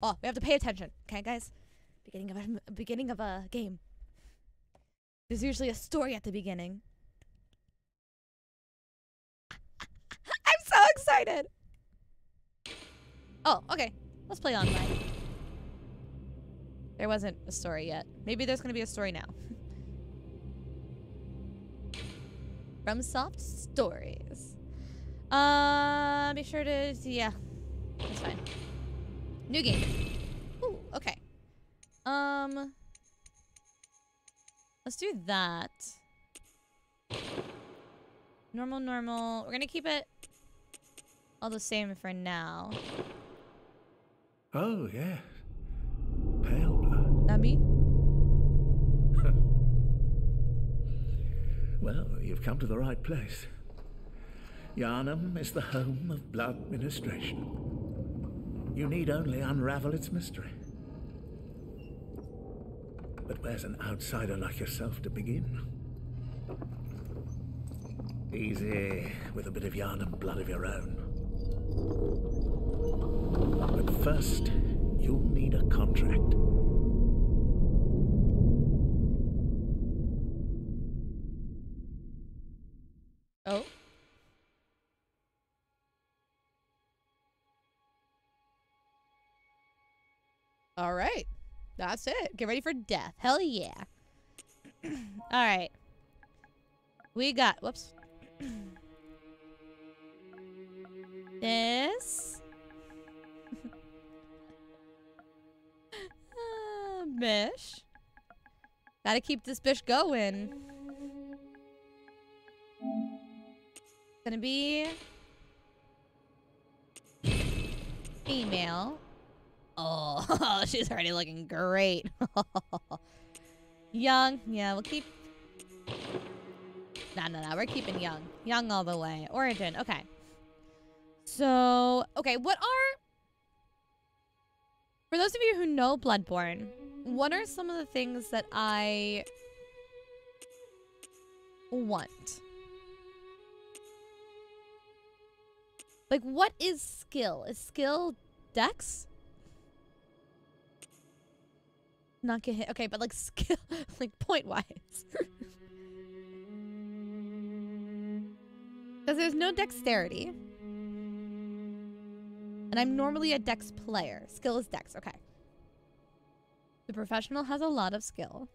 Oh, we have to pay attention, okay, guys? Beginning of a game. There's usually a story at the beginning. I'm so excited! Oh, okay. Let's play online. There wasn't a story yet. Maybe there's gonna be a story now. FromSoft Stories. Be sure to... yeah. That's fine. New game. Ooh, okay. Let's do that. Normal, normal. We're gonna keep it all the same for now. Oh, yeah. Pale blood. That me? Well, you've come to the right place. Yharnam is the home of blood ministration. You need only unravel its mystery. But where's an outsider like yourself to begin? Easy, with a bit of Yharnam blood of your own. But first, you'll need a contract. Oh? All right. That's it. Get ready for death. Hell yeah. All right. We got... whoops. This. Bish. Gotta keep this bish going. It's gonna be... female. Oh, she's already looking great. Young. Yeah, we'll keep... No, we're keeping young. Young all the way. Origin, okay. So, okay, what are... for those of you who know Bloodborne, what are some of the things that I... want? Like, what is skill? Is skill dex? Not get hit. Okay, but like skill, like point wise. Because there's no dexterity. And I'm normally a dex player. Skill is dex, okay. The professional has a lot of skill.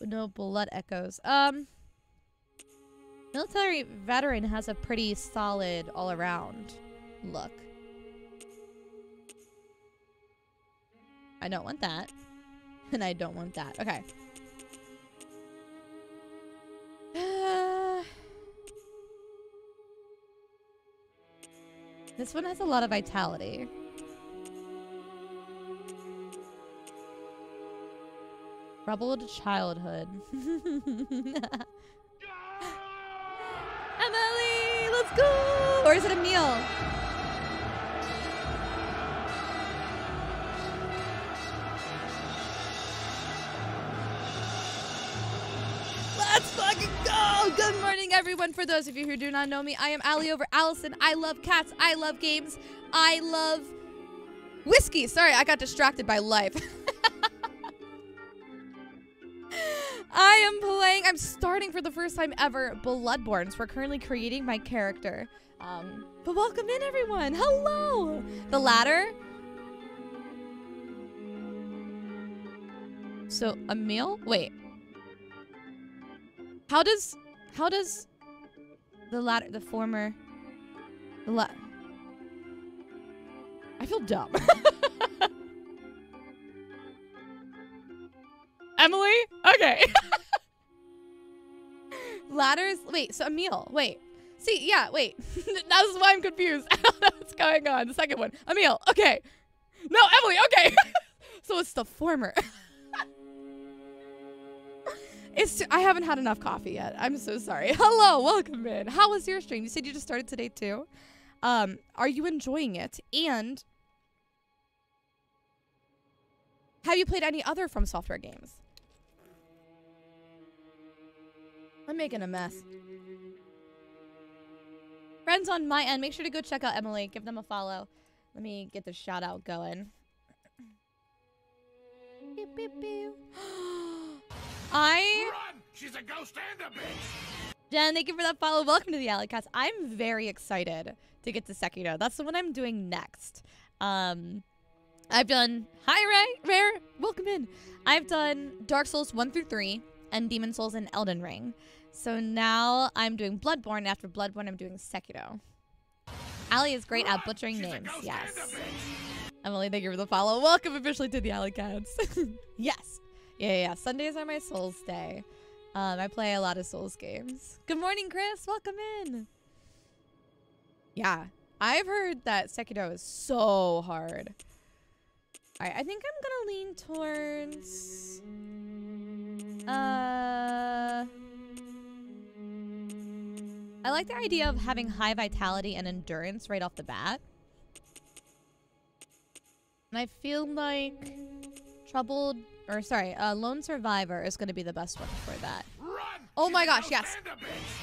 But no blood echoes. Military veteran has a pretty solid all around look. I don't want that. And I don't want that. Okay. This one has a lot of vitality. Rubble to childhood. Emily! Let's go! Or is it a meal? Good morning, everyone. For those of you who do not know me, I am Allie over Allison. I love cats. I love games. I love whiskey. Sorry, I got distracted by life. I am playing, I'm starting for the first time ever, Bloodborne. So we're currently creating my character. But welcome in, everyone. Hello. The ladder. So, a meal? Wait. How does the latter, the former, the la... I feel dumb. Emily? Okay. Ladders? Wait, so a meal. Wait. See, yeah, wait. That's why I'm confused. I don't know what's going on. The second one. A meal. Okay. No, Emily, okay. So it's the former. It's too, I haven't had enough coffee yet. I'm so sorry. Hello, welcome in. How was your stream? You said you just started today too. Are you enjoying it? And have you played any other FromSoftware games? I'm making a mess. Friends on my end, make sure to go check out Emily. Give them a follow. Let me get the shout out going. Beep, beep, beep. Run! She's a ghost and a bitch! Jen, thank you for that follow. Welcome to the Alleycast. I'm very excited to get to Sekiro. That's the one I'm doing next. I've done... Hi, Rare! Welcome in. I've done Dark Souls 1 through 3 and Demon Souls and Elden Ring. So now I'm doing Bloodborne. After Bloodborne, I'm doing Sekiro. Allie is great at butchering names. Yes. Emily, thank you for the follow. Welcome officially to the Alleycast. Yes. Yeah. Sundays are my Souls day. I play a lot of Souls games. Good morning, Chris. Welcome in. Yeah. I've heard that Sekiro is so hard. All right. I think I'm going to lean towards... I like the idea of having high vitality and endurance right off the bat. And I feel like Lone Survivor is going to be the best one for that. Oh my gosh, yes.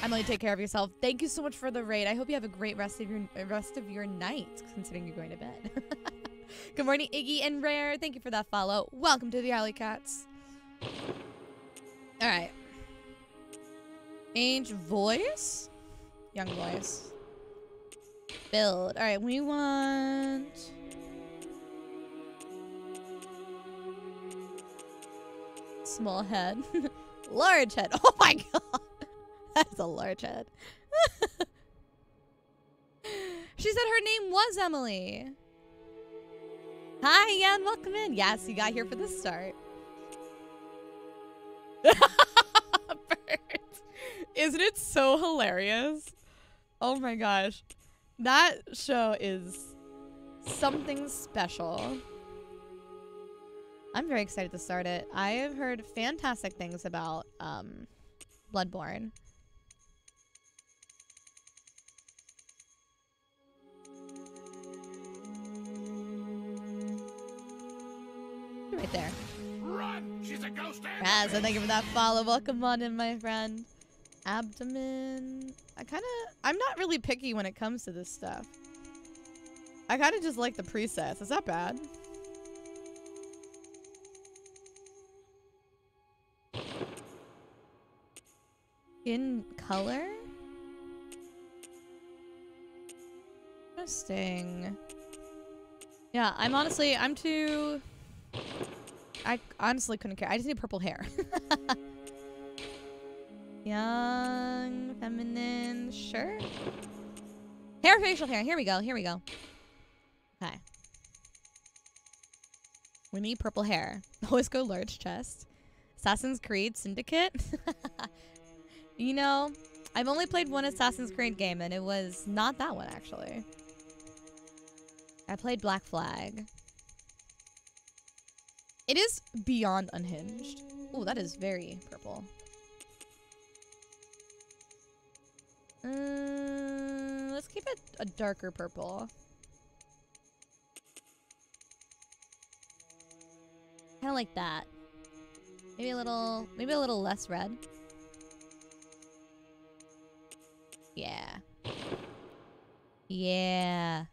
Emily, take care of yourself. Thank you so much for the raid. I hope you have a great rest of your night, considering you're going to bed. Good morning, Iggy and Rare. Thank you for that follow. Welcome to the Alley Cats. All right. Age voice? Young voice. Build. All right, we want... small head. Large head. Oh my god. That's a large head. She said her name was Emily. Hi, Yan. Welcome in. Yes, you got here for the start. Bert. Isn't it so hilarious? Oh my gosh. That show is something special. I'm very excited to start it. I have heard fantastic things about Bloodborne. Right there. Run! She's a ghost. Raz, thank you for that follow. Welcome on in, my friend. Abdomen. I'm not really picky when it comes to this stuff. I kind of just like the presets. It's not bad. In color? Interesting. Yeah, I honestly couldn't care. I just need purple hair. Young, feminine, sure. Hair, facial hair. Here we go. Okay. We need purple hair. Always go large chest. Assassin's Creed Syndicate. You know, I've only played one Assassin's Creed game, and it was not that one, actually. I played Black Flag. It is beyond unhinged. Oh, that is very purple. Let's keep it a darker purple. Kind of like that. Maybe a little less red. Yeah. Yeah.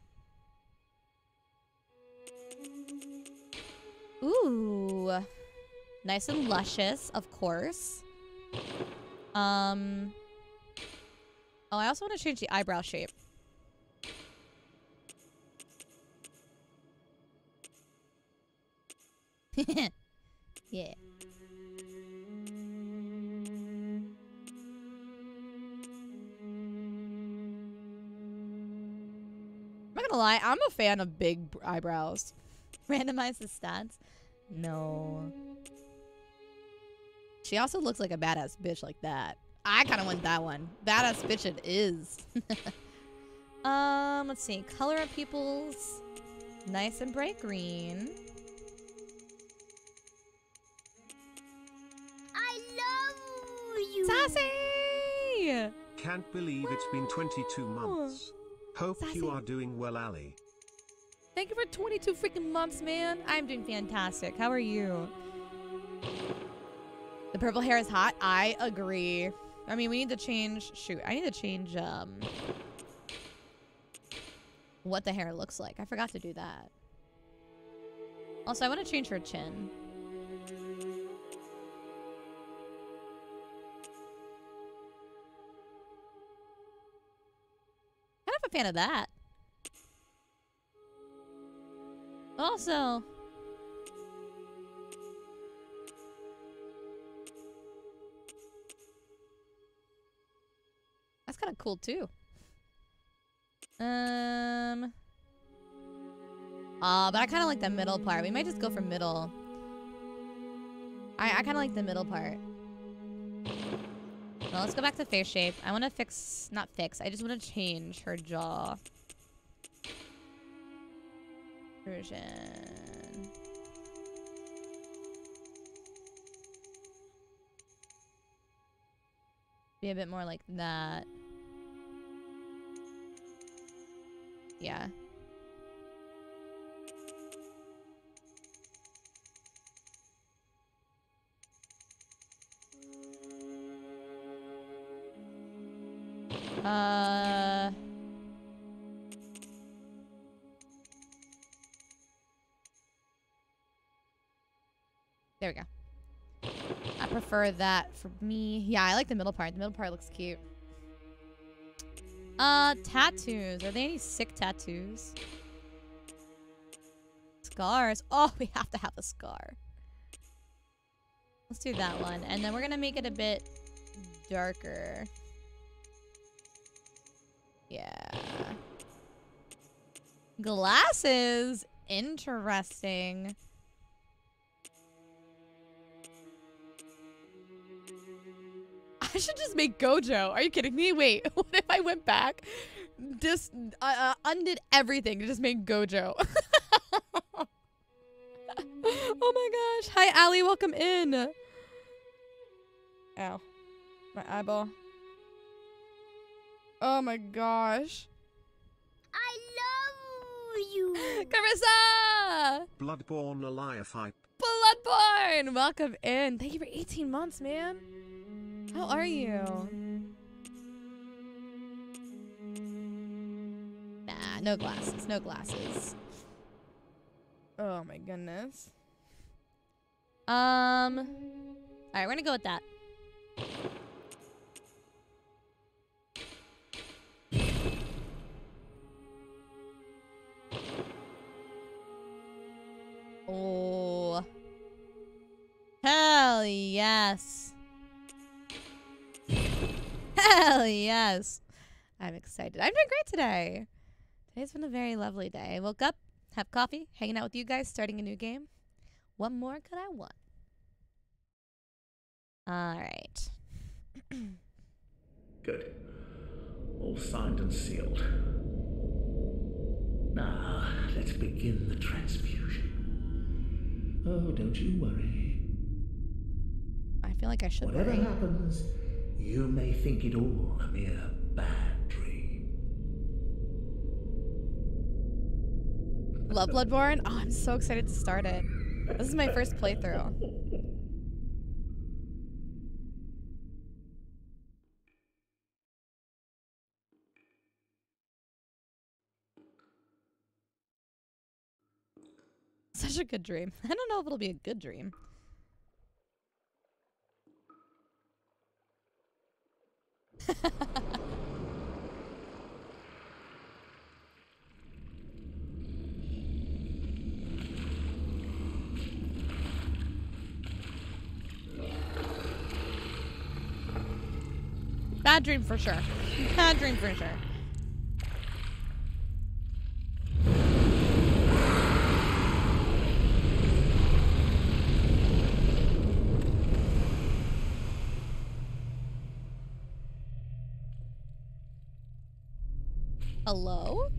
Ooh. Nice and luscious, of course. Oh, I also want to change the eyebrow shape. Yeah. Lie, I'm a fan of big eyebrows. Randomize the stats. No. She also looks like a badass bitch like that. I kind of want that one. Badass bitch it is. Let's see. Color of people's nice and bright green. I love you. Sassy. Can't believe it's been 22 months. Hope Sassy. You are doing well, Allie. Thank you for 22 freaking months, man. I'm doing fantastic. How are you? The purple hair is hot. I agree. I mean, we need to change... Shoot, I need to change what the hair looks like. I forgot to do that. Also, I want to change her chin. Kind of a fan of that. But also... that's kind of cool, too. But I kind of like the middle part. We might just go for middle. I kind of like the middle part. Well, let's go back to face shape. I want to fix... not fix. I just want to change her jaw. Version... be a bit more like that. Yeah. There we go. I prefer that for me. Yeah, I like the middle part. The middle part looks cute. Tattoos. Are there any sick tattoos? Scars. Oh, we have to have a scar. Let's do that one. And then we're gonna make it a bit darker. Yeah. Glasses. Interesting. I should just make Gojo. Are you kidding me? Wait, what if I went back? Just undid everything to just make Gojo. Oh my gosh. Hi, Allie. Welcome in. Ow. My eyeball. Oh my gosh. I love you. Carissa! Bloodborne Alive hype. Bloodborne! Welcome in. Thank you for 18 months, man. How are you? Nah, no glasses, no glasses. Oh my goodness. Alright, we're gonna go with that. Oh. Hell yes. Hell yes. I'm excited. I'm doing great today. Today's been a very lovely day. I woke up, have coffee, hanging out with you guys, starting a new game. What more could I want? Alright. Good. All signed and sealed. Now, let's begin the transfusion. Oh, don't you worry. I feel like I should worry. Whatever happens, you may think it all a mere bad dream. Love Bloodborne? Oh, I'm so excited to start it. This is my first playthrough. Such a good dream. I don't know if it'll be a good dream. Bad dream for sure. Bad dream for sure. Hello?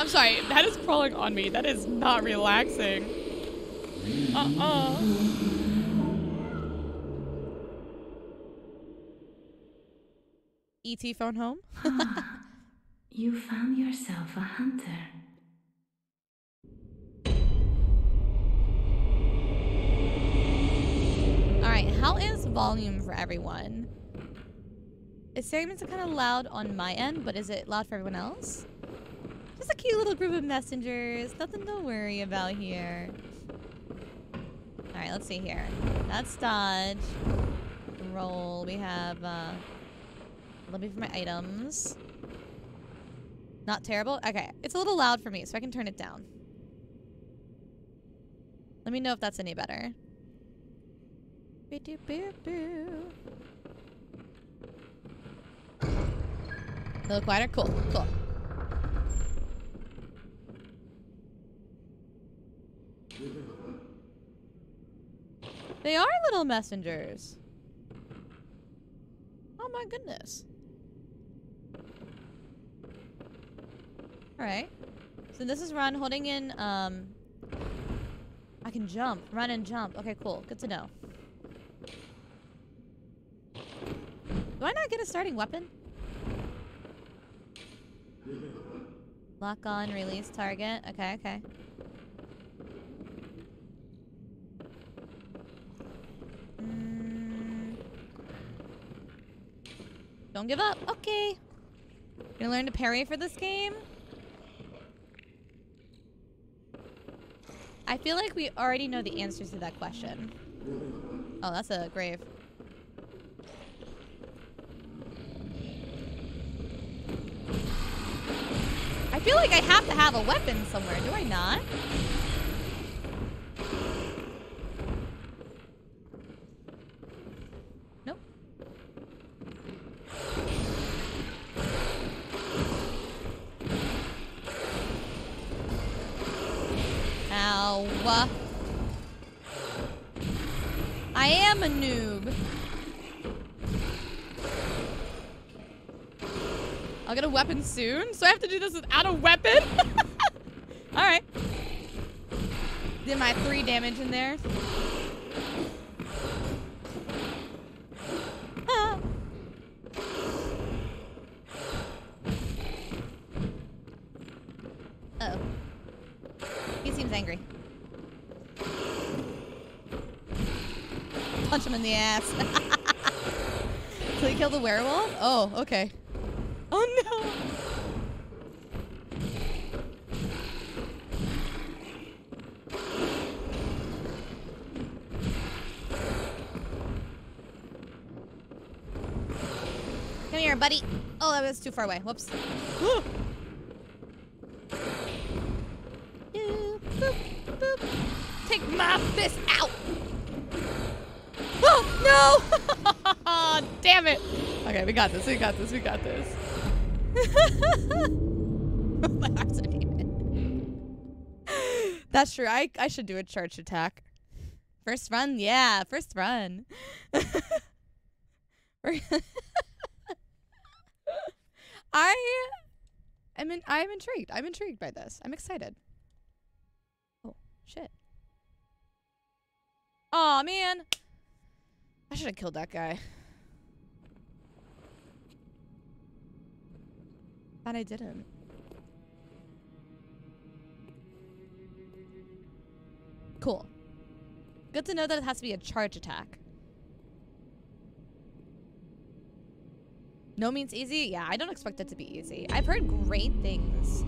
I'm sorry, that is crawling on me. That is not relaxing. E.T. phone home? Huh. You found yourself a hunter. how is volume for everyone? Its segments are kind of loud on my end, but is it loud for everyone else? Just a cute little group of messengers. Nothing to worry about here. Alright, let's see here. That's dodge. Roll. We have, let me for my items. Not terrible? Okay. It's a little loud for me, so I can turn it down. Let me know if that's any better. Boo-doo-boo-boo. A little quieter? Cool, cool. They are little messengers. Oh my goodness. Alright. So this is run, holding in, I can jump. Run and jump. Okay, cool. Good to know. Do I not get a starting weapon? Lock on, release target. Okay, okay. Don't give up. Okay. Gonna learn to parry for this game. I feel like we already know the answers to that question. Oh, that's a grave. I feel like I have to have a weapon somewhere, do I not? Nope. Ow. I am a noob. I'll get a weapon soon, so I have to do this without a weapon? Alright. Did my 3 damage in there. Ah. Uh-oh. He seems angry. Punch him in the ass. So he killed the werewolf? Oh, okay. Oh no! Come here, buddy. Oh, that was too far away. Whoops. Doo, boop, boop. Take my fist out! Oh no! Damn it! Okay, we got this. We got this. We got this. My heart's a demon. That's true. I should do a charge attack. First run, yeah. First run. I'm intrigued. I'm intrigued by this. I'm excited. Oh shit. Aw, man. I should have killed that guy. But I didn't. Cool. Good to know that it has to be a charge attack. No means easy? Yeah, I don't expect it to be easy. I've heard great things.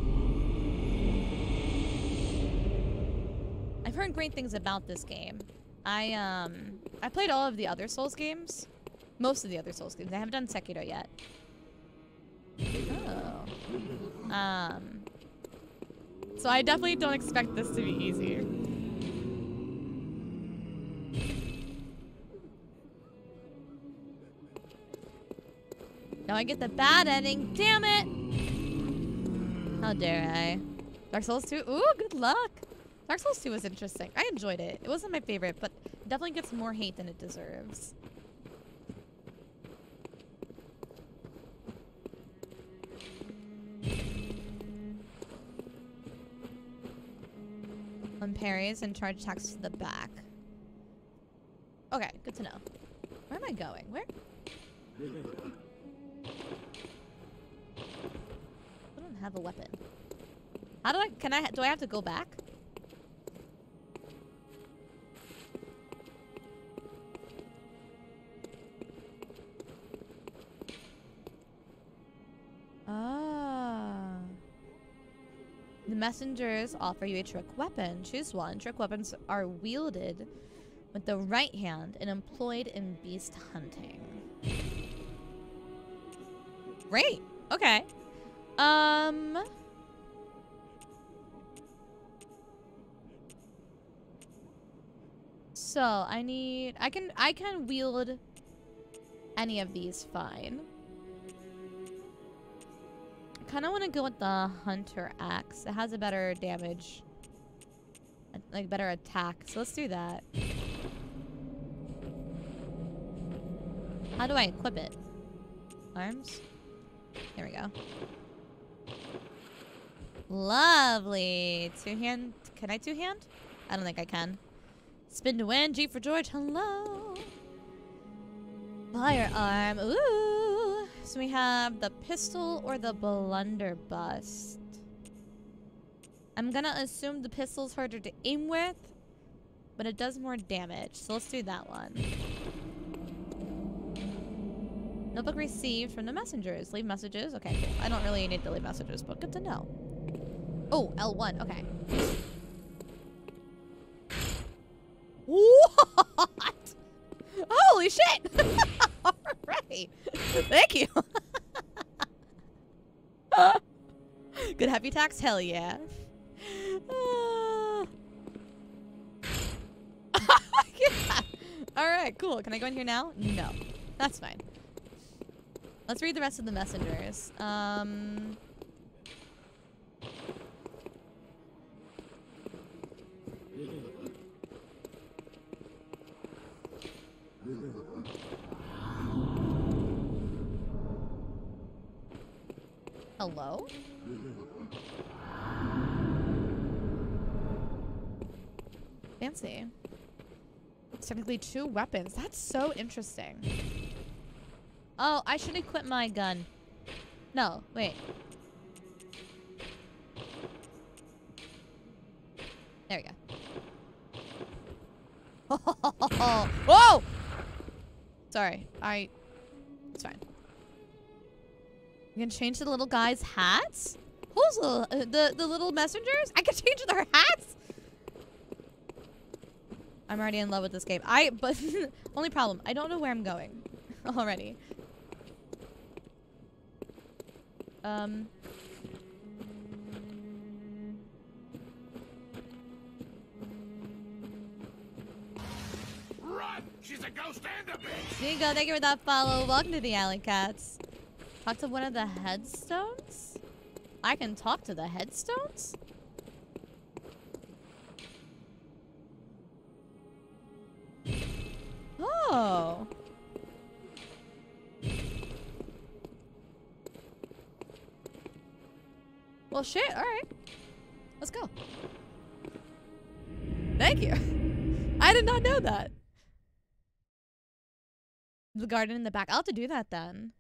I've heard great things about this game. I played all of the other Souls games. Most of the other Souls games. I haven't done Sekiro yet. Oh. So I definitely don't expect this to be easy. Now I get the bad ending. Damn it! How dare I? Dark Souls 2? Ooh, good luck! Dark Souls 2 was interesting. I enjoyed it. It wasn't my favorite, but it definitely gets more hate than it deserves. On parries and charge attacks to the back. Okay, good to know. Where am I going? Where? I don't have a weapon. How do I? Can I? Do I have to go back? messengers offer you a trick weapon. Choose one. Trick weapons are wielded with the right hand and employed in beast hunting. Great. Okay. So I need. I can wield any of these fine. I kind of want to go with the hunter axe. It has a better damage, like better attack. So let's do that. How do I equip it? Arms? There we go. Lovely. Two hand. Can I two hand? I don't think I can. Spin to win. G for George. Hello. Firearm. Ooh. So we have the pistol or the blunderbuss. I'm gonna assume the pistol's harder to aim with, but it does more damage. So let's do that one. Notebook received from the messengers. Leave messages. Okay, cool. I don't really need to leave messages, but good to know. Oh, L1. Okay. What? Holy shit! All right. Thank you. Good happy tax? Hell yeah. Yeah. All right, cool. Can I go in here now? No. That's fine. Let's read the rest of the messengers. Hello? Fancy. It's technically two weapons. That's so interesting. Oh, I should equip my gun. No, wait. There we go. Whoa! Sorry, it's fine. You can change the little guy's hats? Who's the little messengers? I can change their hats? I'm already in love with this game. But only problem, I don't know where I'm going already. She's a ghost and a bitch. Dingo, thank you for that follow. Welcome to the Alley Cats. Talk to one of the headstones? I can talk to the headstones? Oh. Well, shit, alright. Let's go. Thank you. I did not know that. The garden in the back. I'll have to do that then.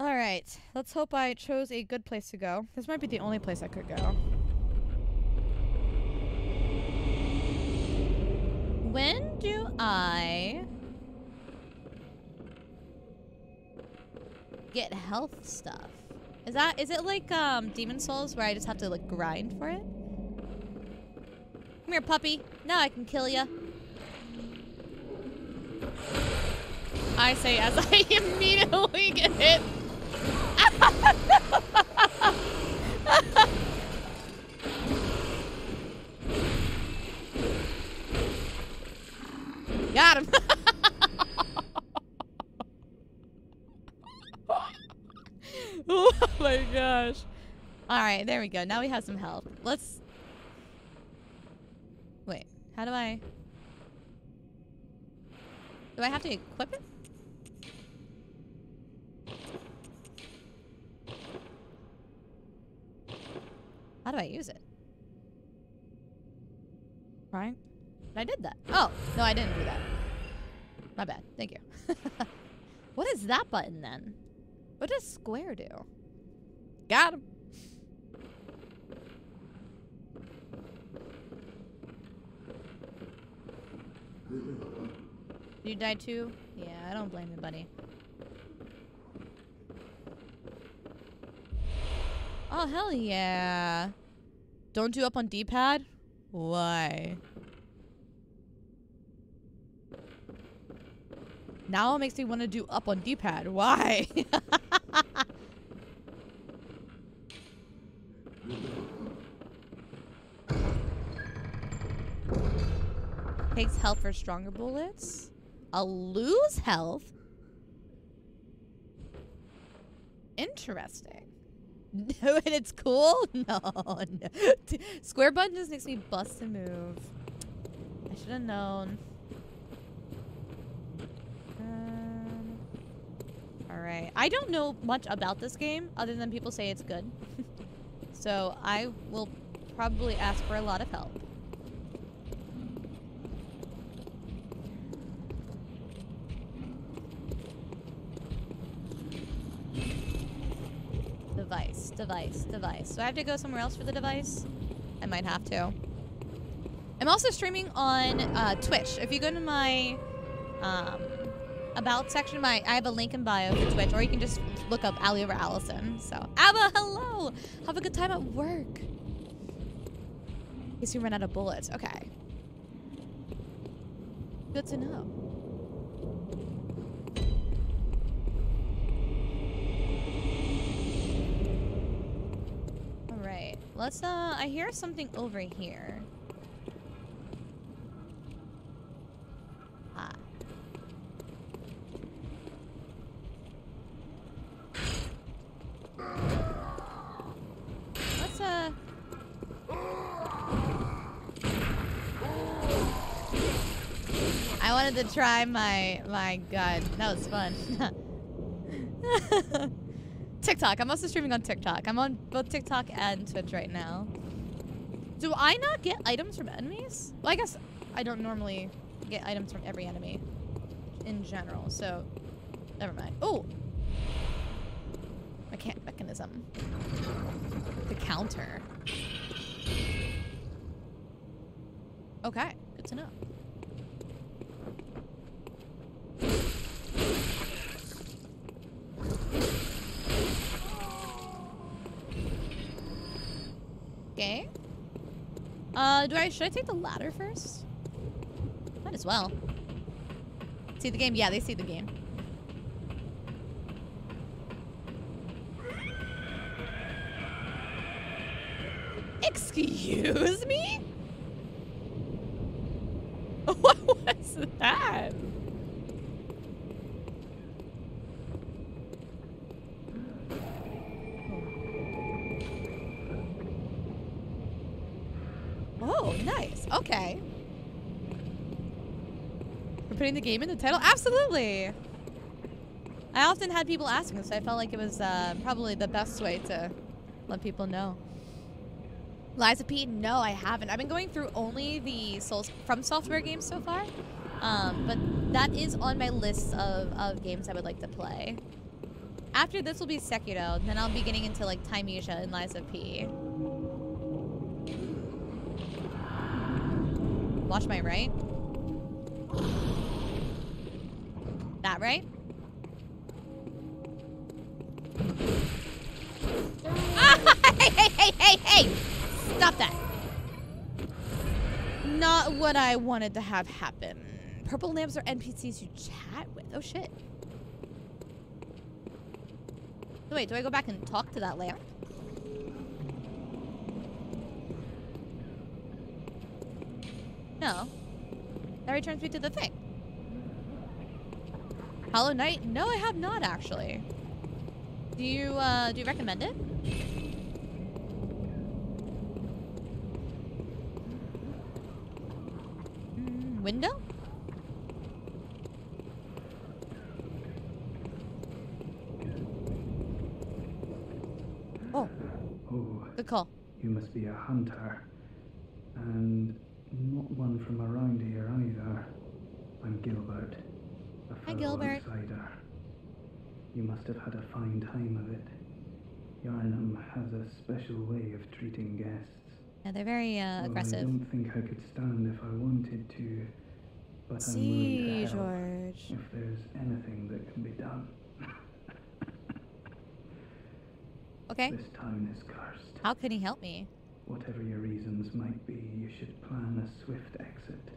Alright. Let's hope I chose a good place to go. This might be the only place I could go. When do I get health stuff? Is it like Demon Souls where I just have to like grind for it? Come here, puppy. Now I can kill ya. I say as I immediately get hit. Got him. Oh my gosh. Alright, there we go. Now we have some health. Let's... Wait, how do I... Do I have to equip it? How do I use it? Right? I did that. Oh, no, I didn't do that. My bad. Thank you. What is that button then? What does square do? Got him. You died too? Yeah, I don't blame you, buddy. Oh, hell yeah. Don't do up on D-pad? Why? Now it makes me want to do up on D-pad. Why? Takes health for stronger bullets. I'll lose health. Interesting. No, and it's cool? No, no. Square button just makes me bust a move. I should have known. Alright. I don't know much about this game other than people say it's good. So I will probably ask for a lot of help. Device. Do I have to go somewhere else for the device? I might have to. I'm also streaming on Twitch. If you go to my about section, I have a link in bio for Twitch, or you can just look up Allie over Allison. So, Abba, hello! Have a good time at work. In case you run out of bullets. Okay. Good to know. Let's, I hear something over here. Ah. Let's, I wanted to try my god, that was fun. TikTok. I'm also streaming on TikTok. I'm on both TikTok and Twitch right now. Do I not get items from enemies? Well, I guess I don't normally get items from every enemy in general, so never mind. Oh! Mechanic mechanism. The counter. Okay, good to know. Okay. Should I take the ladder first? Might as well. See the game? Yeah, they see the game. Excuse me? What was that? Oh, nice. Okay. We're putting the game in the title? Absolutely! I often had people asking, so I felt like it was probably the best way to let people know. Lies of P? No, I haven't. I've been going through only the FromSoftware games so far, but that is on my list of games I would like to play. After this will be Sekiro, then I'll be getting into like Timesia and Lies of P. Watch my right. That right? Ah, hey! Stop that. Not what I wanted to have happen. Purple lamps are NPCs you chat with. Oh shit. Wait, do I go back and talk to that lamp? No. That returns me to the thing. Hollow Knight? No, I have not actually. Do you recommend it? Window? Oh. Good call. You must be a hunter. And not one from around here either. I'm Gilbert. A fellow. Hi, Gilbert. Outsider. You must have had a fine time of it. Yharnam has a special way of treating guests. Yeah, they're very aggressive. I don't think I could stand if I wanted to, but I'm willing to help if there's anything that can be done. Okay. This town is cursed. How can he help me? Whatever your reasons might be, you should plan a swift exit.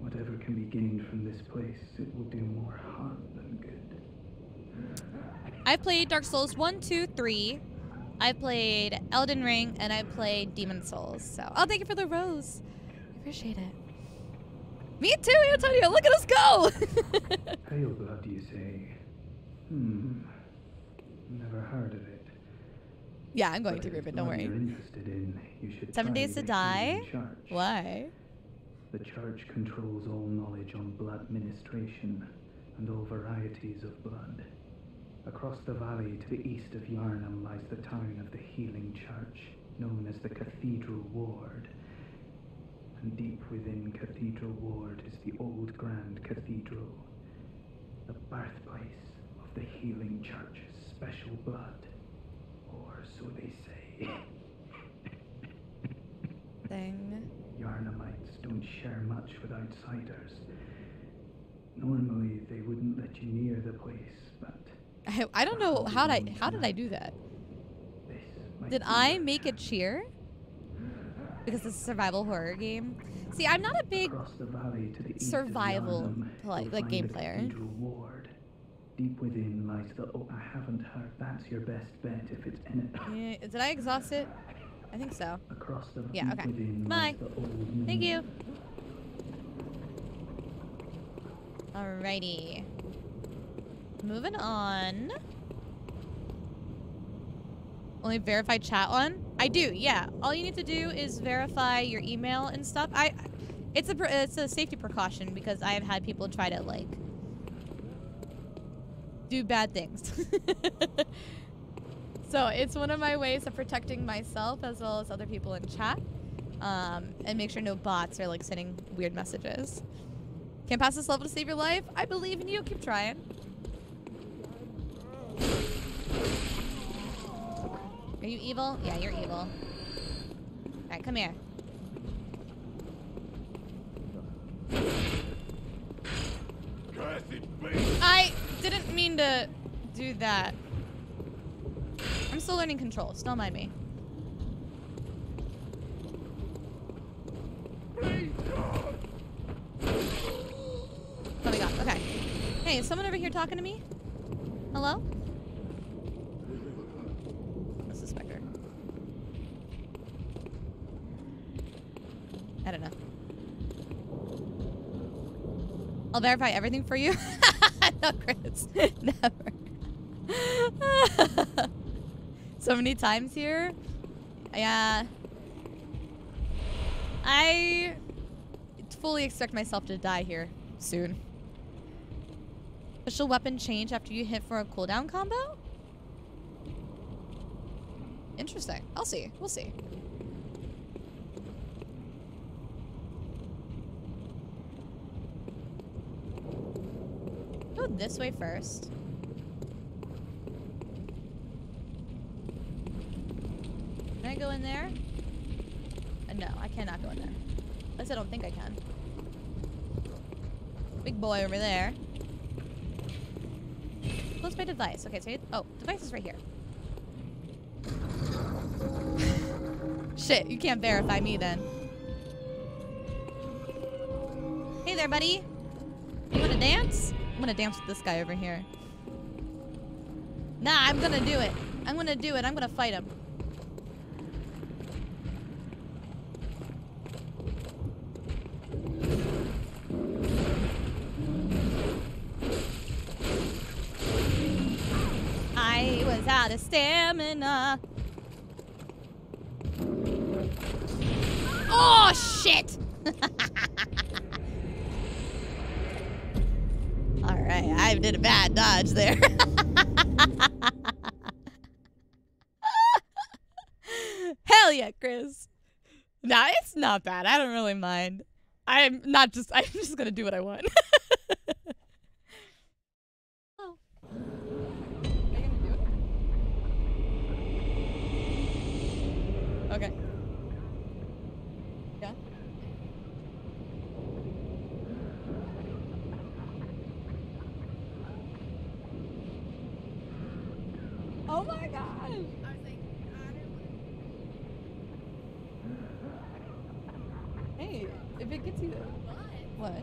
Whatever can be gained from this place, it will do more harm than good. I've played Dark Souls 1, 2, 3. I played Elden Ring, and I played Demon Souls. So, oh, thank you for the rose. I appreciate it. Me too, Antonio. Look at us go. Pale blood, you say? Never heard of it. Yeah, I'm going to group it. Don't worry. In, you 7 days to die. Why? The church controls all knowledge on blood ministration and all varieties of blood. Across the valley to the east of Yharnam lies the town of the Healing Church, known as the Cathedral Ward. And deep within Cathedral Ward is the old Grand Cathedral, the birthplace of the Healing Church's special blood, or so they say. Thing. Yharnamites don't share much with outsiders. Normally, they wouldn't let you near the place, but... I don't know how did I do that? Did I make a cheer? Because it's a survival horror game. See, I'm not a big survival like game player. Deep within lies the... Oh, I haven't heard. That's your best bet if it's in it. Yeah, did I exhaust it? I think so. Across the... Yeah, okay. Bye. Thank you. Alrighty. Moving on. Only verify chat on? I do, yeah. All you need to do is verify your email and stuff. It's a safety precaution because I have had people try to like do bad things. So it's one of my ways of protecting myself as well as other people in chat, and make sure no bots are like sending weird messages. Can't pass this level to save your life. I believe in you. Keep trying. Are you evil? Yeah, you're evil. Alright, come here. I didn't mean to do that. I'm still learning controls, don't mind me. Oh my god, okay. Hey, is someone over here talking to me? Hello? I don't know. I'll verify everything for you. No, Chris. Never. So many times here. Yeah. I fully expect myself to die here soon. Special weapon change after you hit for a cooldown combo? Interesting. I'll see. We'll see. Go this way first. Can I go in there? No, I cannot go in there. At least I don't think I can. Big boy over there. Close my device. Okay, so you, oh, device is right here. Shit, you can't verify me then. Hey there, buddy. You wanna dance? I'm gonna dance with this guy over here. Nah, I'm gonna do it. I'm gonna do it. I'm gonna fight him. I was out of stamina. Oh, shit! Alright, I did a bad dodge there. Hell yeah, Chris. Nah, it's not bad. I don't really mind. I'm just gonna do what I want. Oh. Are you gonna do it? Okay. Oh my gosh! if it gets you there. What?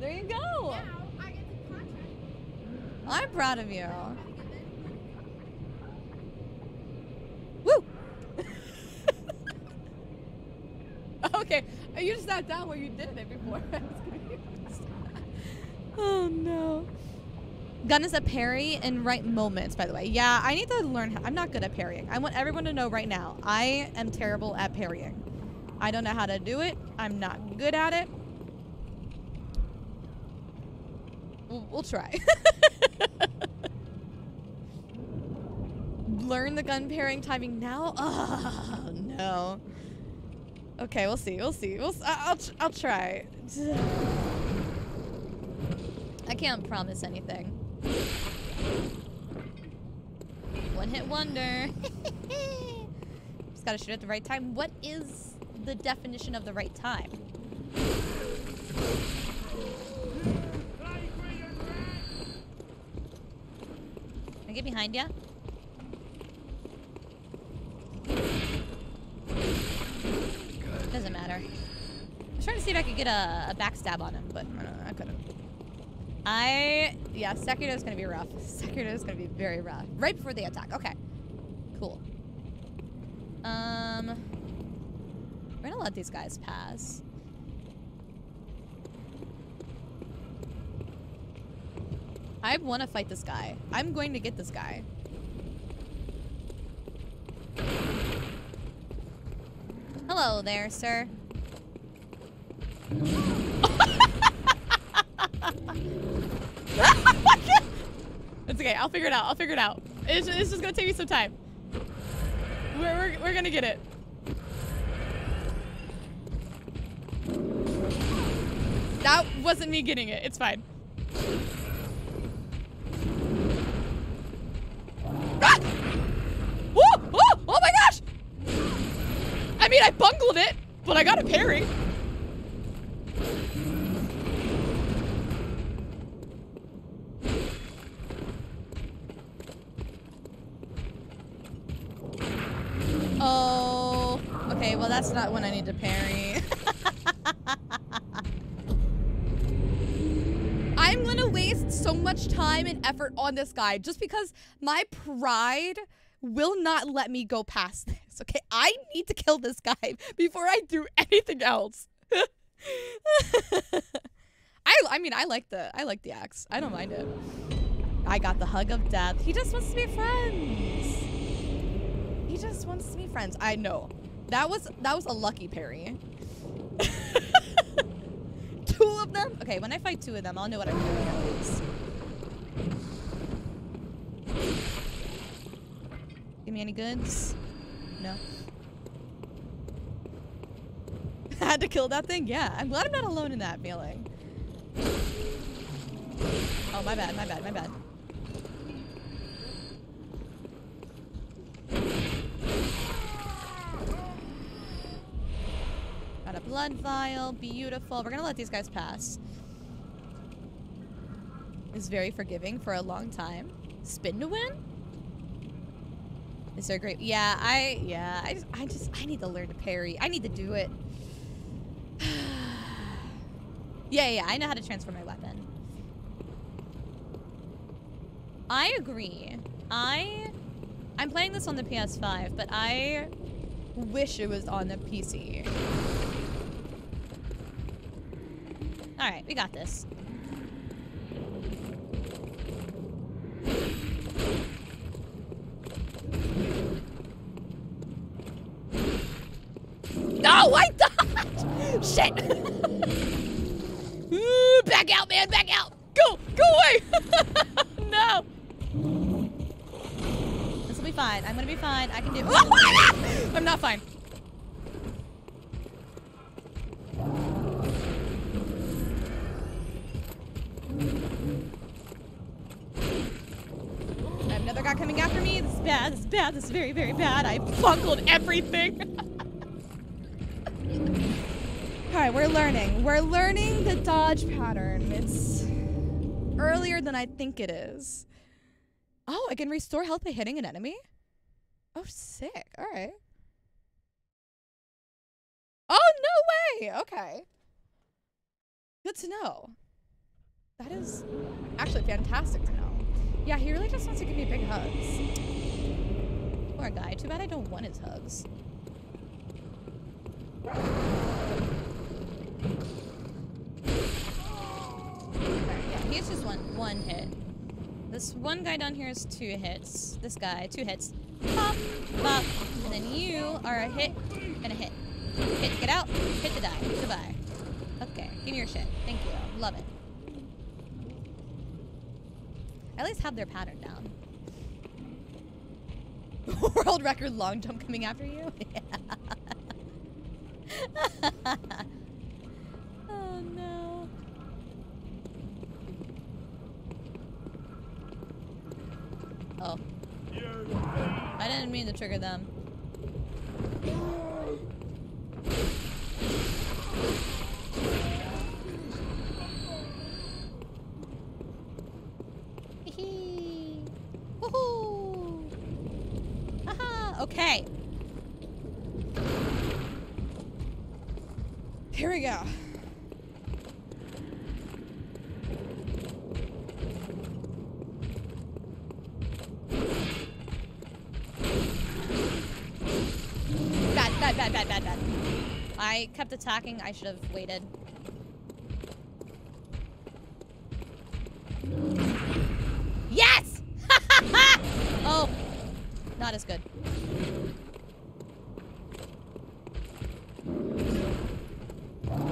There you go! Now I get the contract. I'm proud of you. Woo! Okay, you just sat down where you did it before. Oh no. Gun is a parry in right moments, by the way. Yeah, I need to learn how. I'm not good at parrying. I want everyone to know right now. I am terrible at parrying. I don't know how to do it. I'm not good at it. We'll try. Learn the gun parrying timing now? Oh, no. Okay, we'll see. We'll see. I'll try. I can't promise anything. One hit wonder. Just gotta shoot at the right time. What is the definition of the right time? Can I get behind ya? Doesn't matter. I was trying to see if I could get a backstab on him, but I couldn't. Yeah, Sekiro's gonna be rough. Sekiro's gonna be very rough. Right before the attack. Okay. Cool. We're gonna let these guys pass. I wanna fight this guy. I'm going to get this guy. Hello there, sir. It's okay, I'll figure it out, I'll figure it out. It's just gonna take me some time. We're gonna get it. That wasn't me getting it, it's fine. Ah! Woo! Oh! Oh my gosh! I mean, I bungled it, but I got a parry. Oh, okay, well that's not when I need to parry. I'm gonna waste so much time and effort on this guy just because my pride will not let me go past this, okay? I need to kill this guy before I do anything else. I mean, I like the axe. I don't mind it. I got the hug of death. He just wants to be friends. He just wants to be friends. I know. That was a lucky parry. Two of them? Okay, when I fight two of them, I'll know what I'm doing at least. Give me any goods? No. I had to kill that thing? Yeah. I'm glad I'm not alone in that feeling. Oh, my bad, my bad, my bad. Got a blood vial, beautiful. We're gonna let these guys pass. It's very forgiving for a long time. Spin to win? Is there a great? Yeah, I need to learn to parry. I need to do it. Yeah, I know how to transfer my weapon. I agree. I'm playing this on the PS5, but I wish it was on the PC. Alright, we got this. No, I died! Shit! Back out, man, back out! Go! Go away! No! Be fine. I'm gonna be fine. I can do. Oh, I'm not fine. I have another guy coming after me. This is bad. This is bad. This is very, very bad. I bungled everything. All right, we're learning. We're learning the dodge pattern. It's earlier than I think it is. Oh, I can restore health by hitting an enemy? Oh, sick. All right. Really? Okay. Good to know. That is actually fantastic to know. Yeah, he really just wants to give me big hugs. Poor guy. Too bad I don't want his hugs. He's just one hit. This one guy down here is two hits. This guy, two hits. Pop, pop, and then you are a hit and a hit. Hit, get out, hit to die. Goodbye. Okay, give me your shit. Thank you. Love it. I at least have their pattern down. World record long jump coming after you? Yeah. Oh no. Oh. I didn't mean to trigger them. Hee. Woohoo! Haha! Okay. Here we go. Bad. I kept attacking. I should have waited. Yes! Oh, not as good.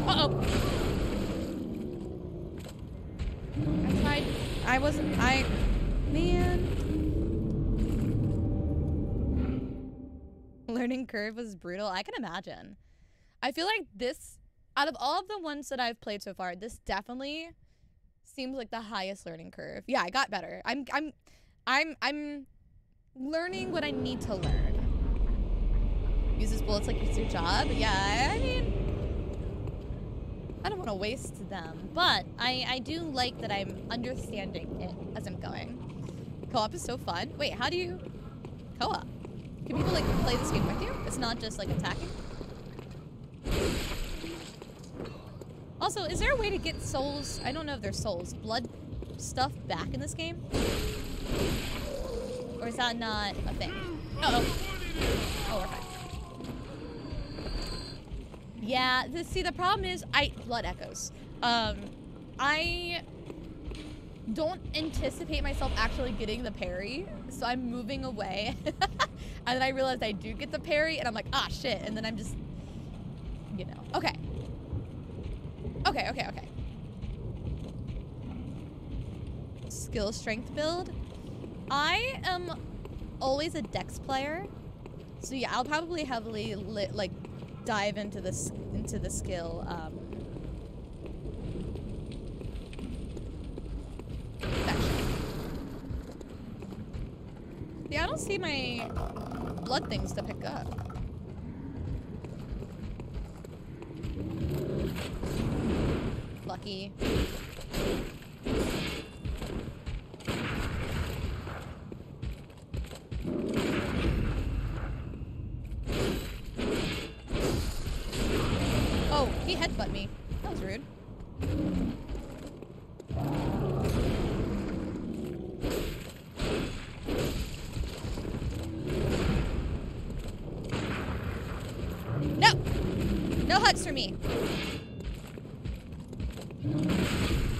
Uh-oh. I tried. I wasn't. Man. Learning curve was brutal. I can imagine. I feel like this, out of all of the ones that I've played so far, this definitely seems like the highest learning curve. Yeah, I got better. I'm learning what I need to learn. Uses bullets like it's your job. Yeah, I mean, I don't want to waste them, but I do like that I'm understanding it as I'm going. Co-op is so fun. Wait, how do you co-op? Can people, like, play this game with you? It's not just, like, attacking? Also, is there a way to get souls? I don't know if there's souls. Blood stuff back in this game? Or is that not a thing? Uh-oh. Oh, we're fine. Yeah, see, the problem is blood echoes. I don't anticipate myself actually getting the parry, so I'm moving away. And then I realized I do get the parry, and I'm like, ah, shit. And then I'm just, you know. Okay. Okay. Skill strength build. I am always a dex player. So yeah, I'll probably heavily, like, dive into this, into the skill, yeah, I don't see my blood things to pick up. Lucky. Oh, he headbutted me. That was rude. For me.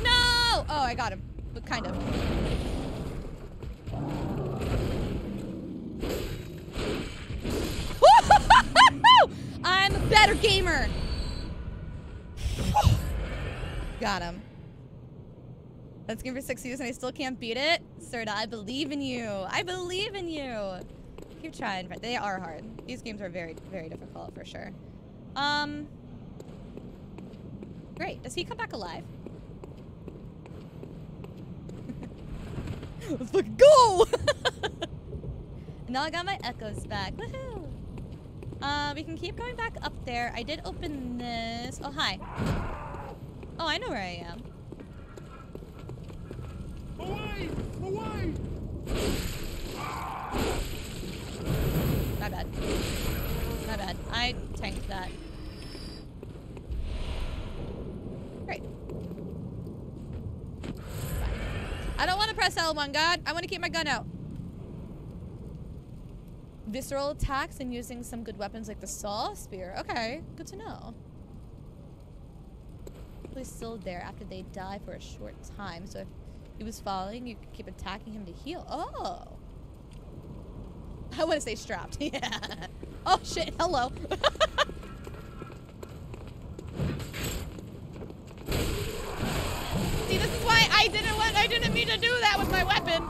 No! Oh, I got him. But kind of. I'm a better gamer. Got him. That's game for 6 years and I still can't beat it. Serta, I believe in you. I believe in you. Keep trying. They are hard. These games are very, very difficult for sure. Great. Does he come back alive? Let's fucking go! Now I got my echoes back. Woohoo! We can keep going back up there. I did open this. Oh, hi. Oh, I know where I am. Away! Away! My bad. I tanked that. Great. I don't want to press L1, God. I want to keep my gun out. Visceral attacks and using some good weapons like the saw spear. Okay, good to know. He's still there after they die for a short time, so if he was falling, you could keep attacking him to heal. Oh. I want to say strapped. Yeah. Oh shit, hello. See, this is why I didn't mean to do that with my weapon.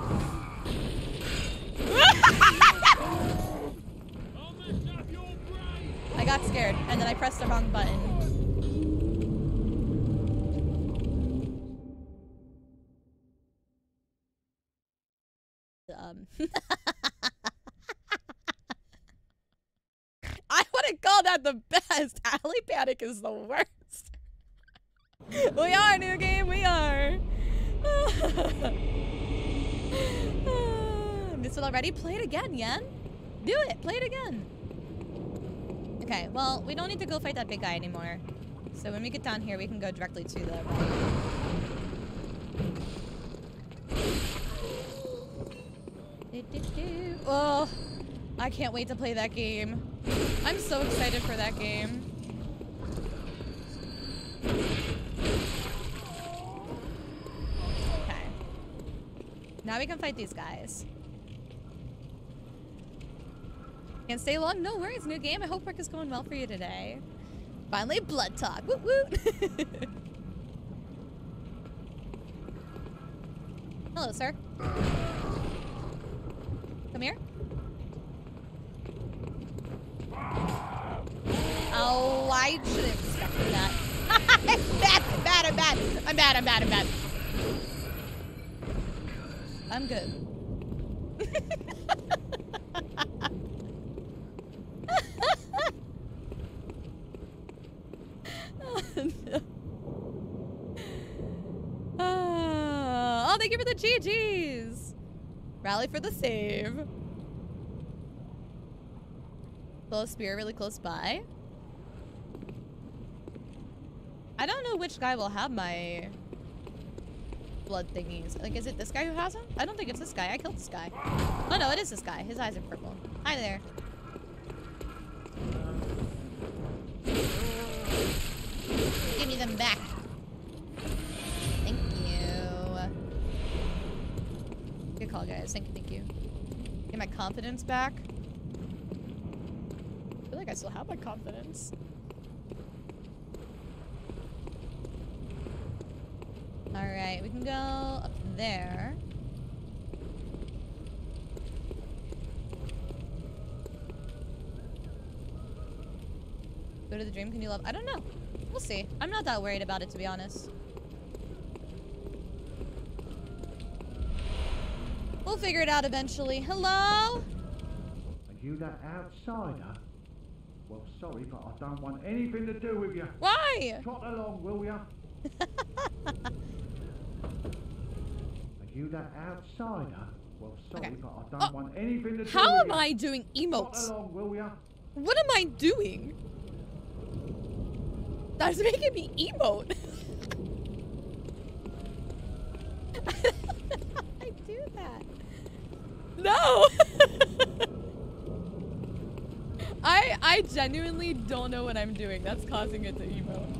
I got scared, and then I pressed the wrong button. I wouldn't call that the best. Alley Panic is the worst. We are, new game, we are. Missed it already? Play it again, Yen. Do it, play it again. Okay, well, we don't need to go fight that big guy anymore. So when we get down here, we can go directly to the right. Oh, I can't wait to play that game. I'm so excited for that game. Okay. Now we can fight these guys. Can't stay long? No worries, new game. I hope work is going well for you today. Finally, blood talk. Woot woot. Hello, sir. Come here. Oh, I should have expected that. I'm bad. I'm good. Oh, no. Oh, thank you for the GGs. Rally for the save. Close spear really close by. I don't know which guy will have my blood thingies. Like, is it this guy who has them? I don't think it's this guy. I killed this guy. Oh no, it is this guy. His eyes are purple. Hi there. Give me them back. Thank you. Good call, guys. Thank you. Get my confidence back. I feel like I still have my confidence. Alright, we can go up there. Go to the dream, can you love? I don't know. We'll see. I'm not that worried about it, to be honest. We'll figure it out eventually. Hello? Are you that outsider? Well, sorry, but I don't want anything to do with you. Why? Trot along, will ya? Are you that outsider? Well, sorry, okay. But I don't want anything to do with you. How am I doing emotes? Trot along, will ya? What am I doing? That's making me emote. I do that. No! I genuinely don't know what I'm doing. That's causing it to emote.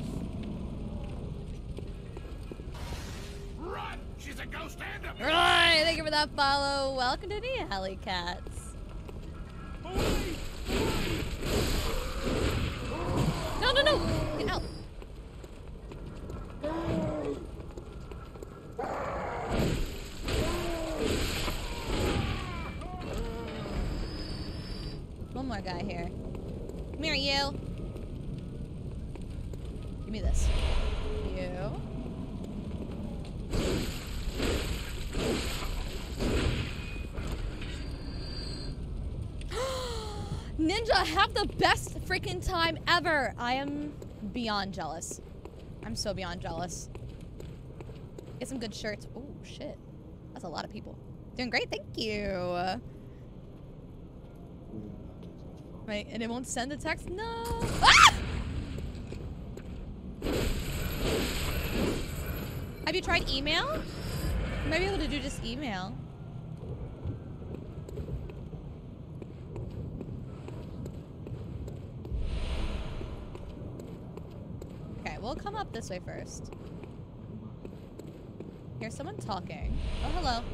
Run! She's a ghost and a... Right! Thank you for that follow. Welcome to the Alley Cats. No! Get out! One more guy here. Come here, you. Give me this. You. Ninja, have the best freaking time ever. I am beyond jealous. I'm so beyond jealous. Get some good shirts. Oh, shit. That's a lot of people. Doing great. Thank you. Right, and it won't send the text? No! Ah! Have you tried email? You might be able to do just email. Okay, we'll come up this way first. Here's someone talking. Oh, hello.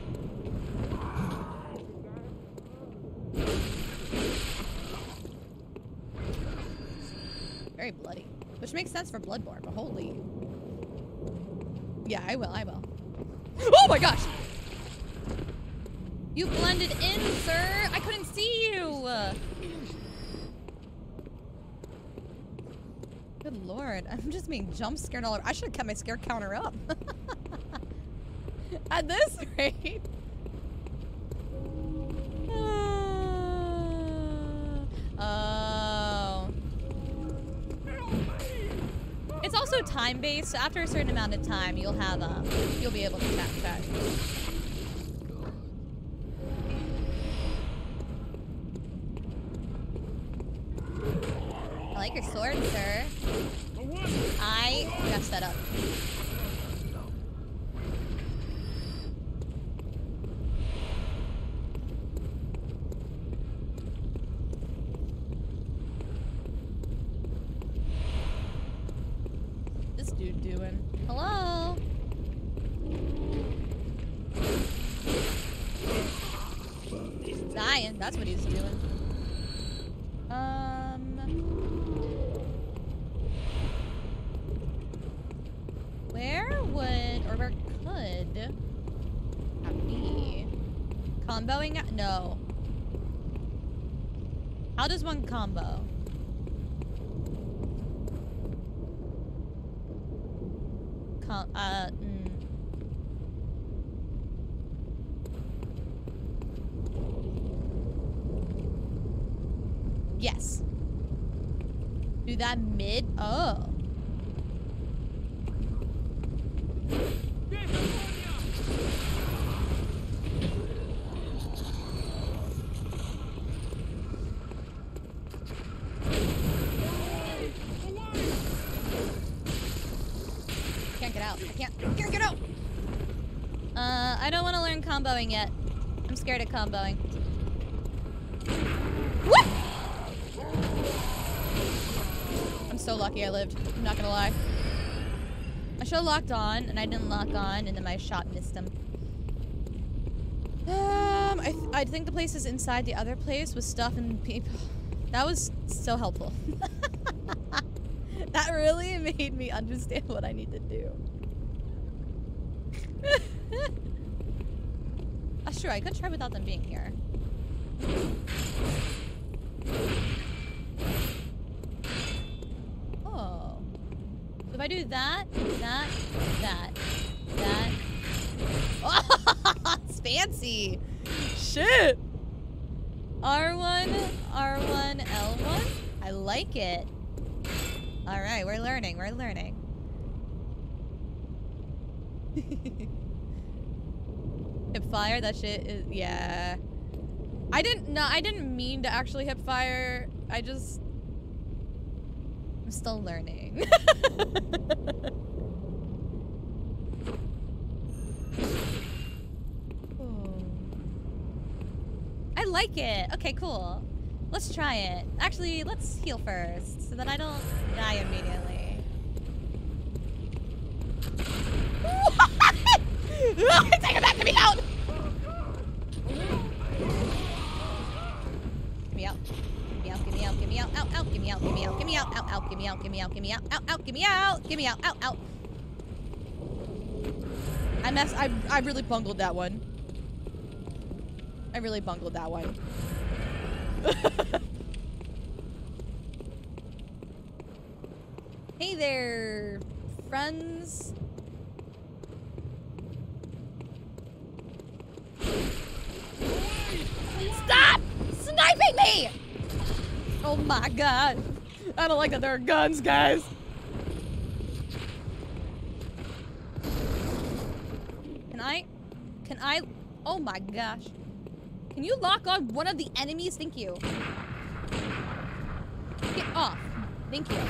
Very bloody. Which makes sense for Bloodborne, but holy. Yeah, I will, I will. Oh my gosh! You blended in, sir! I couldn't see you! Good lord, I'm just being jump scared all over. I should have kept my scare counter up. At this rate. Oh. It's also time-based, so after a certain amount of time, you'll have you'll be able to chat. I like your sword, sir. I messed that up. Hello? He's dying. That's what he's doing. Where would, or where could that be? Comboing? No. How does one combo? Yes. Do that mid? Oh. Comboing yet. I'm scared of comboing. What? I'm so lucky I lived. I'm not gonna lie. I should have locked on, and I didn't lock on, and then my shot missed him. I think the place is inside the other place with stuff and people. That was so helpful. That really made me understand what I need to do. Sure, I could try without them being here. Oh. If I do that, that. Oh, it's fancy. Shit. R1, L1. I like it. All right, we're learning, Hip fire, that shit is, yeah. I didn't mean to actually hip fire. I'm still learning. I like it. Okay, cool. Let's try it. Actually, let's heal first so that I don't die immediately. What? Take it back to me out! Give me out. I really bungled that one. Hey there, friends. Stop sniping me! Oh my god. I don't like that there are guns, guys. Can I? Oh my gosh. Can you lock on one of the enemies? Thank you. Get off. Thank you.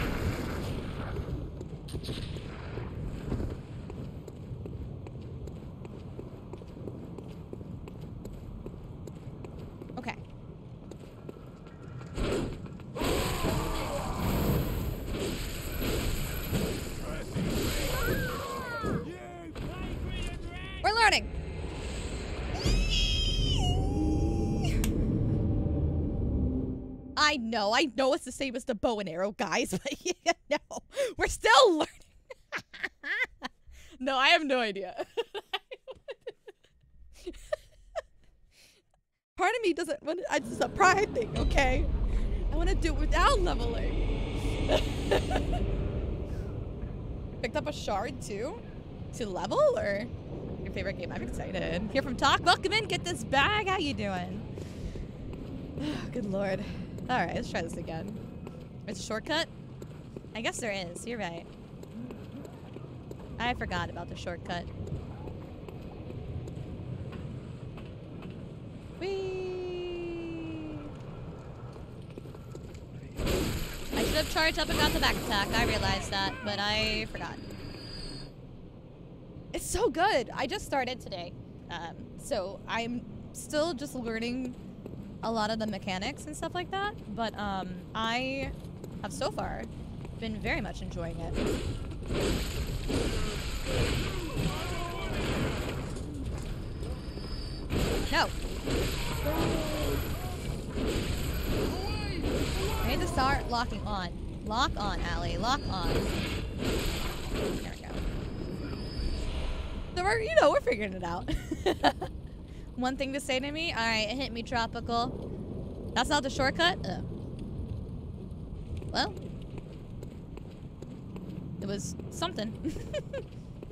I know it's the same as the bow and arrow, guys, but yeah, no, we're still learning. No, I have no idea. Part of me doesn't want to, it's just a pride thing, okay? I want to do it without leveling. Picked up a shard too? To level, or your favorite game? I'm excited. Here from Talk, welcome in, get this bag, how you doing? Oh, good lord. All right, let's try this again. It's a shortcut? I guess there is, you're right. I forgot about the shortcut. Whee! I should have charged up and got the back attack, I realized that, but I forgot. It's so good! I just started today, so I'm still just learning a lot of the mechanics and stuff like that, but I have so far been very much enjoying it. No! I need to start locking on. Lock on, Allie, lock on. There we go. So we're, you know, we're figuring it out. One thing to say to me? Alright, it hit me, Tropical. That's not the shortcut? Ugh. Well. It was something.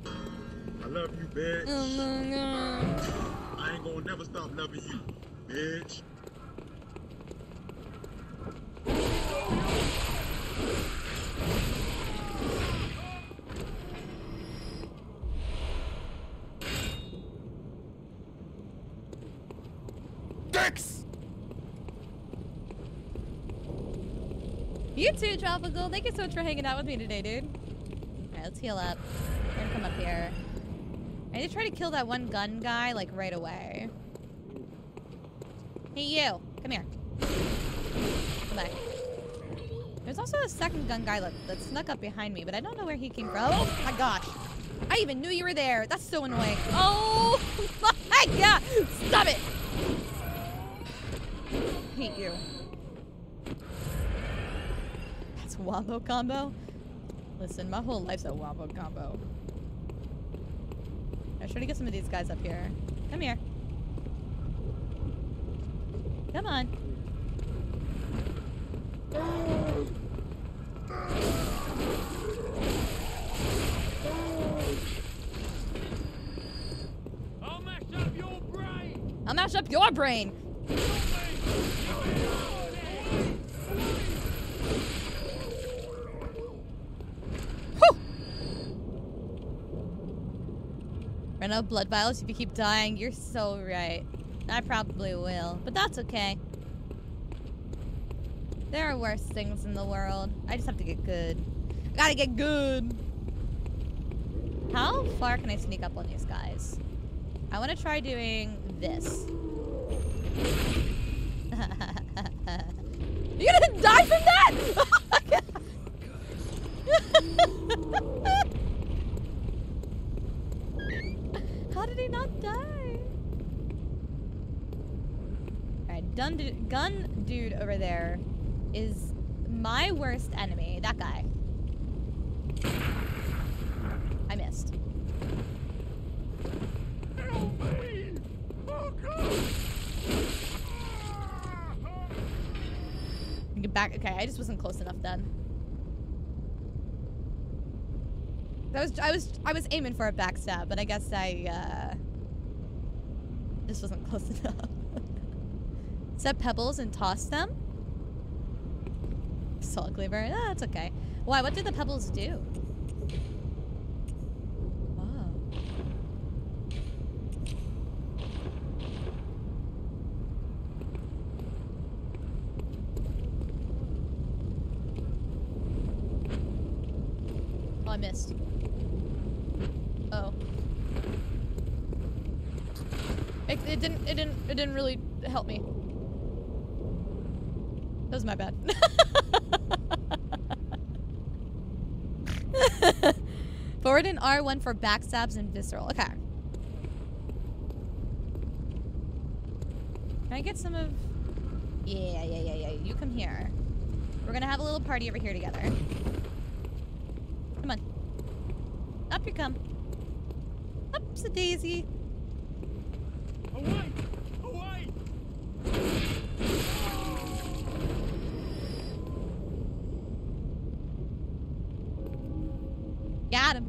I love you, bitch. Oh, no, no. I ain't gonna never stop loving you, bitch. You too, Tropical. Thank you so much for hanging out with me today, dude. Alright, let's heal up. We're gonna come up here. I need to try to kill that one gun guy, like, right away. Hey, you. Come here. Come back. There's also a second gun guy that snuck up behind me, but I don't know where he came from. Oh, my gosh. I even knew you were there. That's so annoying. Oh, my God. Stop it. I hate you. Wombo combo? Listen, my whole life's a wombo combo. I'm trying to get some of these guys up here. Come here. Come on. I'll mash up your brain! I'll mash up your brain! Run out of blood vials if you keep dying. You're so right. I probably will, but that's okay. There are worse things in the world. I just have to get good. I gotta get good. How far can I sneak up on these guys? I want to try doing this. You gonna die from that? Oh my God. How did he not die? Alright, gun dude over there is my worst enemy. That guy. I missed. Help me! Oh God! Get back. Okay, I just wasn't close enough then. I was aiming for a backstab, but I guess I just wasn't close enough. Set pebbles and toss them. Salt cleaver. Ah, that's okay. Why? What do the pebbles do? Wow. Oh, I missed. Oh. It didn't really help me. That was my bad. Forward and R1 for backstabs and visceral. Okay. Can I get some of Yeah. You come here. We're gonna have a little party over here together. Come on. Up you come. Up's a daisy. Away! Away! Got him.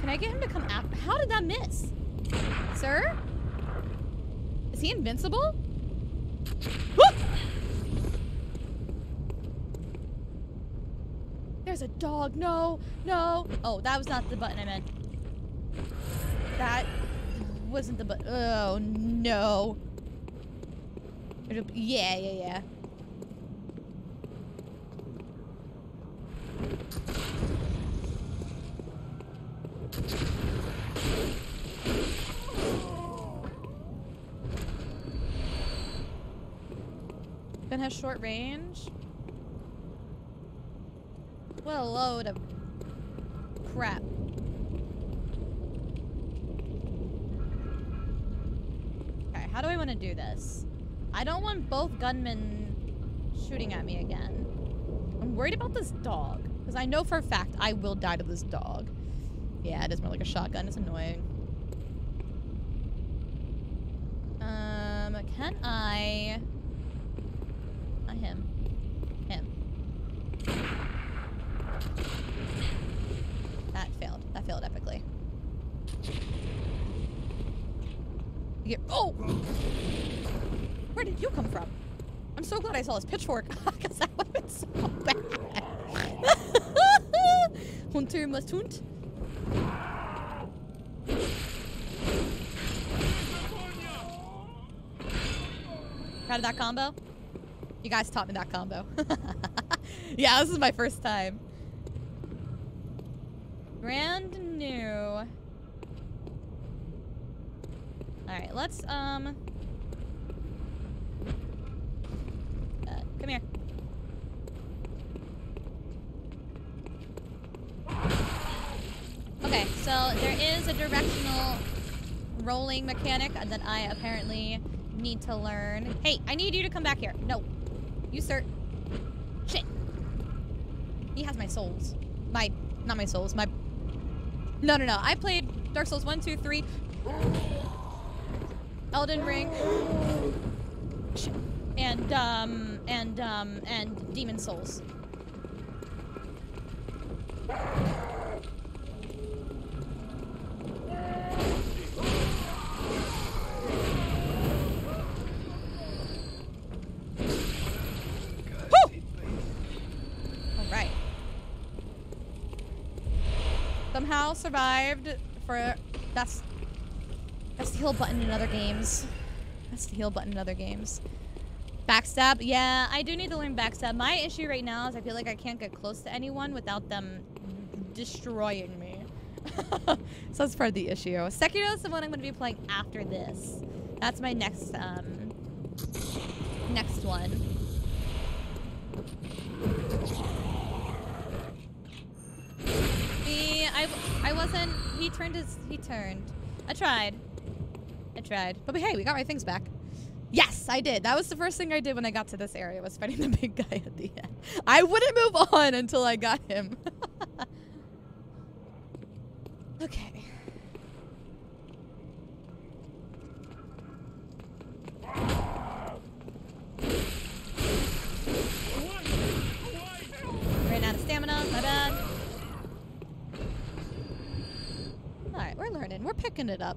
Can I get him to come out? How did that miss? Sir? Is he invincible? Whoop! There's a dog. No, no. Oh, that was not the button I meant. That wasn't the button. Oh, no. Yeah. Ben has short range. What a load of crap. Okay, how do I want to do this? I don't want both gunmen shooting at me again. I'm worried about this dog, because I know for a fact I will die to this dog. Yeah, it is more like a shotgun. It's annoying. Can I... Not him. Him. That failed. That failed epically. Yeah. Oh! Where did you come from? I'm so glad I saw his pitchfork, because that would have been so bad. Hunter must hunt. Proud of that combo? You guys taught me that combo. Yeah, this is my first time. Brand new. Alright, let's, come here. Okay, so there is a directional rolling mechanic that I apparently need to learn. Hey, I need you to come back here. No. You, sir. Shit. He has my souls. Not my souls. No. I played Dark Souls 1, 2, 3. Elden Ring. Shit. And Demon Souls. Somehow survived for that's the heal button in other games. That's the heal button in other games. Backstab, yeah, I do need to learn backstab. My issue right now is I feel like I can't get close to anyone without them destroying me. So that's part of the issue. Sekiro is the one I'm going to be playing after this. That's my next next one. I wasn't. He turned. I tried. But hey, we got my things back. Yes, I did. That was the first thing I did when I got to this area, was fighting the big guy at the end. I wouldn't move on until I got him. Okay. Ran out of stamina. My bad. Alright, we're learning. We're picking it up.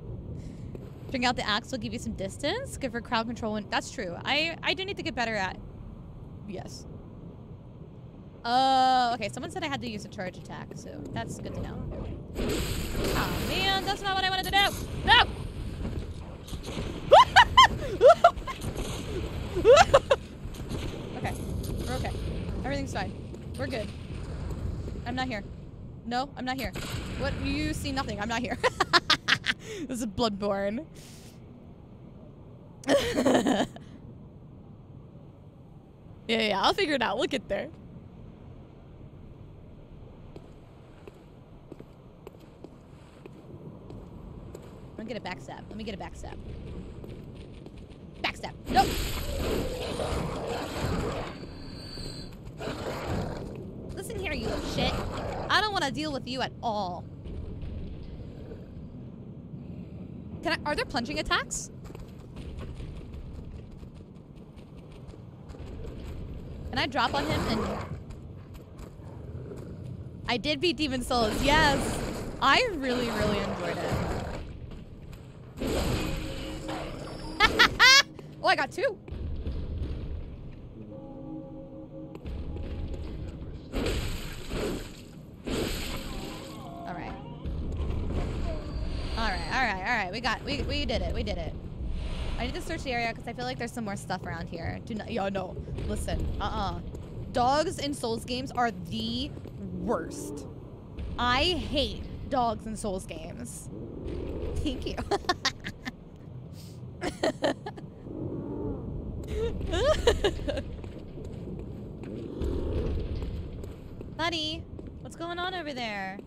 Bring out the axe will give you some distance. Give her crowd control. And that's true. I do need to get better at... Yes. Oh, okay. Someone said I had to use a charge attack, so that's good to know. Oh, man. That's not what I wanted to do. No! Okay. We're okay. Everything's fine. We're good. I'm not here. No, I'm not here. What? You see nothing. I'm not here. This is Bloodborne. Yeah, I'll figure it out. We'll get there. Let me get a backstab. Let me get a backstab. Backstab. Nope. Listen here, you little shit. I don't want to deal with you at all. Can I, are there plunging attacks? Can I drop on him and... I did beat Demon Souls, yes! I really, really enjoyed it. Oh, I got two! Alright. Alright. We did it, we did it. I need to search the area because I feel like there's some more stuff around here. Do not, yo, no. Listen, Dogs in Souls games are the worst. I hate dogs in Souls games. Thank you. Buddy, what's going on over there?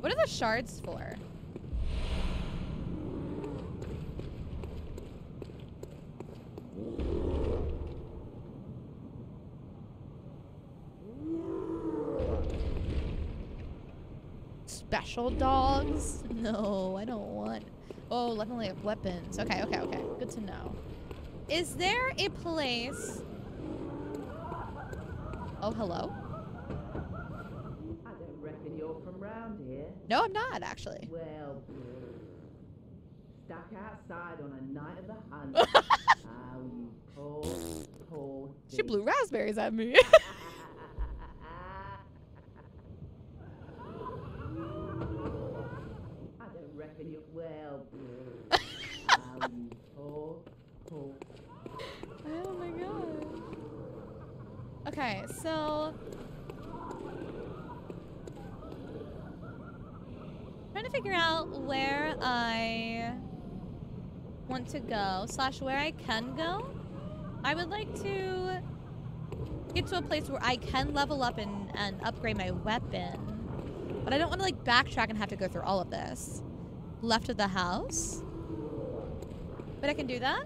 What are the shards for? Special dogs? No, I don't want... Oh, definitely have weapons. Okay, okay, okay. Good to know. Is there a place... Oh, hello? I don't reckon you're from round here. No, I'm not, actually. Well, stuck outside on a night of the hunt. Poor she blew raspberries at me. Well, oh my god. Okay, so I'm trying to figure out where I want to go slash where I can go. I would like to get to a place where I can level up and upgrade my weapon, but I don't want to like backtrack and have to go through all of this. Left of the house, but I can do that.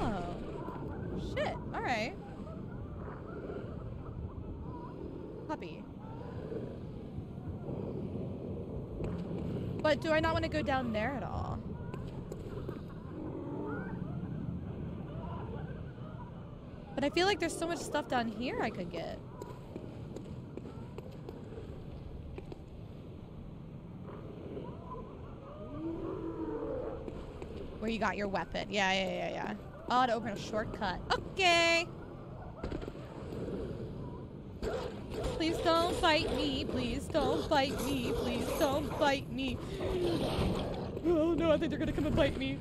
Oh shit, all right. Puppy. But do I not want to go down there at all? But I feel like there's so much stuff down here I could get. Where you got your weapon. Yeah. Oh, to open a shortcut. Okay. Please don't bite me. Please don't bite me. Please don't bite me. Oh no, I think they're gonna come and bite me.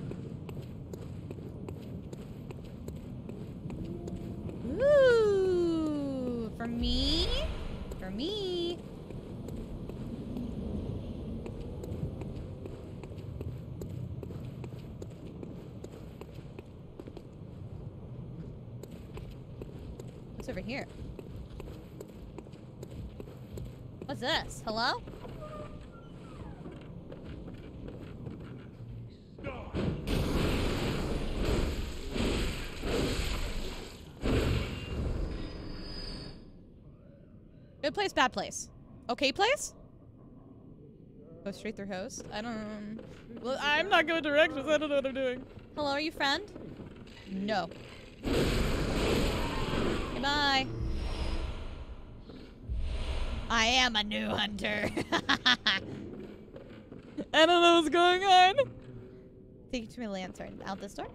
Ooh, for me? For me? Over here. What's this? Hello? Stop. Good place, bad place. Okay place? Go straight through host? I don't... Well, I'm not good with directions. I don't know what I'm doing. Hello, are you friend? No. Bye. I am a new hunter. I don't know what's going on. Take it to my lantern. Out this door?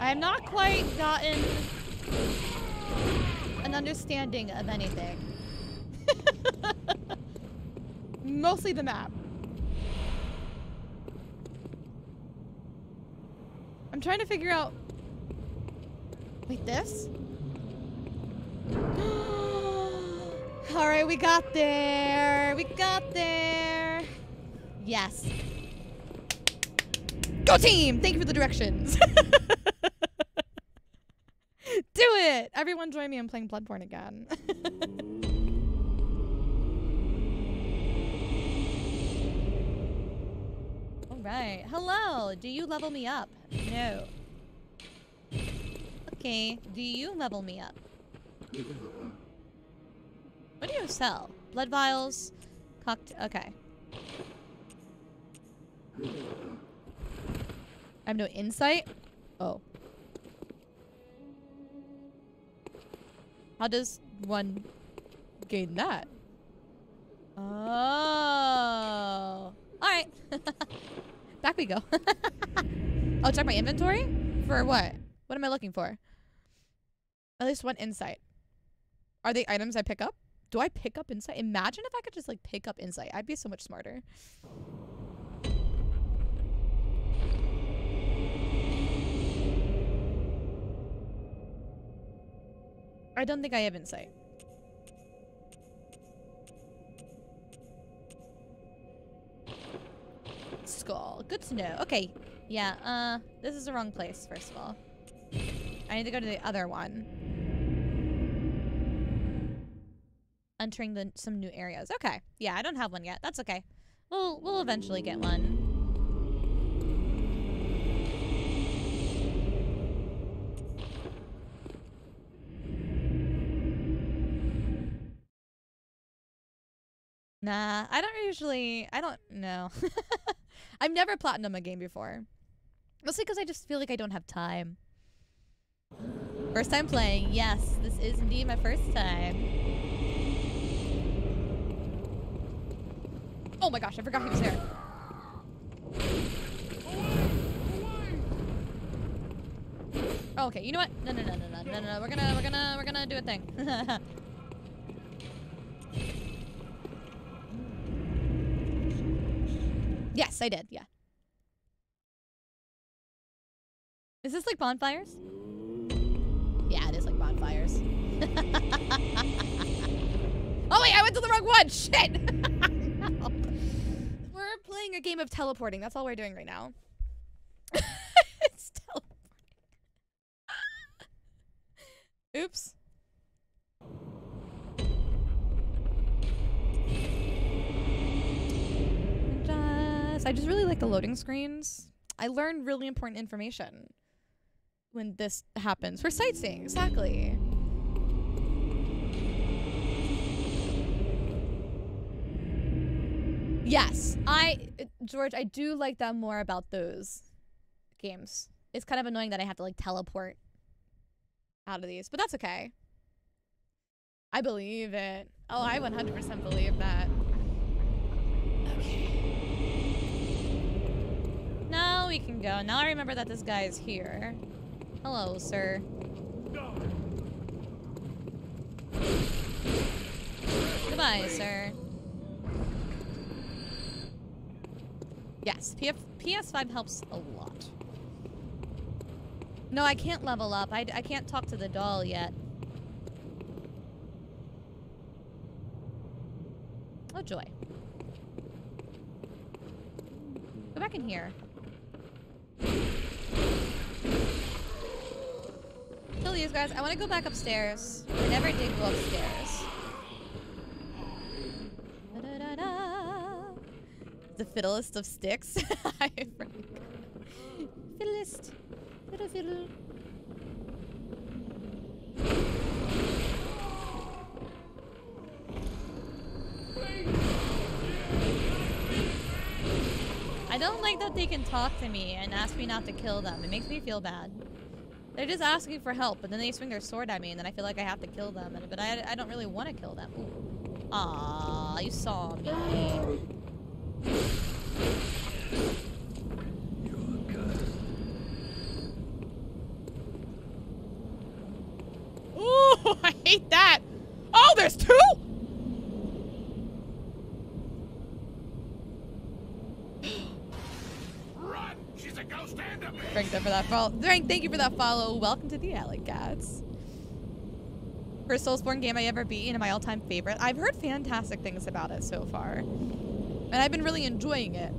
I've not quite gotten an understanding of anything. Mostly the map. I'm trying to figure out... Wait, this? Alright, we got there! We got there! Yes. Go team! Thank you for the directions! Do it! Everyone join me in playing Bloodborne again. Alright. Hello! Do you level me up? No. Okay. Do you level me up? What do you sell? Blood vials? Cocktail? Okay. I have no insight? Oh. How does one gain that? Oh. Alright. Back we go. Oh, check my inventory? For what? What am I looking for? At least one insight. Are they items I pick up? Do I pick up insight? Imagine if I could just like pick up insight. I'd be so much smarter. I don't think I have insight. Skull. Good to know. Okay. Yeah, this is the wrong place, first of all. I need to go to the other one. Entering some new areas. Okay. Yeah, I don't have one yet. That's okay. We'll eventually get one. Nah, I don't usually... I don't know. I've never platinumed a game before. Mostly because I just feel like I don't have time. First time playing. Yes, this is indeed my first time. Oh my gosh, I forgot he was there. Oh, okay, you know what? No. We're gonna do a thing. Yes, I did, yeah. Is this like bonfires? Yeah, it is like bonfires. Oh wait, I went to the wrong one! Shit! No. We're playing a game of teleporting. That's all we're doing right now. It's teleporting. Oops. I just really like the loading screens. I learned really important information when this happens. For sightseeing, exactly. Yes, George, I do like that more about those games. It's kind of annoying that I have to like teleport out of these, but that's okay. I believe it. Oh, I 100% believe that. Okay. Now we can go. Now I remember that this guy is here. Hello, sir. Goodbye, sir. Yes, PS5 helps a lot. No, I can't level up. I can't talk to the doll yet. Oh, joy. Go back in here. Kill these guys. I want to go back upstairs. I never did go upstairs. Da -da -da -da. The fiddlest of sticks. Fiddlest. Fiddle fiddle. I don't like that they can talk to me and ask me not to kill them. It makes me feel bad. They're just asking for help, but then they swing their sword at me, and then I feel like I have to kill them. But I don't really want to kill them. Ooh. Aww, you saw me. You're good. Ooh, I hate that. She's a ghost and a bitch. Frank, for that follow. Frank, thank you for that follow. Welcome to the Alley Cats. First Soulsborne game I ever beat and my all-time favorite. I've heard fantastic things about it so far, and I've been really enjoying it.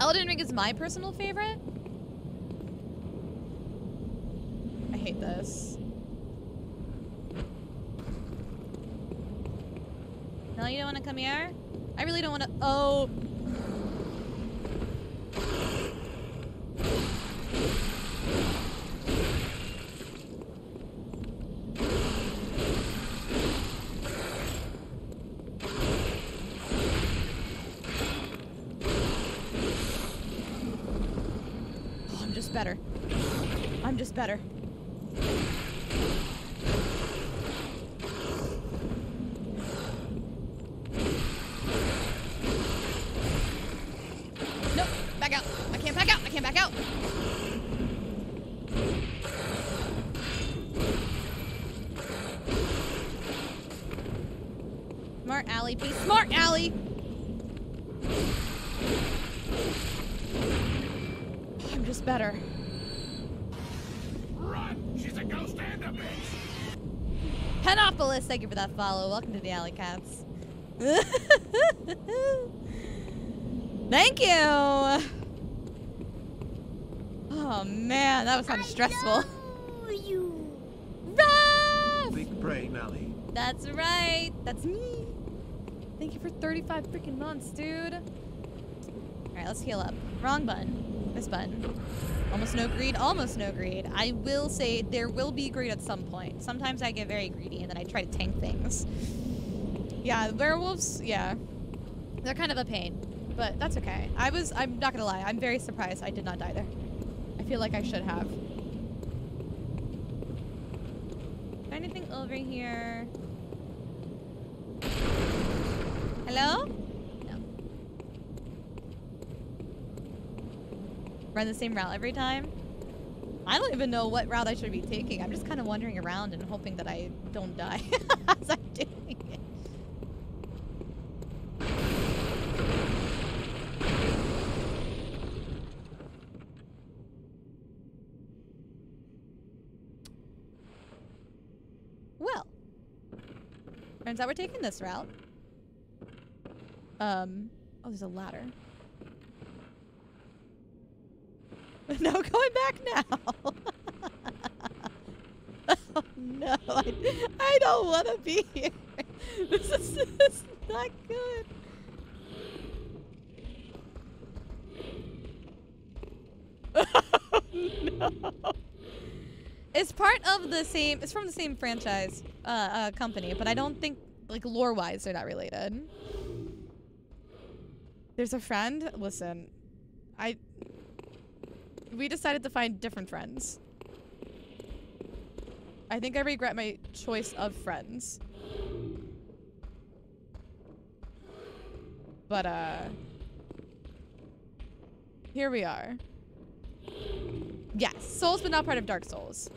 Elden Ring is my personal favorite. I hate this. No, you don't want to come here? I really don't want to. Oh. Oh, I'm just better. I'm just better. Be smart, Allie! I'm just better. Run! She's a ghost and a bitch! Penopolis, thank you for that follow. Welcome to the Alley Cats. Thank you! Oh man, that was kind of stressful. You. Ruff! Big brain, Allie. That's right, that's me. Thank you for 35 freaking months, dude. Alright, let's heal up. Wrong button. This button. Almost no greed. Almost no greed. I will say there will be greed at some point. Sometimes I get very greedy and then I try to tank things. Yeah, werewolves, yeah. They're kind of a pain. But that's okay. I'm not gonna lie, I'm very surprised I did not die there. I feel like I should have. Is there anything over here? Hello? No. Run the same route every time? I don't even know what route I should be taking. I'm just kind of wandering around and hoping that I don't die as I'm doing it. Well. Turns out we're taking this route. Oh, there's a ladder. No going back now. Oh, no. I don't want to be here. This is not good. Oh, no. It's part of the same, it's from the same franchise, company, but I don't think, like, lore-wise, they're not related. There's a friend. Listen, we decided to find different friends. I think I regret my choice of friends. But here we are. Yes, Souls, but not part of Dark Souls.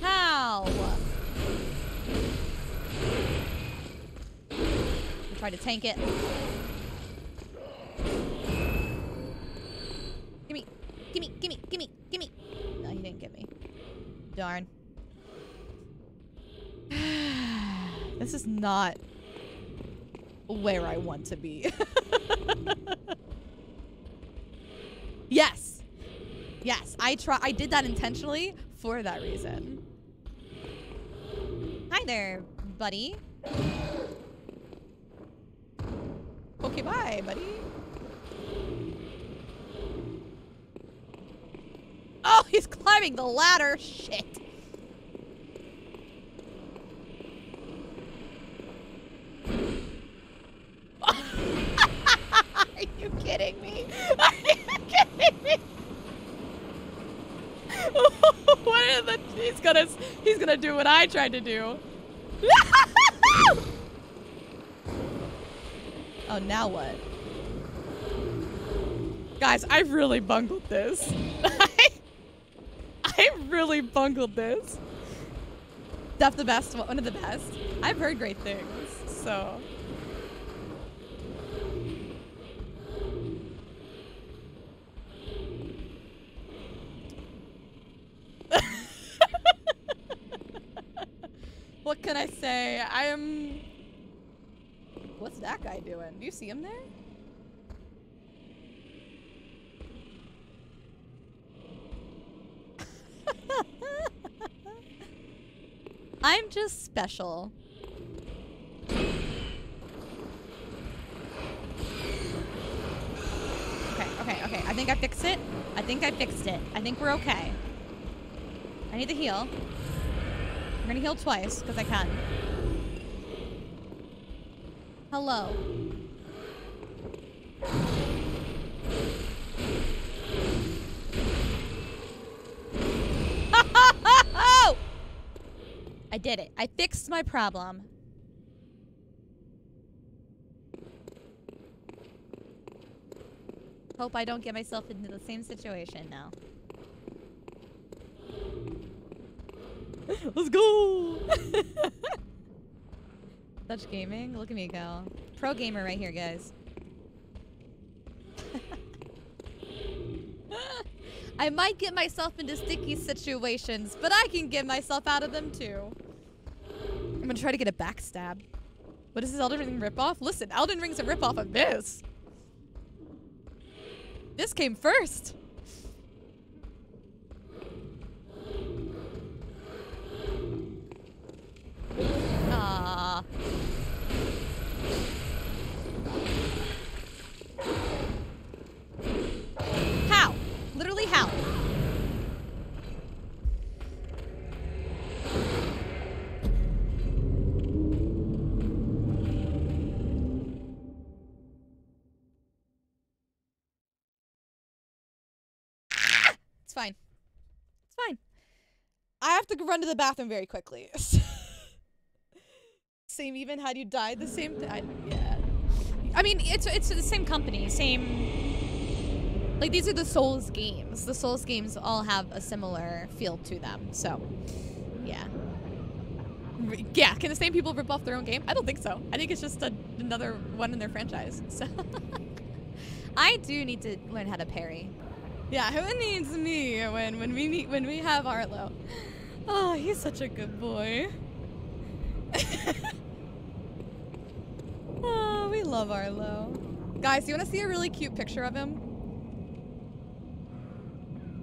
How? Try to tank it. Gimme, gimme, gimme, gimme, gimme. No, he didn't get me. Darn. This is not where I want to be. Yes. Yes, I did that intentionally for that reason. Hi there, buddy. Okay, bye, buddy. Oh, he's climbing the ladder. Shit. Are you kidding me? Are you kidding me? What is that? He's gonna do what I tried to do. Oh, now what? Guys, I really bungled this. I really bungled this. That's the best one of the best. I've heard great things, so. what's that guy doing? Do you see him there? I'm just special. Okay, okay, okay. I think I fixed it. I think I fixed it. I think we're okay. I need to heal. I'm gonna heal twice, because I can. Hello. I did it. I fixed my problem. Hope I don't get myself into the same situation now. Let's go! Such gaming? Look at me go. Pro gamer right here, guys. I might get myself into sticky situations, but I can get myself out of them too. I'm gonna try to get a backstab. What is this Elden Ring ripoff? Listen, Elden Ring's a ripoff of this. This came first. Ah. How? Literally how? It's fine. It's fine. I have to run to the bathroom very quickly. Same even had you died the same time. Yeah. I mean, it's the same company, same... Like, these are the Souls games. The Souls games all have a similar feel to them, so... Yeah. Yeah, can the same people rip off their own game? I don't think so. I think it's just another one in their franchise, so... I do need to learn how to parry. Yeah, who needs me when we have Arlo? Oh, he's such a good boy. Oh, we love Arlo. Guys, you want to see a really cute picture of him?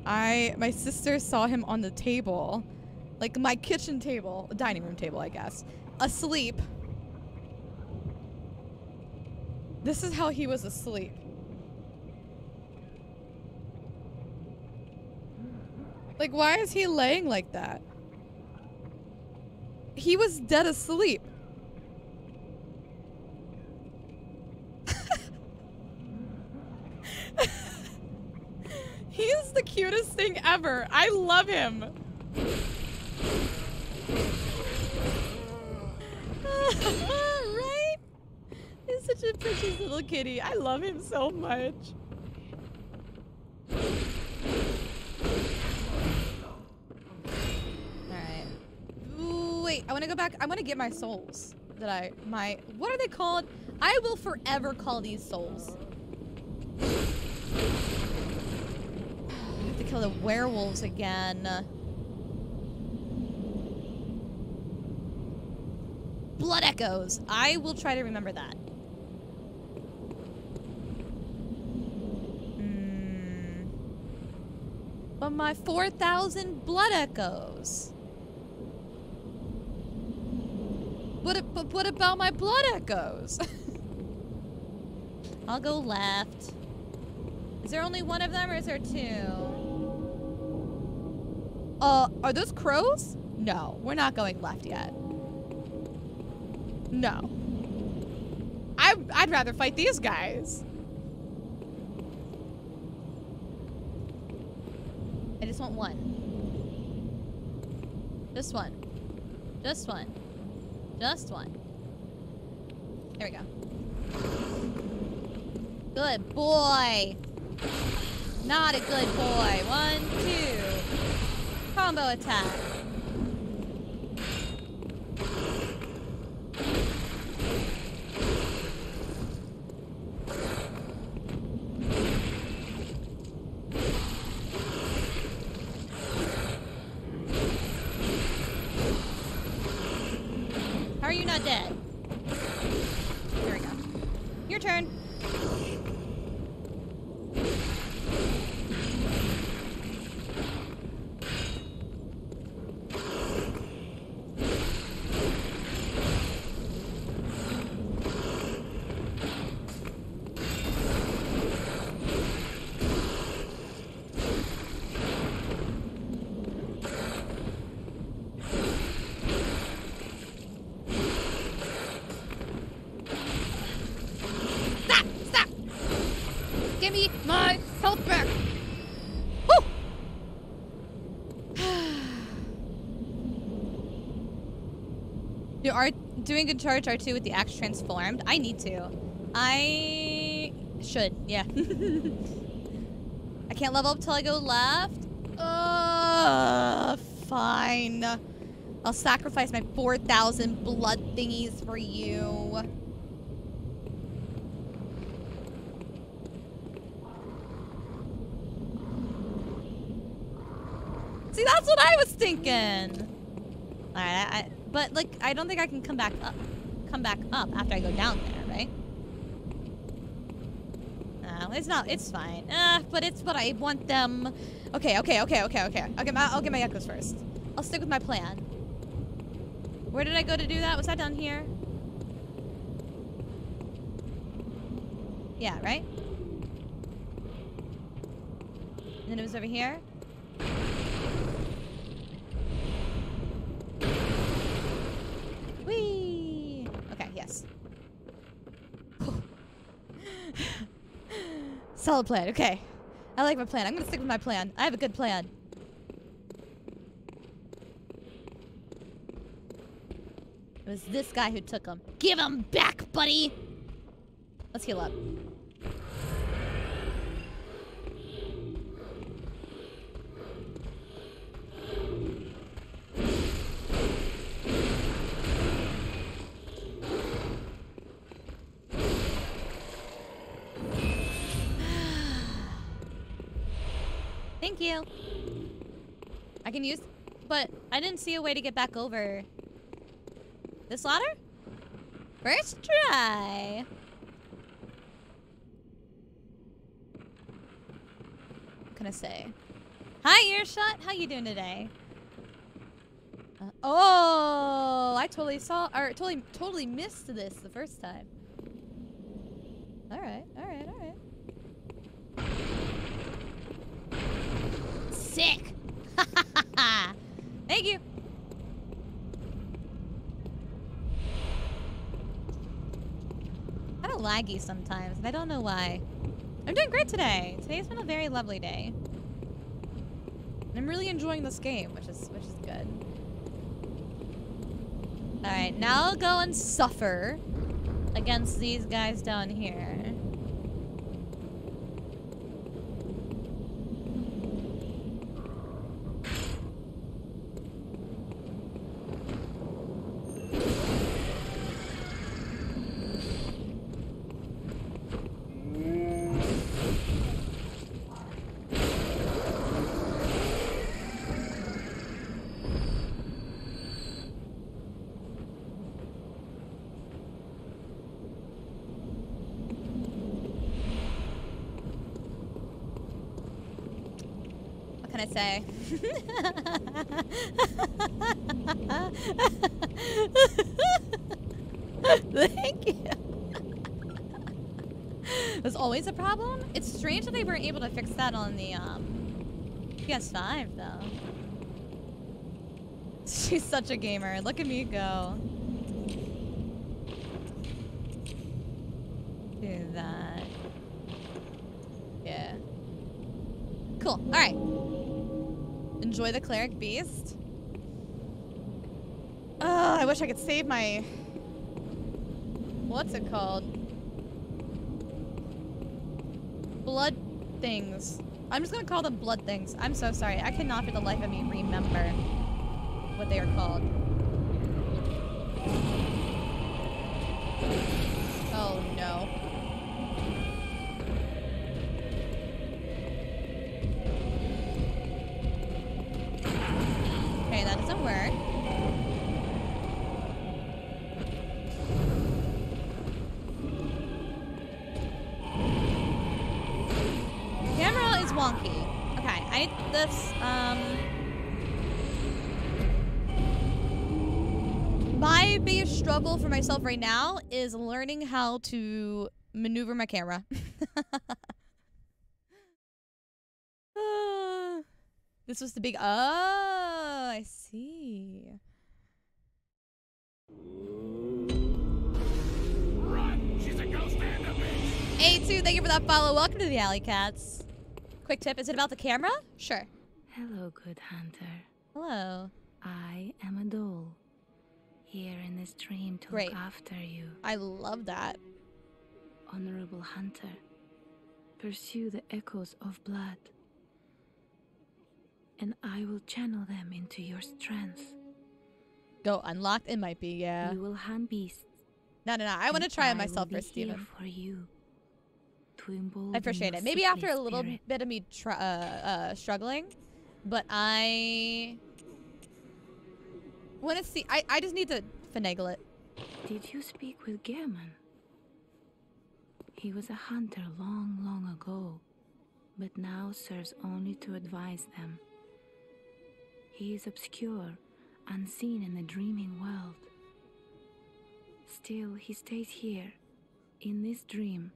My sister saw him on the table, like my kitchen table, dining room table, I guess, asleep. This is how he was asleep. Like, why is he laying like that? He was dead asleep. He is the cutest thing ever. I love him. Right? He's such a precious little kitty. I love him so much. Wait, I want to go back. I want to get my souls. What are they called? I will forever call these souls. I have to kill the werewolves again. Blood echoes. I will try to remember that. But my 4,000 blood echoes. But what about my blood echoes? I'll go left. Is there only one of them or is there two? Are those crows? No, we're not going left yet. No. I'd rather fight these guys. I just want one. This one. This one. Just one. There we go. Good boy. Not a good boy. 1, 2. Combo attack. Dead. There we go. Your turn. Doing a charge R2 with the axe transformed. I need to. I should, yeah. I can't level up till I go left. Fine. I'll sacrifice my 4,000 blood thingies for you. See, that's what I was thinking. All right, but like, I don't think I can come back up after I go down there, right? No, it's not. It's fine. But it's what I want them. Okay. I'll get my echoes first. I'll stick with my plan. Where did I go to do that? Was that down here? Yeah, right. And then it was over here. Whee! Okay, yes. Solid plan, okay. I like my plan. I'm gonna stick with my plan. I have a good plan. It was this guy who took him. Give him back, buddy! Let's heal up. You. I can use, but I didn't see a way to get back over this ladder? First try. What can I say? Hi, Earshot. How you doing today? Oh, I totally totally missed this the first time. All right. Sick! Thank you! Kinda laggy sometimes, and I don't know why. I'm doing great today. Today's been a very lovely day. And I'm really enjoying this game, which is good. Alright, now I'll go and suffer against these guys down here. Say. Thank you. There's always a problem. It's strange that they weren't able to fix that on the PS5 though. She's such a gamer. Look at me go. Do that. Yeah. Cool. All right. Enjoy the cleric beast. Oh, I wish I could save my... What's it called? Blood things. I'm just gonna call them blood things. I'm so sorry. I cannot for the life of me remember what they are called. Oh no. wonky. Okay, I ate this, my biggest struggle for myself right now is learning how to maneuver my camera. This was the big... Oh, I see. Run. She's a ghost and a bitch. A2, thank you for that follow. Welcome to the Alley Cats. Quick tip, is it about the camera? Sure. Hello, good hunter. Hello. I am a doll. Here in this dream to look after you. I love that. Honorable hunter, pursue the echoes of blood. And I will channel them into your strength. Go unlocked? It might be, yeah. You will hunt beasts. No. I want to try it myself for Steven. For you, I appreciate it. Maybe after a little bit of me struggling. But I want to see. I just need to finagle it. Did you speak with Gehrman? He was a hunter long ago, but now serves only to advise them. He is obscure, unseen in the dreaming world. Still, he stays here, in this dream.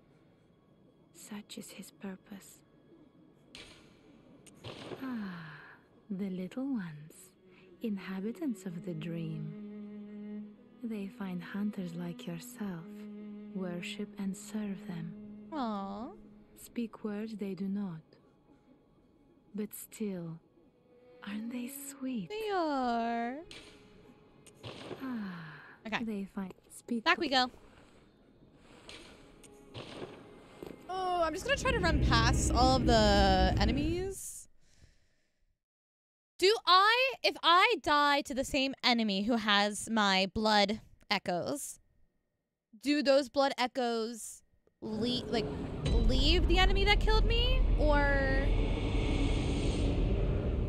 Such is his purpose. Ah, the little ones, inhabitants of the dream. They find hunters like yourself, worship and serve them. Aww. Speak words they do not. But still, aren't they sweet? They are. Ah, okay. They find speak. Back we go. Oh, I'm just gonna try to run past all of the enemies. Do I, if I die to the same enemy who has my blood echoes, do those blood echoes leave the enemy that killed me, or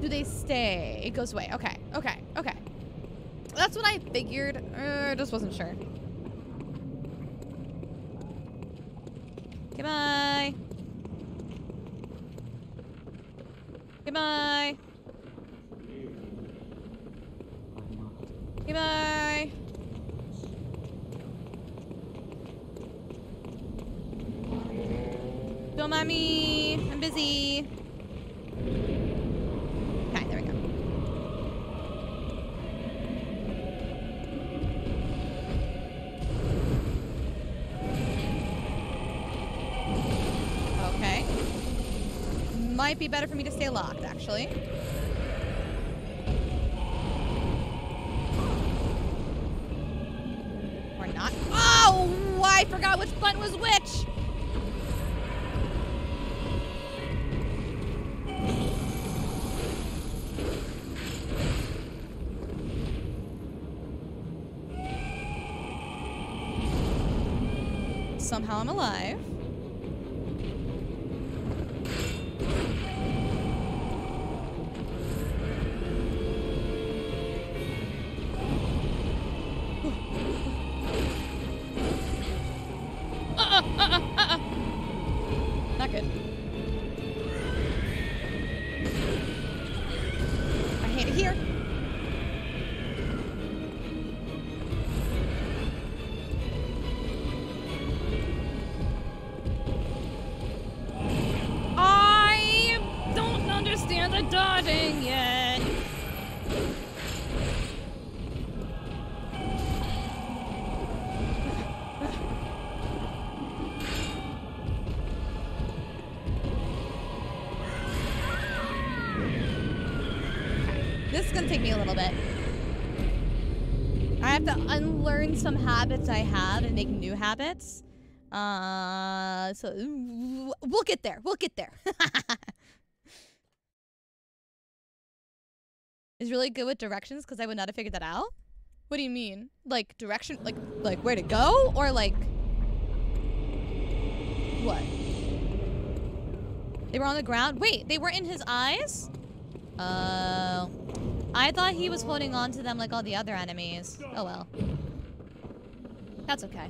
do they stay? It goes away. Okay. That's what I figured. I just wasn't sure. Goodbye. Don't mind me. I'm busy. Okay, there we go. Okay. Might be better for me to stay locked, actually. Or not. Oh! I forgot which button was which! Somehow I'm alive. Not good. I hate it here. Some habits I have and make new habits. So we'll get there. It's really good with directions because I would not have figured that out. What do you mean? Like direction, like where to go, or like what? They were on the ground. Wait, they were in his eyes? I thought he was holding on to them like all the other enemies. Oh well. That's okay.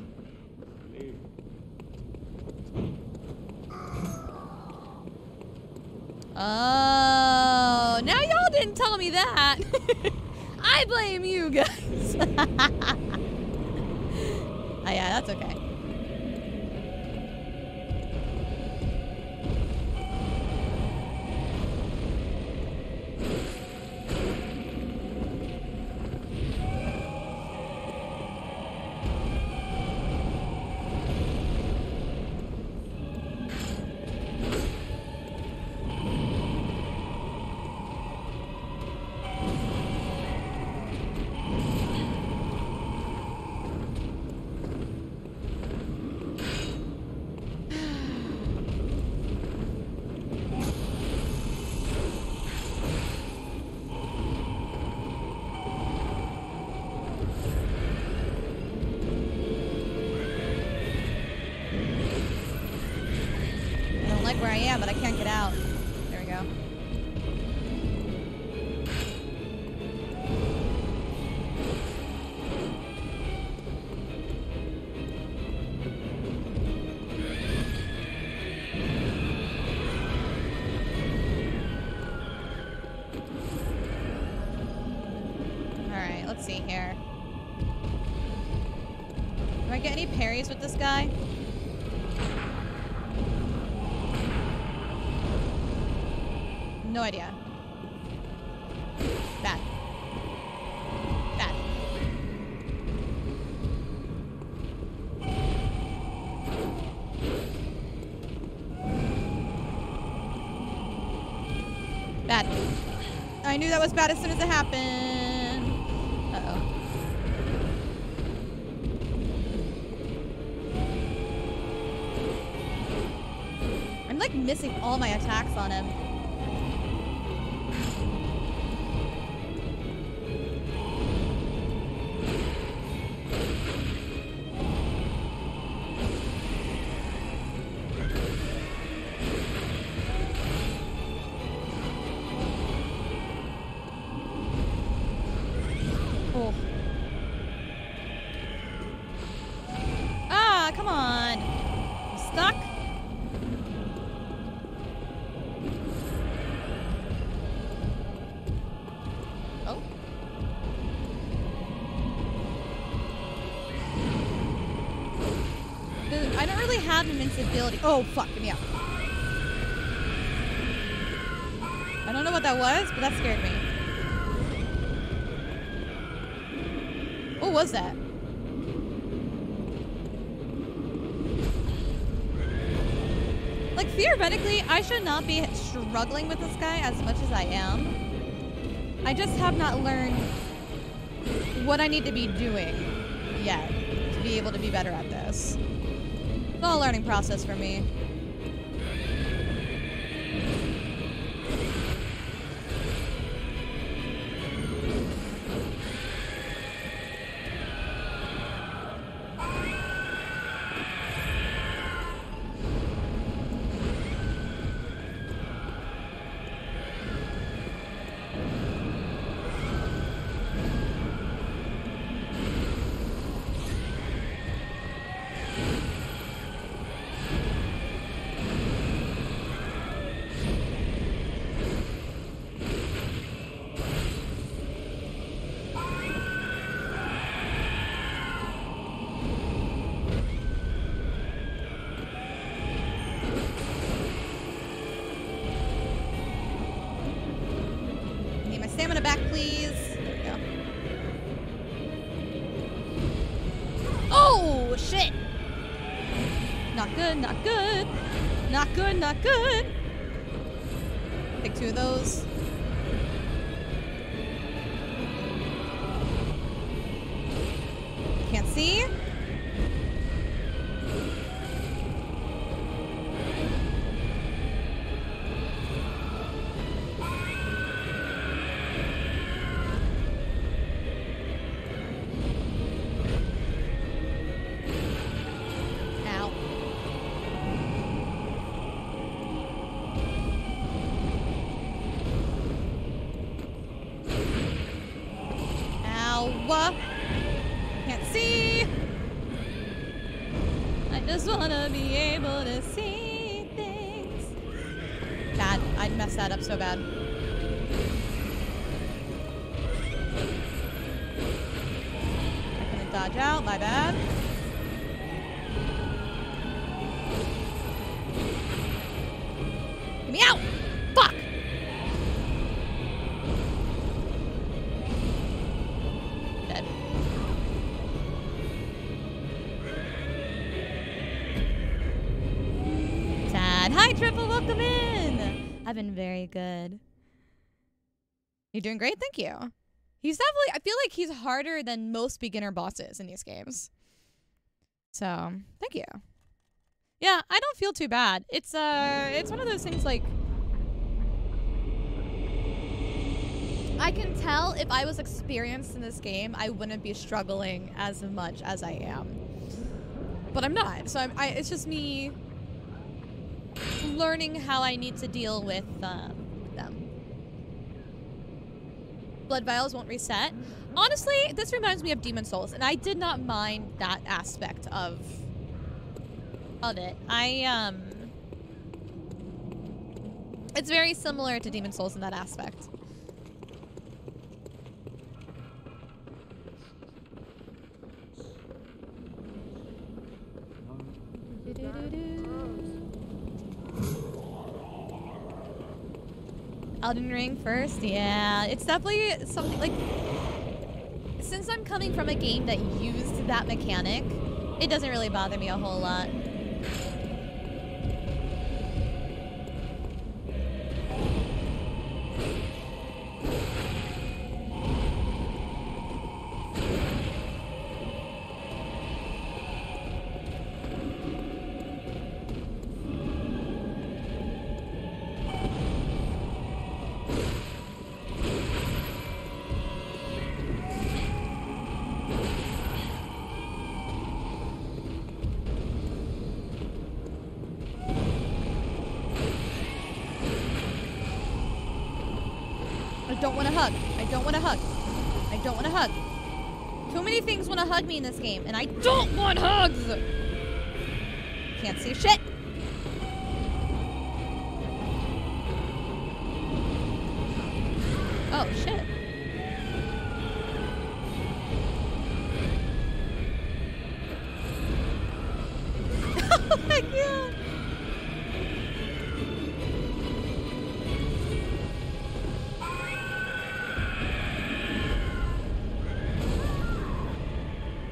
Oh, now y'all didn't tell me that. I blame you guys. Oh yeah, that's okay. With this guy? No idea. Bad. Bad. Bad. I knew that was bad as soon as it happened. Missing all my attacks on him. Oh. Ah, come on. I'm stuck. Invincibility. Oh, fuck. Give me up. I don't know what that was, but that scared me. What was that? Like, theoretically, I should not be struggling with this guy as much as I am. I just have not learned what I need to be doing yet to be able to be better at this. It's all a learning process for me. Not good. Take two of those. Can't see. Wanna be able to see things. Bad. I'd mess that up so bad. I couldn't dodge out, my bad. Get me out! Fuck! Dead. Sad. Hi, Triple, welcome in! I've been very good. You're doing great, thank you. He's definitely, I feel like he's harder than most beginner bosses in these games. So, thank you. Yeah, I don't feel too bad. It's one of those things like, I can tell if I was experienced in this game, I wouldn't be struggling as much as I am. But I'm not, so it's just me learning how I need to deal with them. Blood vials won't reset. Honestly, this reminds me of Demon Souls, and I did not mind that aspect of it. It's very similar to Demon Souls in that aspect. Elden Ring first? Yeah, it's definitely something like, since I'm coming from a game that used that mechanic, it doesn't really bother me a whole lot. I don't want to hug. Too many things want to hug me in this game, and I don't want hugs! Can't see shit. Oh, shit. Oh my god!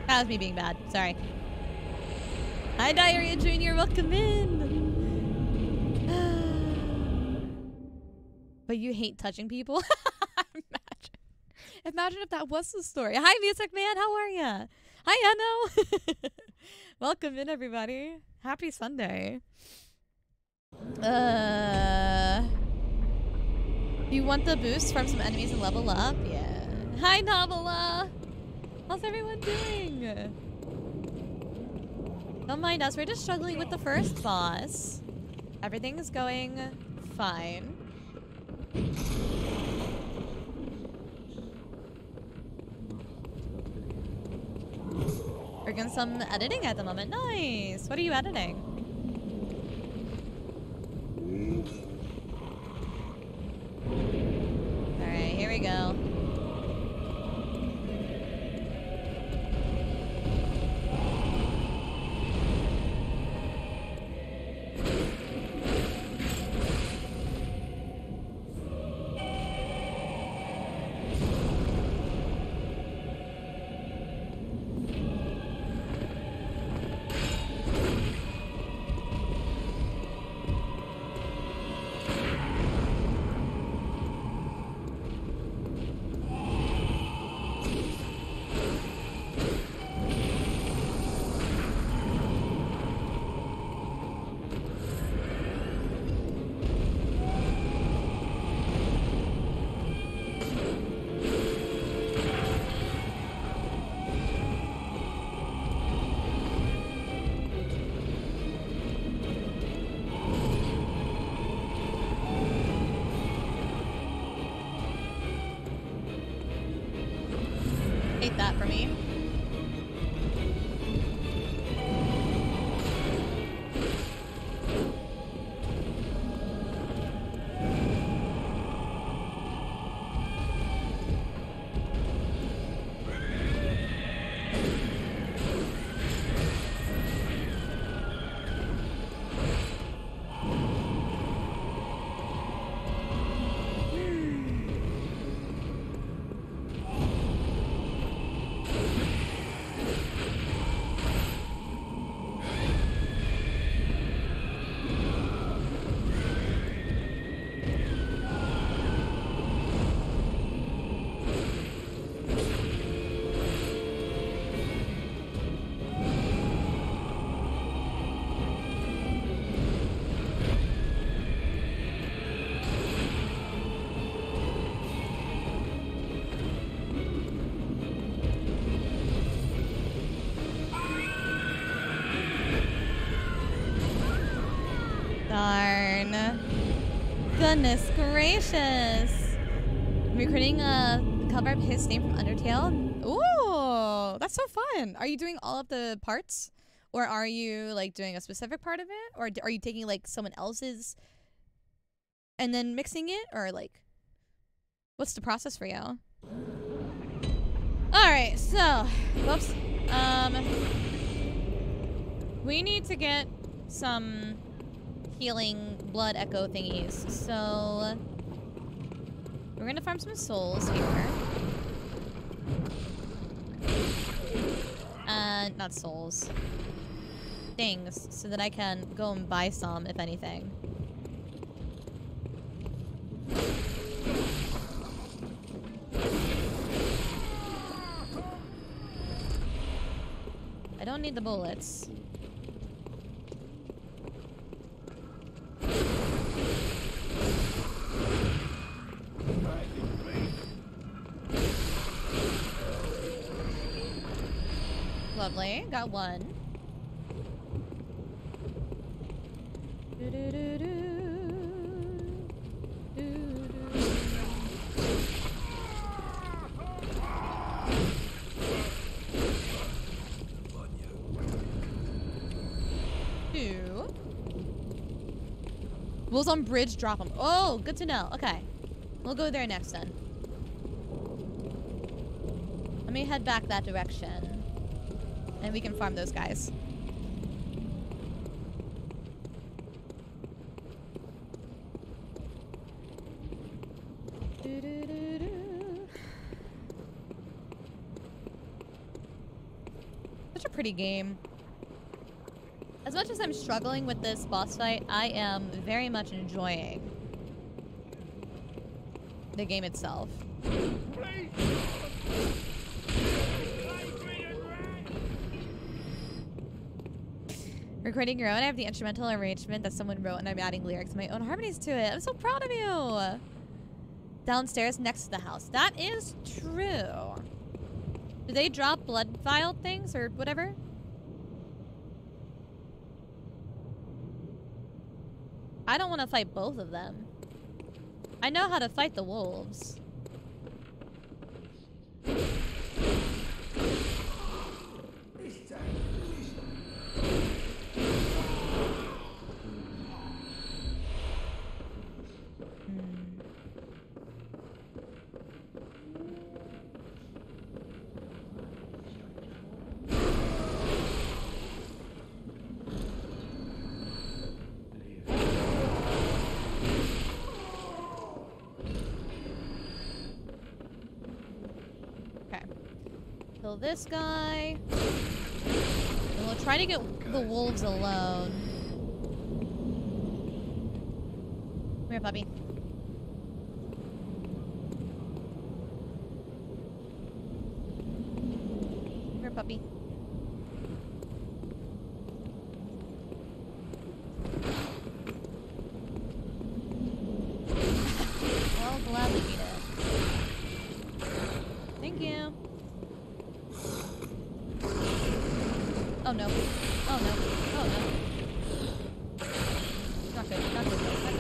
That was me being bad. Sorry. Hi, Diarrhea Jr. Welcome in. But you hate touching people? Imagine if that was the story. Hi, Music Man. How are ya? Hi, Anno. Welcome in, everybody. Happy Sunday. You want the boost from some enemies and level up? Yeah. Hi, Nabila. How's everyone doing? Don't mind us, we're just struggling with the first boss. Everything is going fine. We're doing some editing at the moment. Nice! What are you editing? Alright, here we go. Darn. Goodness gracious. I'm recording a cover of his name from Undertale. Ooh, that's so fun. Are you doing all of the parts? Or are you like doing a specific part of it? Or are you taking like someone else's and then mixing it? Or like, what's the process for you? Alright, so, whoops. We need to get some healing blood echo thingies. So, we're gonna farm some souls here. Not souls. Things, so that I can go and buy some, if anything. I don't need the bullets. Lovely, got one. Do do do do. Wolves on bridge, drop them. Oh, good to know. Okay. We'll go there next then. Let me head back that direction. And we can farm those guys. Such a pretty game. As much as I'm struggling with this boss fight, I am very much enjoying the game itself. Recording your own, I have the instrumental arrangement that someone wrote and I'm adding lyrics and my own harmonies to it. I'm so proud of you! Downstairs next to the house. That is true. Do they drop blood vial things or whatever? I don't want to fight both of them. I know how to fight the wolves. This guy. And we'll try to get the wolves alone. Come here, puppy. Come here, puppy. I'll gladly eat it. Thank you. Oh no. Oh no. Oh no. Not good. Not good. Not good.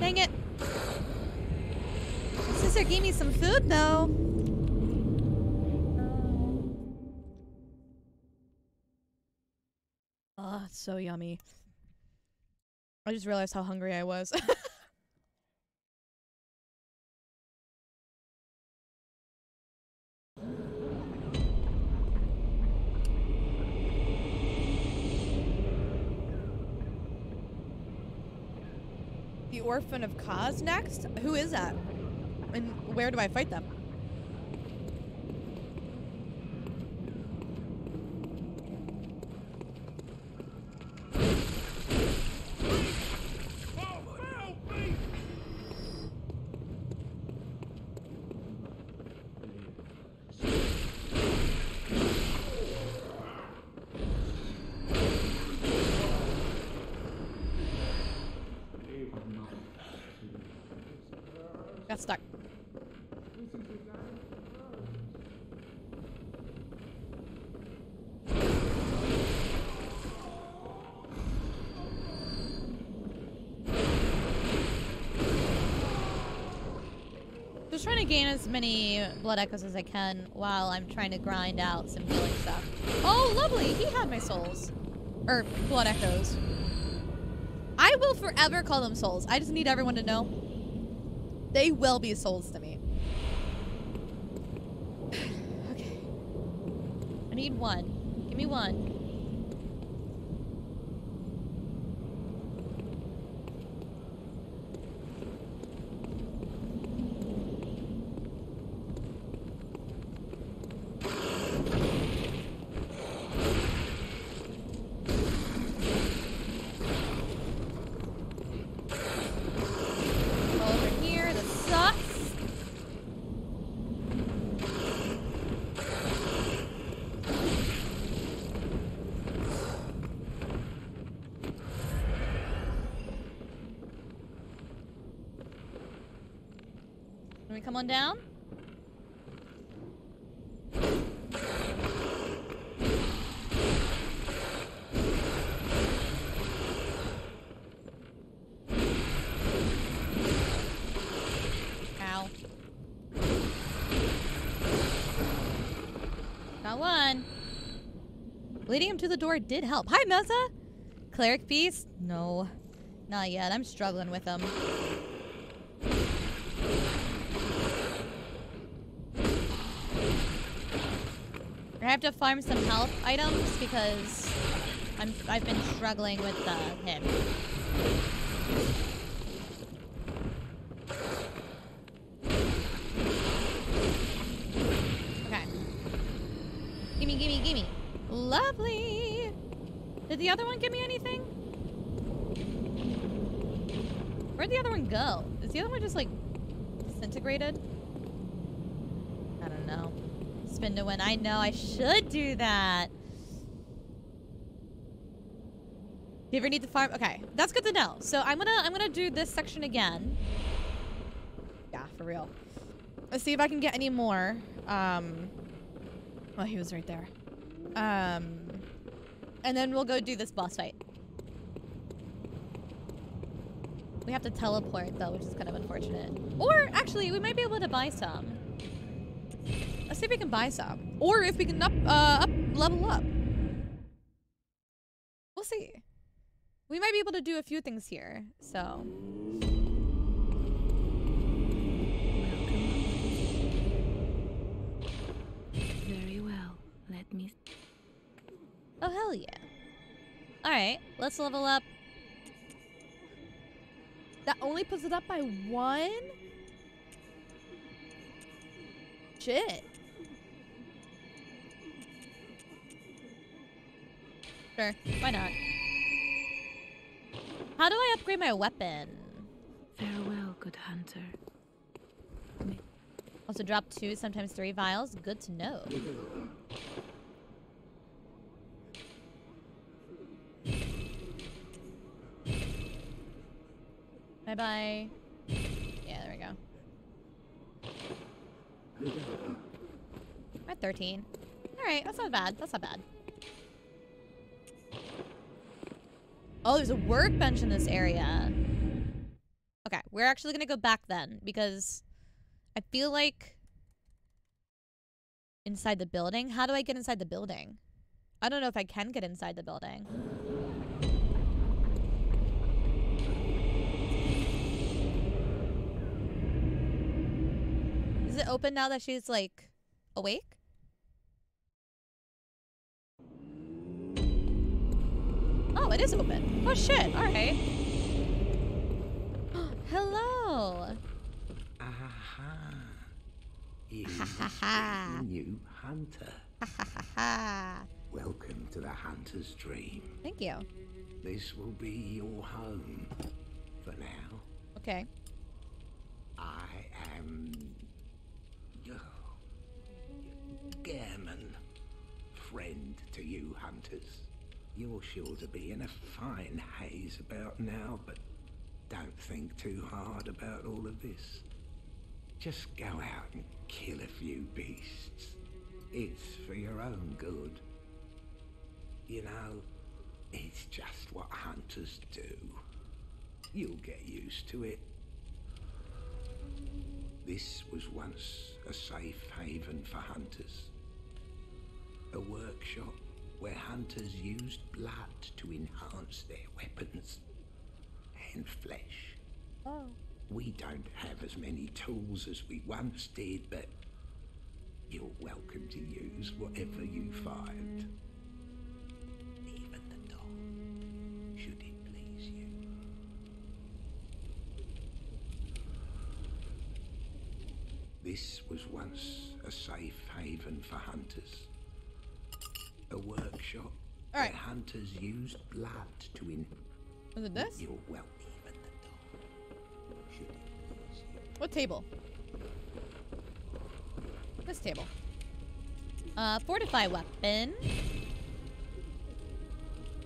Dang it. My sister gave me some food though. Oh, it's so yummy. I just realized how hungry I was. The Orphan of Kaz next? Who is that? And where do I fight them? Got stuck. Just trying to gain as many blood echoes as I can while I'm trying to grind out some healing stuff. Oh, lovely! He had my souls. Blood echoes. I will forever call them souls. I just need everyone to know. They will be souls to me. Okay. I need one. Give me one. Come on down. Ow. Got one. Leading him to the door did help. Hi, Meza. Cleric beast? No. Not yet. I'm struggling with him. I have to farm some health items because I've been struggling with him. Okay. Gimme, gimme, gimme. Lovely! Did the other one give me anything? Where'd the other one go? Is the other one just like disintegrated? I don't know. Spin to win. I know I should do that. Do you ever need to farm? Okay, that's good to know. So I'm gonna do this section again. Yeah, for real. Let's see if I can get any more. Oh, he was right there. And then we'll go do this boss fight. We have to teleport though, which is kind of unfortunate. Or actually, we might be able to buy some. Let's see if we can buy some. Or if we can level up. We'll see. We might be able to do a few things here, so. Very well, let me. Oh, hell yeah. All right, let's level up. That only puts it up by one? Shit. Sure, why not? How do I upgrade my weapon? Farewell, good hunter. Also drop 2, sometimes 3 vials. Good to know. Bye-bye. Yeah, there we go. We're at 13. Alright, that's not bad. That's not bad. Oh, there's a workbench in this area. Okay, we're actually gonna go back then, because I feel like inside the building? How do I get inside the building? I don't know if I can get inside the building. Is it open now that she's, like, awake? Oh, it is open. Oh shit, alright. Hello! Is new hunter. Welcome to the hunter's dream. Thank you. This will be your home for now. Okay. I am Gehrman, friend to you hunters. You're sure to be in a fine haze about now, but don't think too hard about all of this. Just go out and kill a few beasts. It's for your own good. You know, it's just what hunters do. You'll get used to it. This was once a safe haven for hunters. A workshop where hunters used blood to enhance their weapons and flesh. Oh. We don't have as many tools as we once did, but you're welcome to use whatever you find. Even the dog, should it please you. This was once a safe haven for hunters. A workshop where hunters used blood to win. Was it this? You're welcome. What table? This table. Fortify weapon.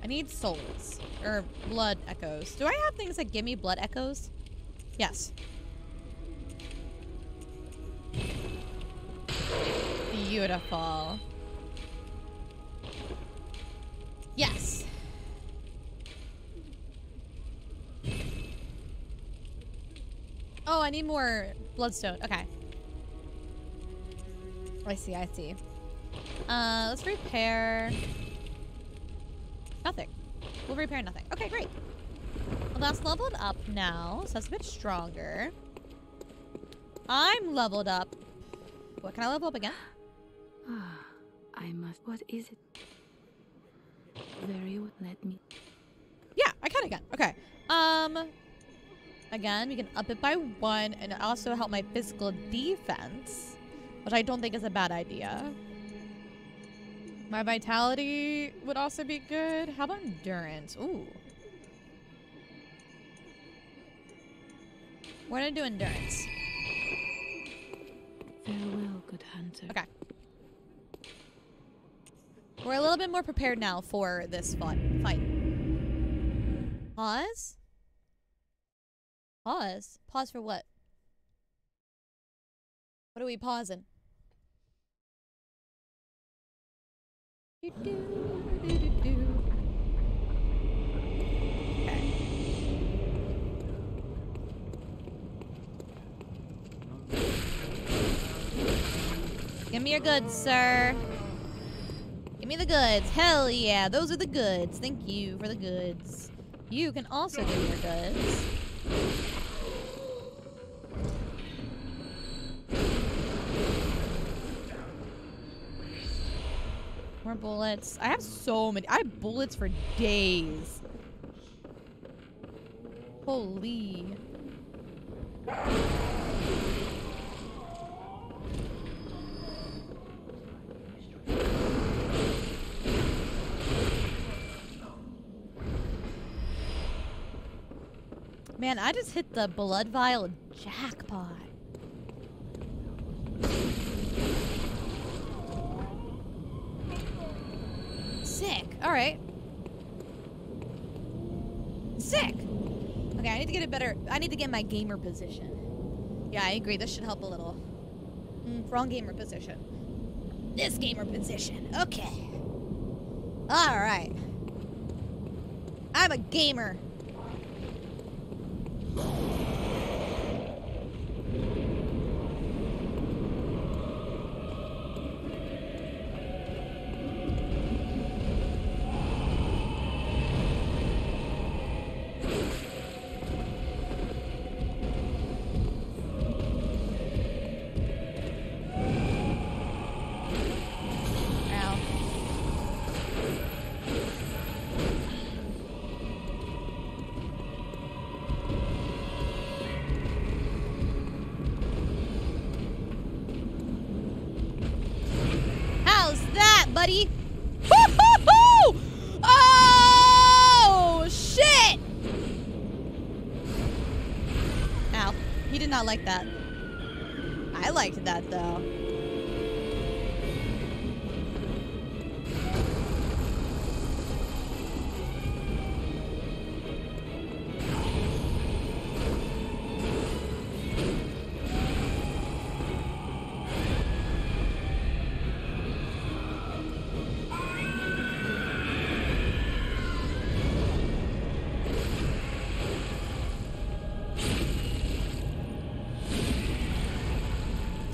I need souls. Or blood echoes. Do I have things that give me blood echoes? Yes. Beautiful. Yes. Oh, I need more bloodstone. Okay. I see, I see. Let's repair... nothing. We'll repair nothing. Okay, great. Well, that's leveled up now, so that's a bit stronger. I'm leveled up. What, can I level up again? I must... what is it? There, you would let me... yeah, I can again. Okay. Again, we can up it by 1 and also help my physical defense, which I don't think is a bad idea. My vitality would also be good. How about endurance? Ooh. We're gonna do endurance. Farewell, good hunter. Okay. We're a little bit more prepared now for this fight. Pause? Pause? Pause for what? What are we pausing? Okay. Give me your goods, sir. Give me the goods. Hell yeah, those are the goods. Thank you for the goods. You can also give me your goods. More bullets. I have so many. I have bullets for days. Holy. Man, I just hit the blood vial jackpot. Sick. Alright. Sick! Okay, I need to get a better... I need to get my gamer position. Yeah, I agree. This should help a little. Wrong gamer position. This gamer position. Okay. Alright. I'm a gamer. Like that. I liked that though.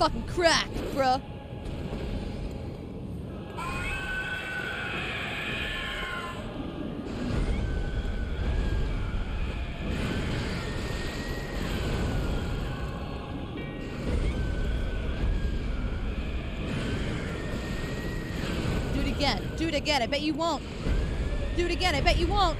fucking cracked, bruh. Do it again. Do it again. I bet you won't. Do it again. I bet you won't.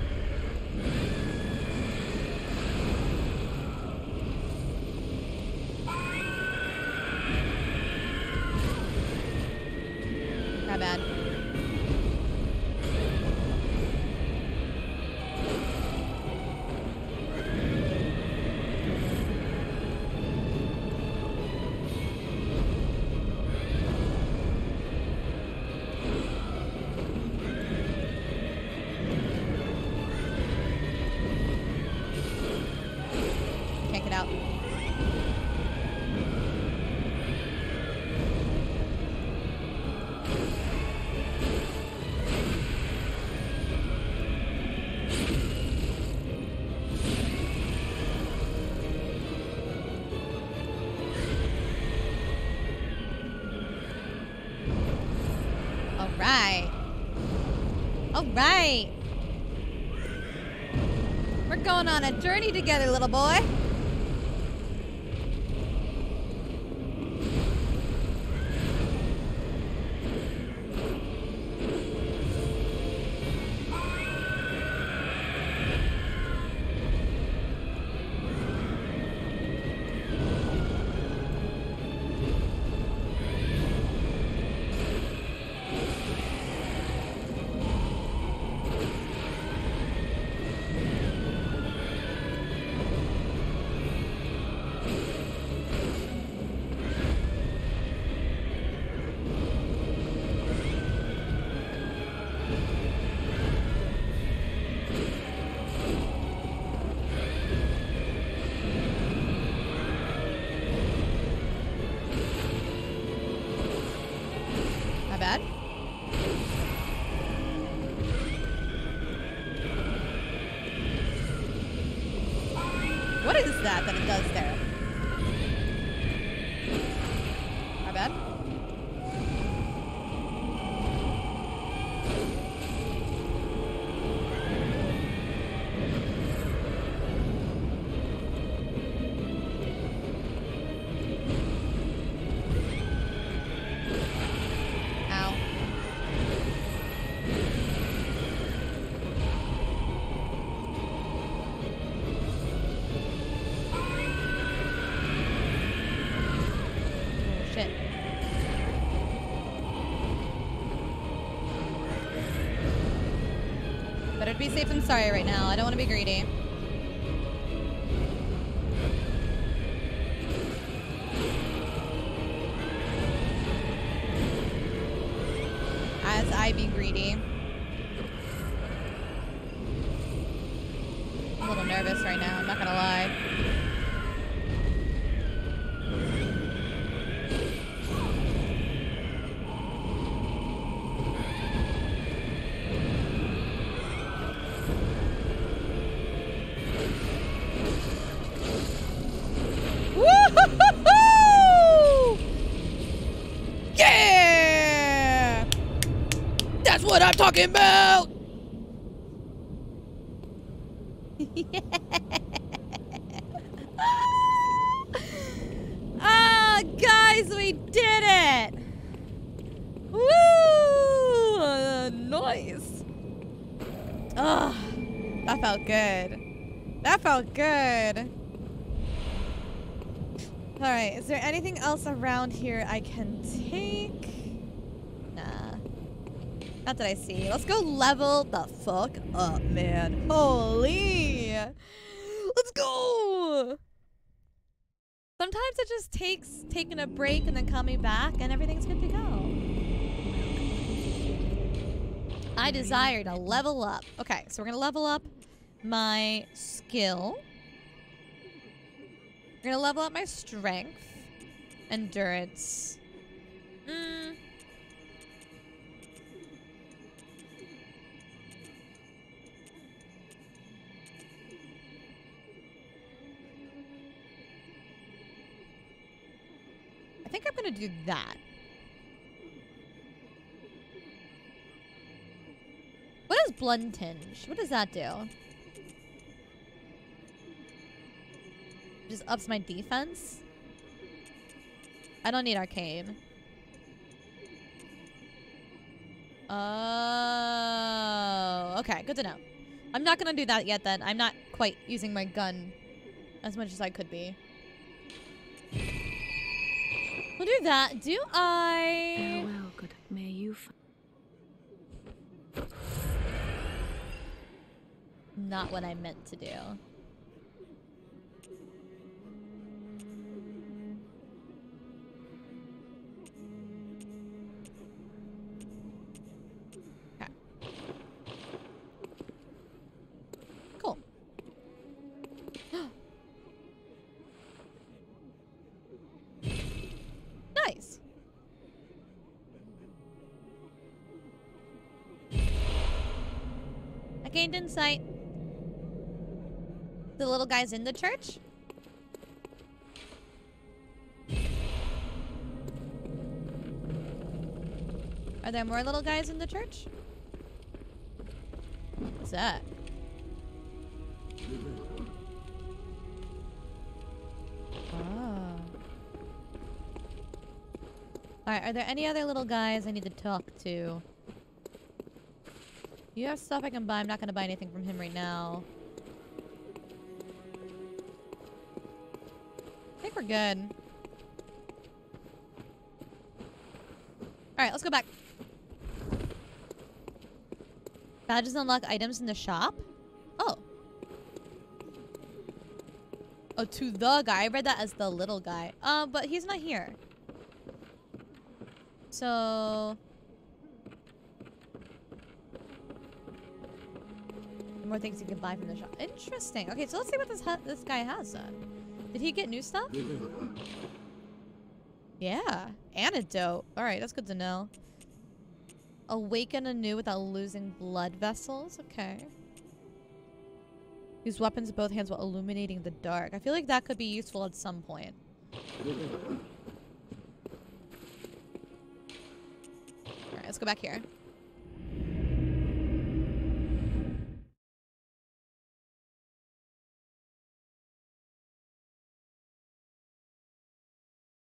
On a journey together, little boy. Be safe than sorry right now. I don't want to be greedy. As I be greedy. I'm a little nervous right now, I'm not gonna lie. Talking about. Yeah. Ah, guys, we did it. Woo! Nice. Ah, oh, that felt good. That felt good. All right, is there anything else around here I can take? Not that I see. Let's go level the fuck up, man. Holy! Let's go! Sometimes it just takes taking a break and then coming back and everything's good to go. I desire to level up. Okay, so we're gonna level up my skill. We're gonna level up my strength. Endurance. I think I'm gonna do that. What is blood tinge? What does that do? Just ups my defense? I don't need arcane. Oh, okay, good to know. I'm not gonna do that yet then. I'm not quite using my gun as much as I could be. We'll do that. Do I? Farewell, good. May you. Not what I meant to do. Gained insight. The little guy's in the church? Are there more little guys in the church? What's that? Oh. Alright, are there any other little guys I need to talk to? You have stuff I can buy. I'm not gonna buy anything from him right now. I think we're good. Alright, let's go back. Badges unlock items in the shop? Oh. Oh, to the guy. I read that as the little guy. But he's not here. So... more things you can buy from the shop. Interesting. Okay, so let's see what this guy has done. Did he get new stuff? Yeah. Antidote. Alright, that's good to know. Awaken anew without losing blood vessels. Okay. Use weapons with both hands while illuminating the dark. I feel like that could be useful at some point. Alright, let's go back here.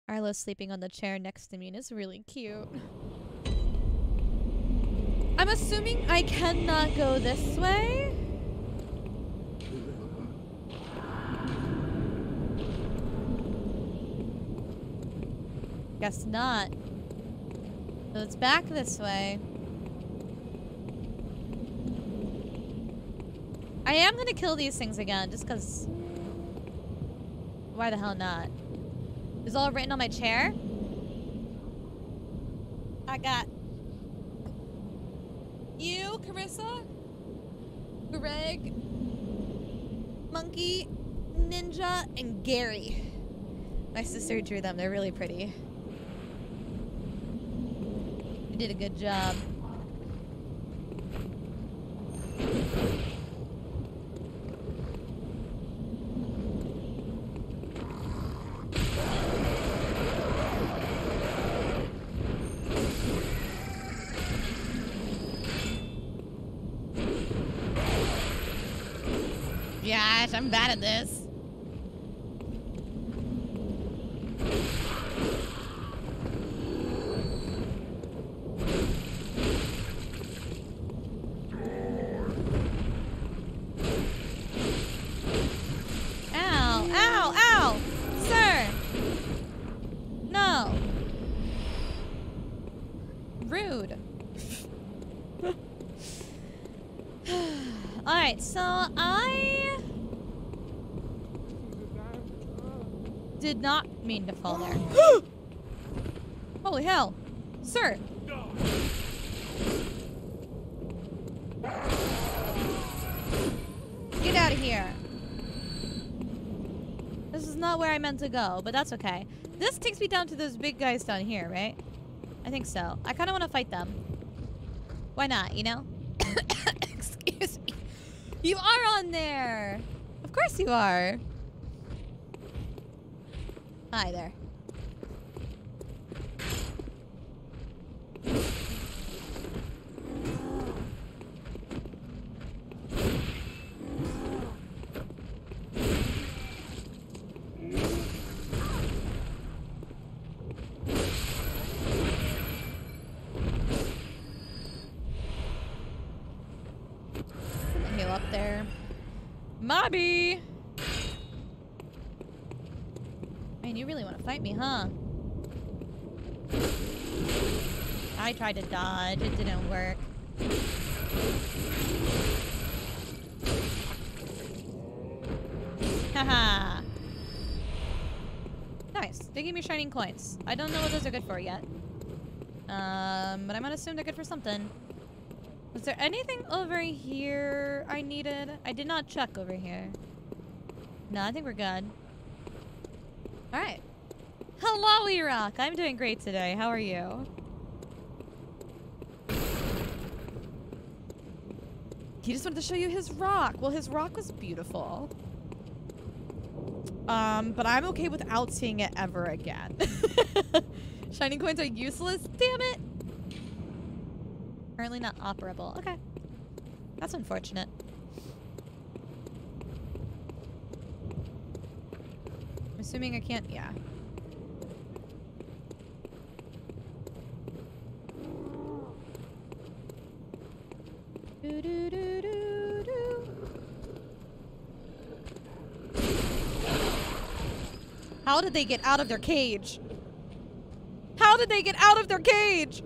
Arlo sleeping on the chair next to me, and it's really cute. I'm assuming I cannot go this way. Guess not. So it's back this way. I am gonna kill these things again, just cause... why the hell not? It's all written on my chair. I got you, Carissa, Greg, Monkey, Ninja, and Gary. My sister drew them. They're really pretty. You did a good job. I'm bad at this. Ow, ow, ow, sir. No. Rude. All right, so I did not mean to fall there. Holy hell. Sir. No. Get out of here. This is not where I meant to go, but that's okay. This takes me down to those big guys down here, right? I think so. I kind of want to fight them. Why not, you know? Excuse me. You are on there. Of course you are. Hi there. Mobby! Man, you really want to fight me, huh? I tried to dodge. It didn't work. Haha. Nice. They gave me shining coins. I don't know what those are good for yet. But I'm gonna assume they're good for something. Was there anything over here I needed? I did not check over here. No, I think we're good. Alright. Hello, E-Rock! I'm doing great today. How are you? He just wanted to show you his rock. Well, his rock was beautiful. But I'm okay without seeing it ever again. Shining coins are useless? Damn it! Apparently not operable. Okay. That's unfortunate. I'm assuming I can't... Yeah. Do, do, do, do, do. How did they get out of their cage? How did they get out of their cage?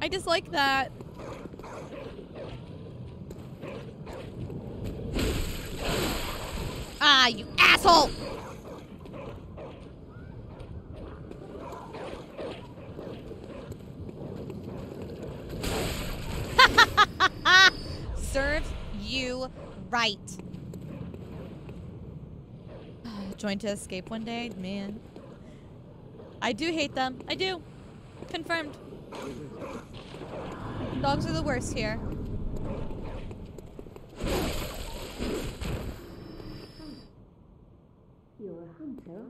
I dislike that. Ah, you asshole! Serves you right. Joined to escape one day? Man. I do hate them. I do. Confirmed. Dogs are the worst here. You're a hunter,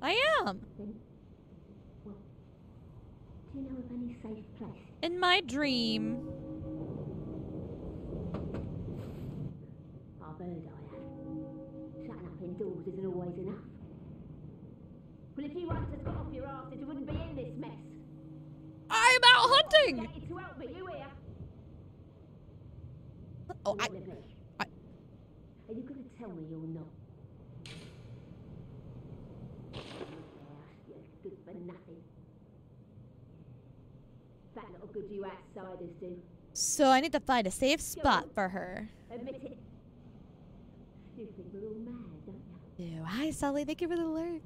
aren't you? I am. Well, do you know of any safe place? In my dream. I've heard I am. Shutting up indoors isn't always enough. Well, if you once had got off your ass, it wouldn't be in this mess. I'm out hunting! To help me, you here? Oh, I... Are you going to tell me you're not? Good for nothing. That little good you outsiders do. So I need to find a safe spot for her. Admit it. You think we're all mad, don't you? Ew. Hi, Sully. Thank you for the lurk.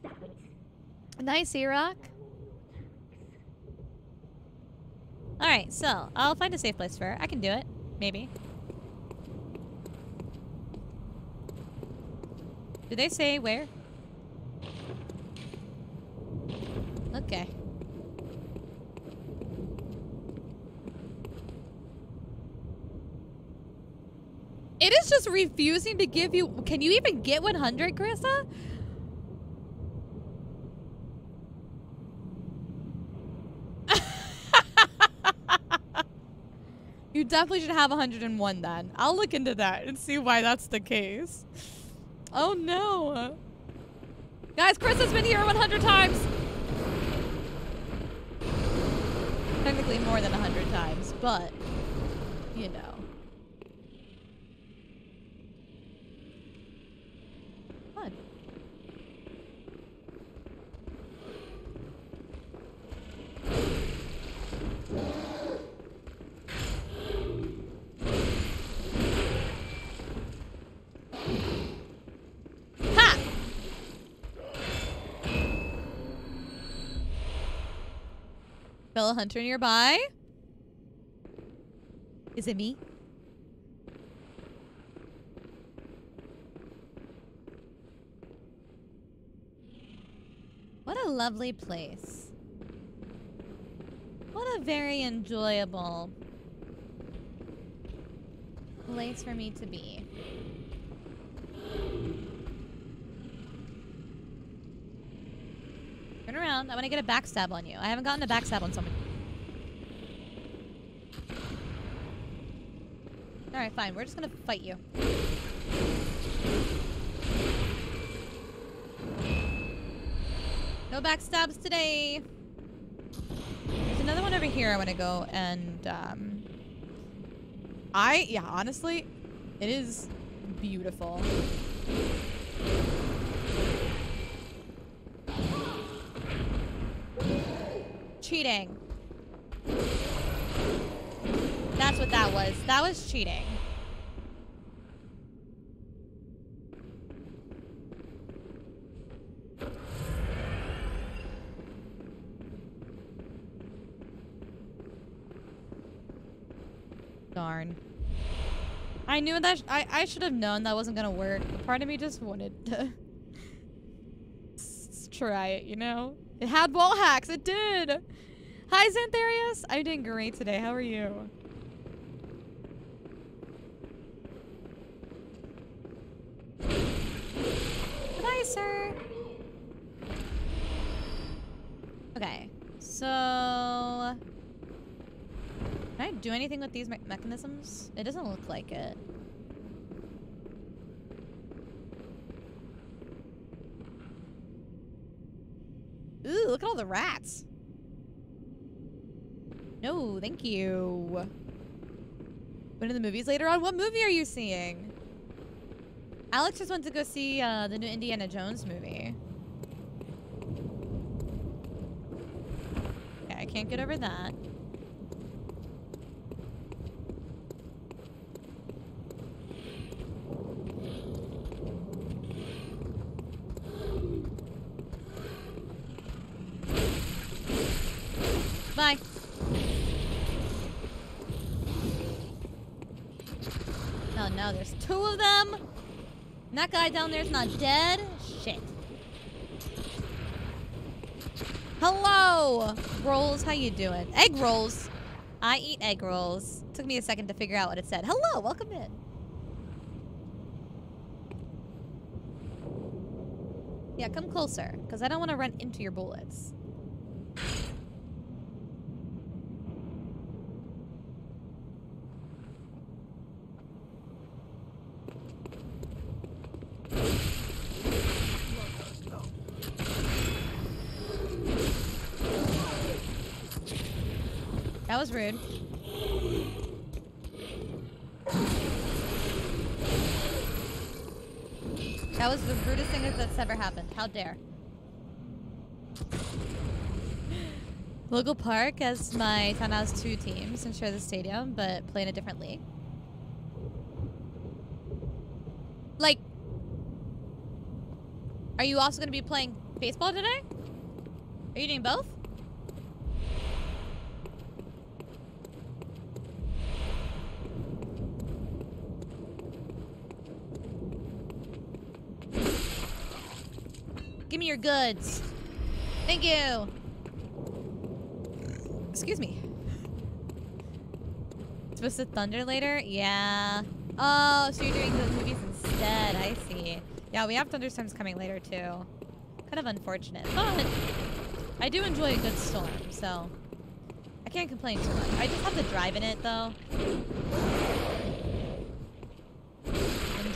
Stop it. Nice, E-Rock. Alright, so I'll find a safe place for her. I can do it. Maybe. Do they say where? Okay. It is just refusing to give you... Can you even get 100, Carissa? You definitely should have 101 then. I'll look into that and see why that's the case. Oh no. Guys, Chris has been here 100 times. Technically more than 100 times, but, you know. Fun. Fellow hunter nearby. Is it me? What a lovely place. What a very enjoyable place for me to be. Turn around. I want to get a backstab on you. I haven't gotten a backstab on someone. Alright, fine. We're just gonna fight you. No backstabs today. There's another one over here I want to go and, yeah, honestly, it is beautiful. Cheating. That's what that was. That was cheating. Darn. I knew that I should have known that wasn't gonna work. Part of me just wanted to try it, you know? It had wall hacks, it did! Hi Xantharius! I'm doing great today, how are you? Goodbye, sir! Okay, so... Can I do anything with these mechanisms? It doesn't look like it. Ooh, look at all the rats. No, thank you. When are the movies later on? What movie are you seeing? Alex just went to go see the new Indiana Jones movie. Okay, I can't get over that. Bye. Oh no, there's two of them. And that guy down there is not dead. Shit. Hello, rolls. How you doing? Egg rolls. I eat egg rolls. Took me a second to figure out what it said. Hello, welcome in. Yeah, come closer, because I don't want to run into your bullets. That was rude. That was the rudest thing that's ever happened. How dare. Local Park as my Townhouse 2 team since share the stadium, but play in a different league. Like, are you also going to be playing baseball today? Are you doing both? Give me your goods. Thank you. Excuse me. It's supposed to thunder later? Yeah. Oh, so you're doing those movies instead. I see. Yeah, we have thunderstorms coming later, too. Kind of unfortunate. But I do enjoy a good storm, so... I can't complain too much. I just have to drive in it, though.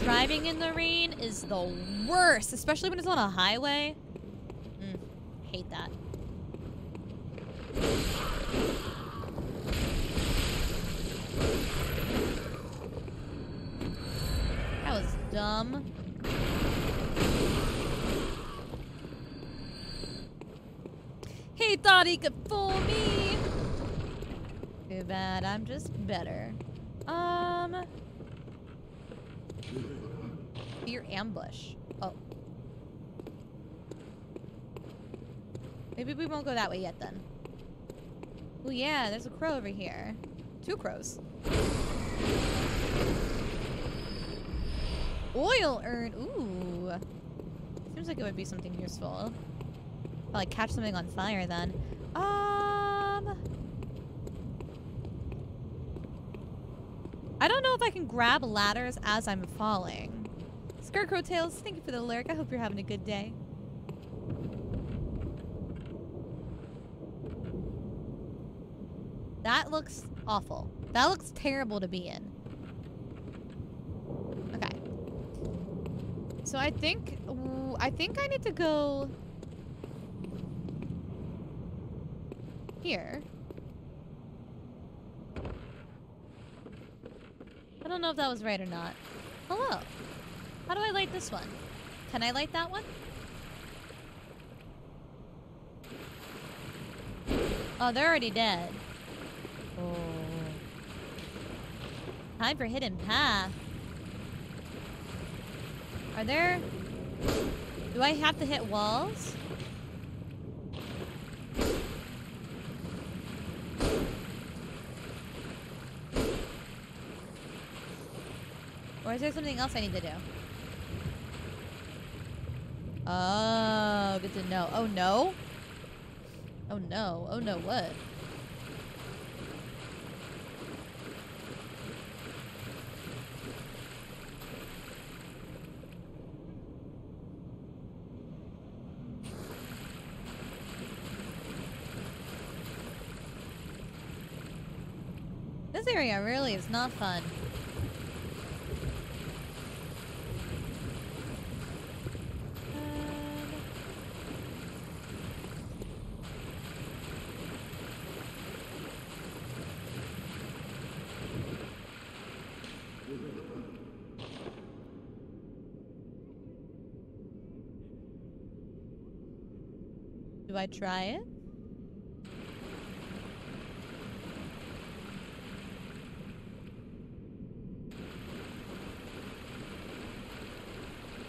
Driving in the rain is the worst, especially when it's on a highway. Hate that. That was dumb. He thought he could fool me. Too bad, I'm just better. Fear ambush. Oh. Maybe we won't go that way yet then. Oh yeah, there's a crow over here. Two crows. Oil urn. Ooh. Seems like it would be something useful. I'll like catch something on fire then. I don't know if I can grab ladders as I'm falling. Scarecrow Tales, thank you for the lyric. I hope you're having a good day. That looks awful. That looks terrible to be in. Okay. So I think I need to go here. I don't know if that was right or not. Hello. How do I light this one? Can I light that one? Oh, they're already dead. Oh. Time for hidden path. Are there... Do I have to hit walls? Or is there something else I need to do? Oh, good to know. Oh no? Oh no. Oh no, what? This area really is not fun. Do I try it?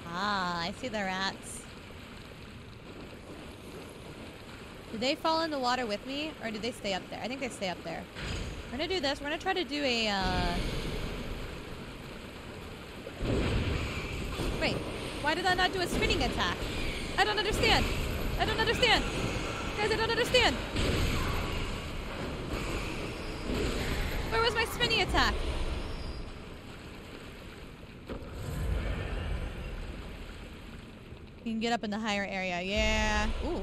Ah, I see the rats. Do they fall in the water with me, or do they stay up there? I think they stay up there. We're gonna do this. We're gonna try to do a, Wait, why did I not do a spinning attack? I don't understand! I don't understand! Guys, I don't understand! Where was my spinning attack? You can get up in the higher area, yeah! Ooh!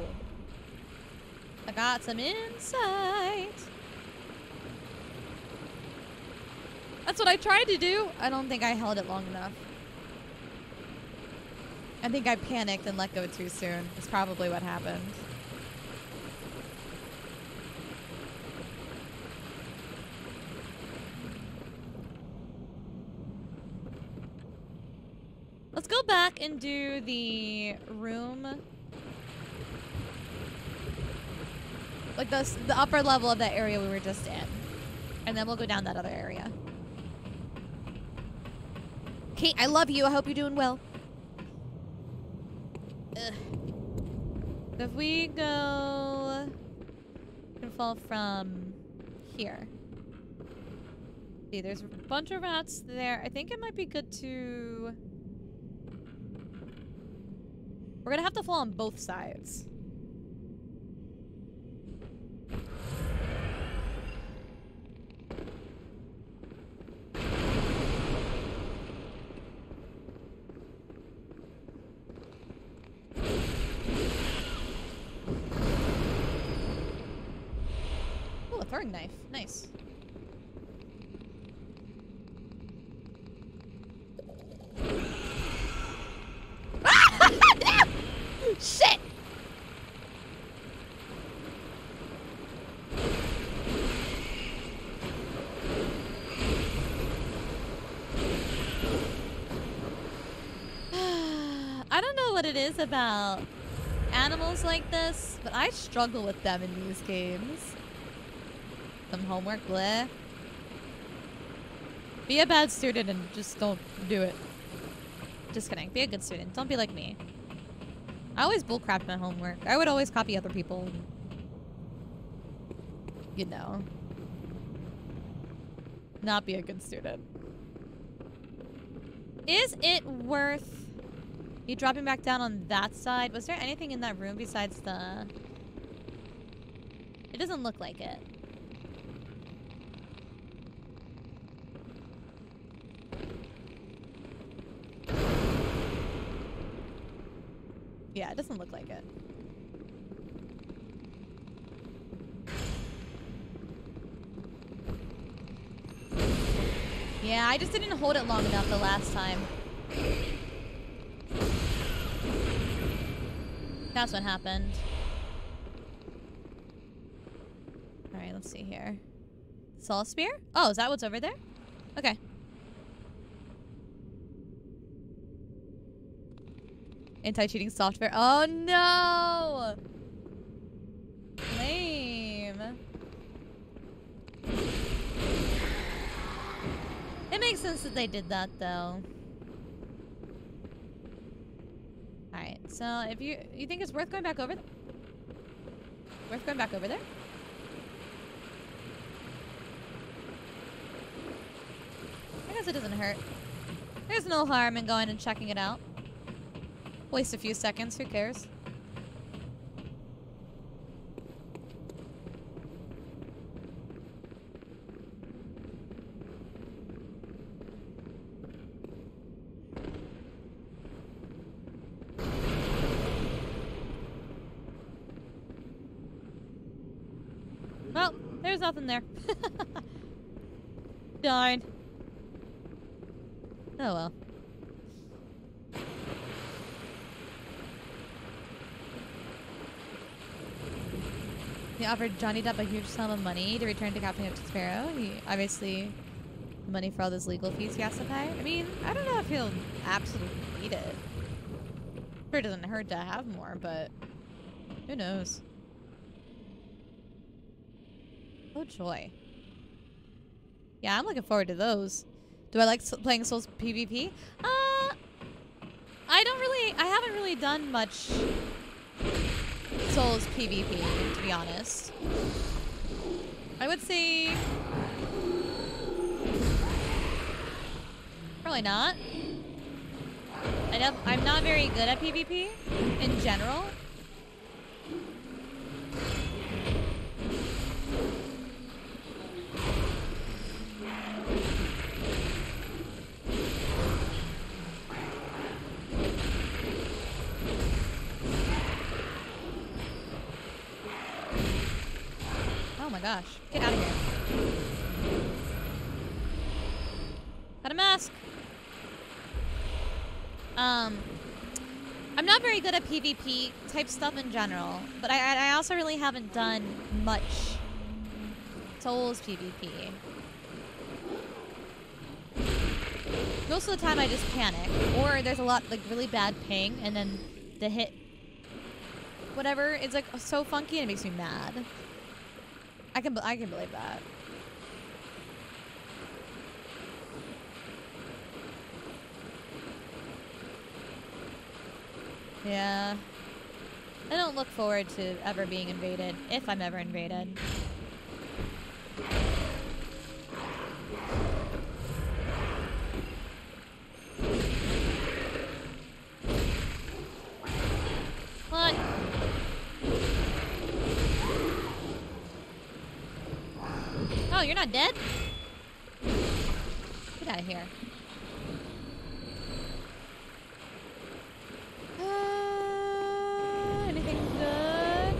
I got some insight! That's what I tried to do! I don't think I held it long enough. I think I panicked and let go too soon. That's probably what happened. Let's go back and do the room. Like the upper level of that area we were just in. And then we'll go down that other area. Kate, I love you. I hope you're doing well. If we go, we can fall from here. See, there's a bunch of rats there. I think it might be good to... We're gonna have to fall on both sides. Throwing knife. Nice. No! Shit! I don't know what it is about animals like this, but I struggle with them in these games. Some homework, bleh. Be a bad student and just don't do it. Just kidding. Be a good student. Don't be like me. I always bullcrap my homework. I would always copy other people. You know. Not be a good student. Is it worth you dropping back down on that side? Was there anything in that room besides the... It doesn't look like it. Yeah, it doesn't look like it. Yeah, I just didn't hold it long enough the last time. That's what happened. Alright, let's see here. Soul Spear? Oh, is that what's over there? Okay. Anti-cheating software. Oh no! Lame. It makes sense that they did that though. Alright, so if you think it's worth going back over worth going back over there? I guess it doesn't hurt. There's no harm in going and checking it out. Waste a few seconds, who cares? Well, there's nothing there. Darn. Oh well. He offered Johnny Depp a huge sum of money to return to Captain Sparrow. He obviously money for all those legal fees he has to pay. I mean, I don't know if he'll absolutely need it. Sure doesn't hurt to have more, but who knows? Oh joy. Yeah, I'm looking forward to those. Do I like playing Souls PvP? I haven't really done much Souls PvP, to be honest. I would say... probably not. I'm not very good at PvP in general. Gosh, get out of here. Got a mask. I'm not very good at PvP type stuff in general, but I also really haven't done much Souls PvP. Most of the time I just panic, or there's a lot like really bad ping, and then the hit, whatever, it's like so funky and it makes me mad. I can believe that. Yeah. I don't look forward to ever being invaded, if I'm ever invaded. Oh, you're not dead? Get out of here. Anything good?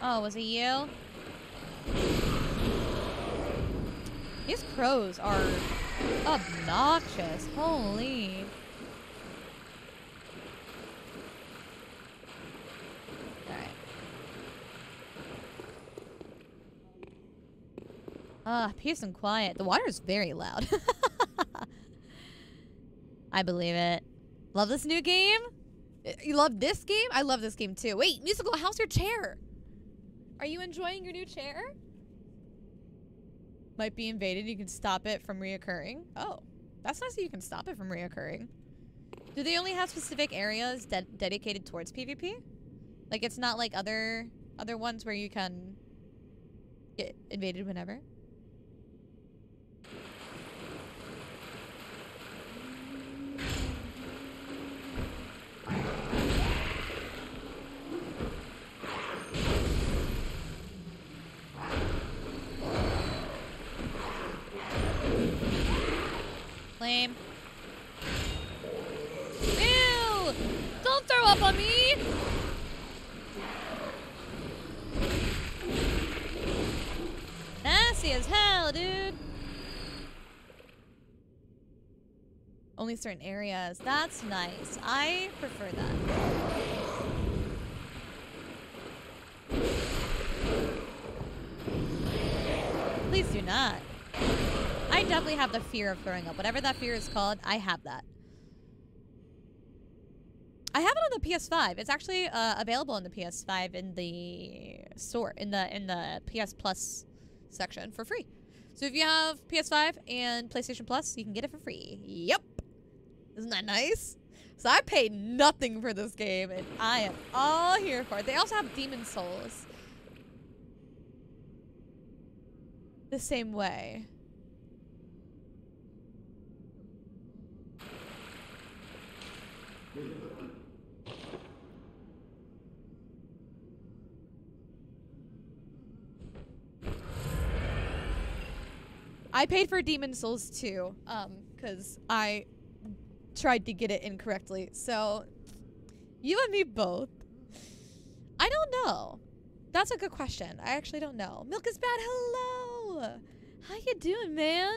Oh, was it you? These crows are obnoxious. Holy. Peace and quiet. The water is very loud. I believe it. Love this new game? You love this game? I love this game too. Wait, Musical, how's your chair? Are you enjoying your new chair? Might be invaded. You can stop it from reoccurring. Oh, that's nice that you can stop it from reoccurring. Do they only have specific areas dedicated towards PvP? Like it's not like other ones where you can get invaded whenever? Lame. Ew! Don't throw up on me! Nasty as hell, dude! Only certain areas. That's nice. I prefer that. not. I definitely have the fear of throwing up. Whatever that fear is called, I have that. I have it on the PS5. It's actually available on the PS5 in the store, in the PS Plus section for free. So if you have PS5 and PlayStation Plus, you can get it for free. Yep. Isn't that nice? So I paid nothing for this game, and I am all here for it. They also have Demon Souls. The same way. I paid for Demon Souls too, because I tried to get it incorrectly. So, you and me both. I don't know. That's a good question. I actually don't know. Milk is bad. Hello. How you doing, man?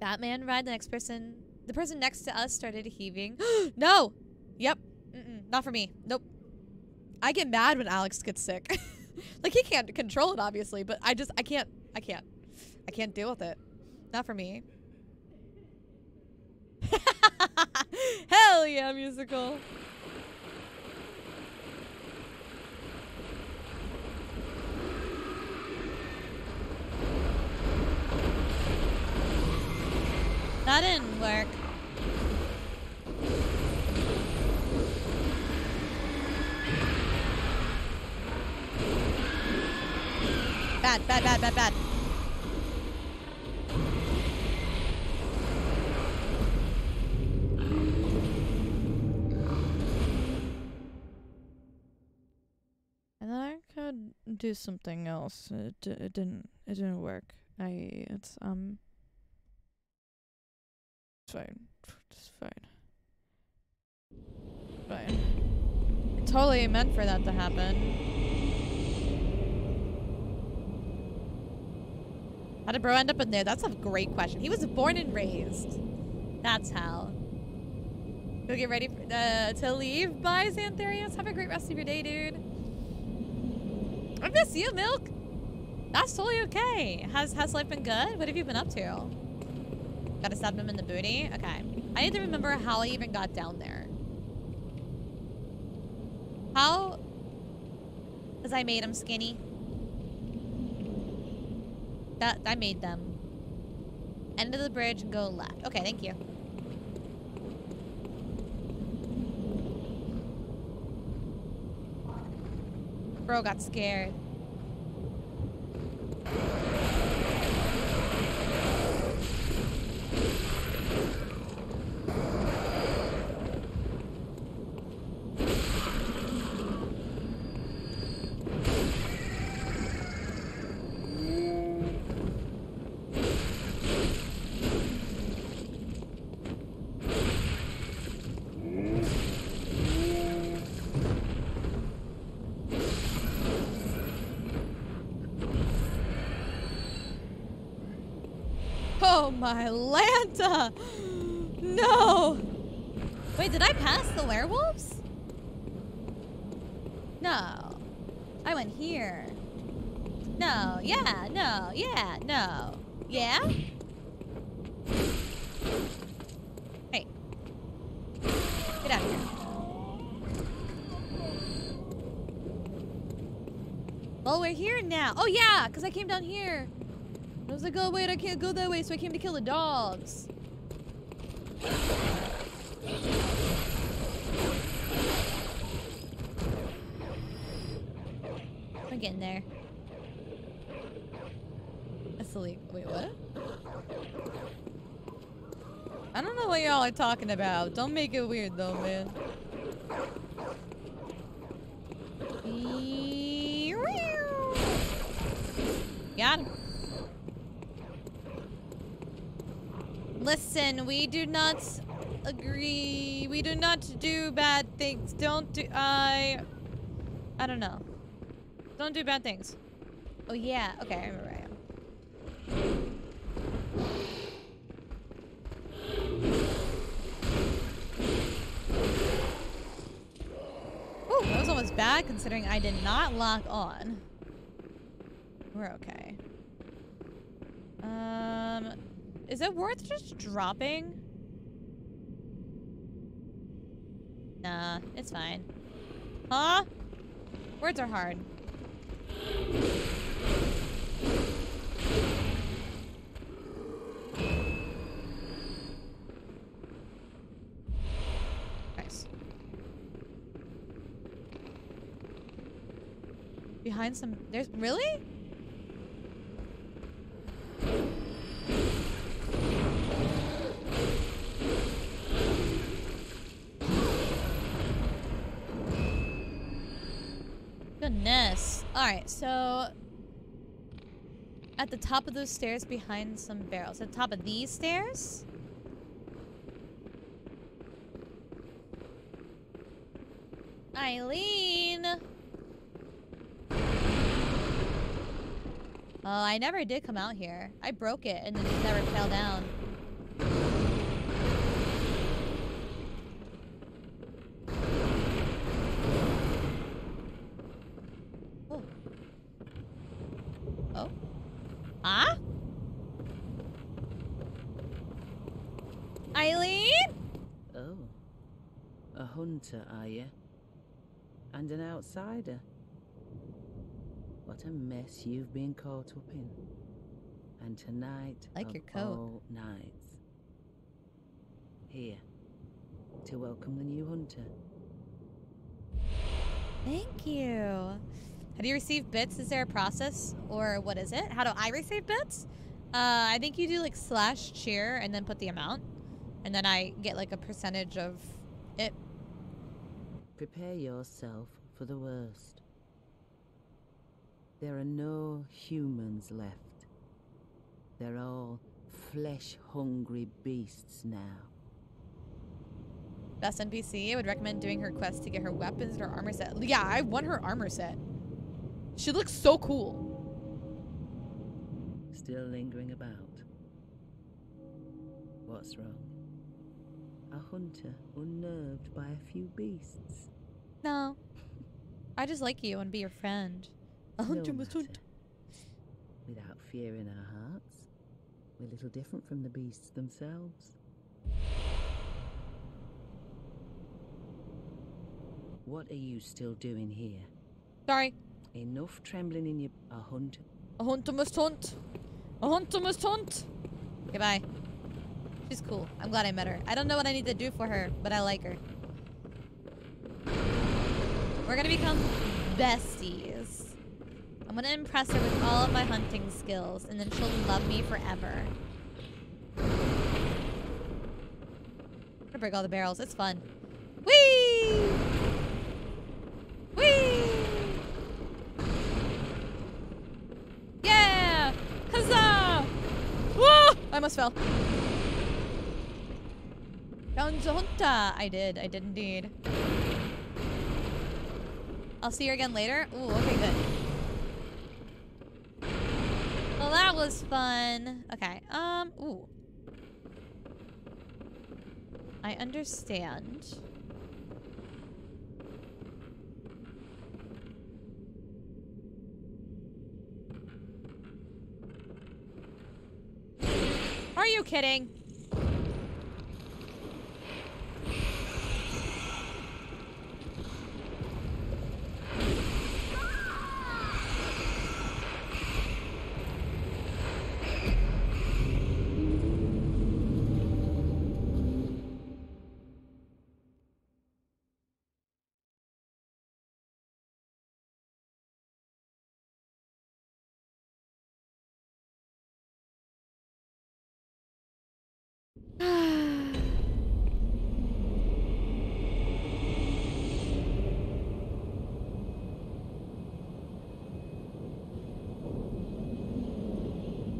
Batman ride. The next person. The person next to us started heaving. No. Yep. Mm-mm. Not for me. Nope. I get mad when Alex gets sick. Like, he can't control it, obviously, but I can't deal with it. Not for me. Hell yeah, musical. That didn't work. Bad, bad, bad, bad, bad. And then I could do something else. It didn't work. It's fine. It's fine. Fine. Totally meant for that to happen. How did bro end up in there? That's a great question. He was born and raised. That's how. Go get ready for, to leave. Bye, Xantharius. Have a great rest of your day, dude. I miss you, Milk. That's totally okay. Has life been good? What have you been up to? Gotta stab him in the booty? Okay. I need to remember how I even got down there. How? Because I made him skinny. That I made them. End of the bridge and go left. Okay, thank you. Bro got scared. My Lanta! No! Wait, did I pass the werewolves? No. I went here. No, yeah, no, yeah, no. Yeah? Hey. Get out of here. Well, we're here now. Oh yeah, because I came down here. I was like, oh wait, I can't go that way, so I came to kill the dogs. I'm getting there. That's illegal. Wait, what? I don't know what y'all are talking about. Don't make it weird though, man. Got him. Listen, we do not agree. We do not do bad things. Don't do... I don't know. Don't do bad things. Oh, yeah. Okay, I remember I am. Ooh, that was almost bad considering I did not lock on. We're okay. Is it worth just dropping? Nah, it's fine. Huh? Words are hard. Nice. Behind some... There's... Really? Goodness. Alright, so... At the top of those stairs behind some barrels. At the top of these stairs? Eileen! Oh, I never did come out here. I broke it and then it never fell down. Are you? And an outsider. What a mess you've been caught up in. And tonight, like your coat. All nights. Here to welcome the new hunter. Thank you. Have you received bits? Is there a process, or what is it? How do I receive bits? I think you do like slash cheer and then put the amount, and then I get like a percentage of it. Prepare yourself for the worst. There are no humans left. They're all flesh-hungry beasts now. Best NPC, I would recommend doing her quest to get her weapons or armor set. Yeah, I want her armor set. She looks so cool. Still lingering about. What's wrong? A hunter unnerved by a few beasts. No. I just like you and be your friend. A hunter must hunt. Without fear in our hearts, we're little different from the beasts themselves. What are you still doing here? Sorry. Enough trembling in your... A hunter. A hunter must hunt. A hunter must hunt. Goodbye. She's cool. I'm glad I met her. I don't know what I need to do for her, but I like her. We're gonna become besties. I'm gonna impress her with all of my hunting skills, and then she'll love me forever. I'm gonna break all the barrels. It's fun. Whee! Whee! Yeah! Huzzah! Whoa! I almost fell. Down the hunter! I did indeed. I'll see her again later. Ooh, okay, good. Well, that was fun. Okay, ooh. I understand. Are you kidding?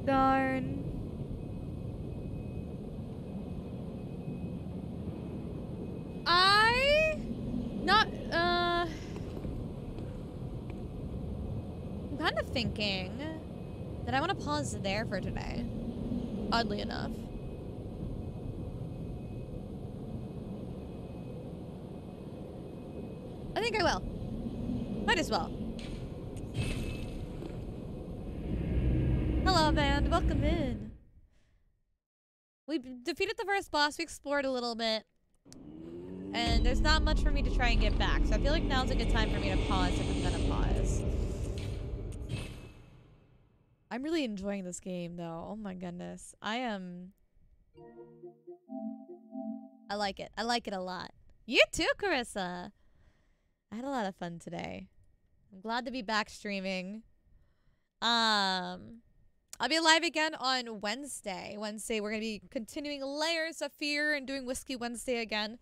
Darn. I'm kind of thinking that I want to pause there for today, oddly enough. I think I will. Might as well. Hello, man. Welcome in. We defeated the first boss. We explored a little bit. And there's not much for me to try and get back. So I feel like now's a good time for me to pause if I'm gonna pause. I'm really enjoying this game, though. Oh my goodness. I like it. I like it a lot. You too, Carissa. I had a lot of fun today. I'm glad to be back streaming. I'll be live again on Wednesday. Wednesday, we're going to be continuing Layers of Fear and doing Whiskey Wednesday again.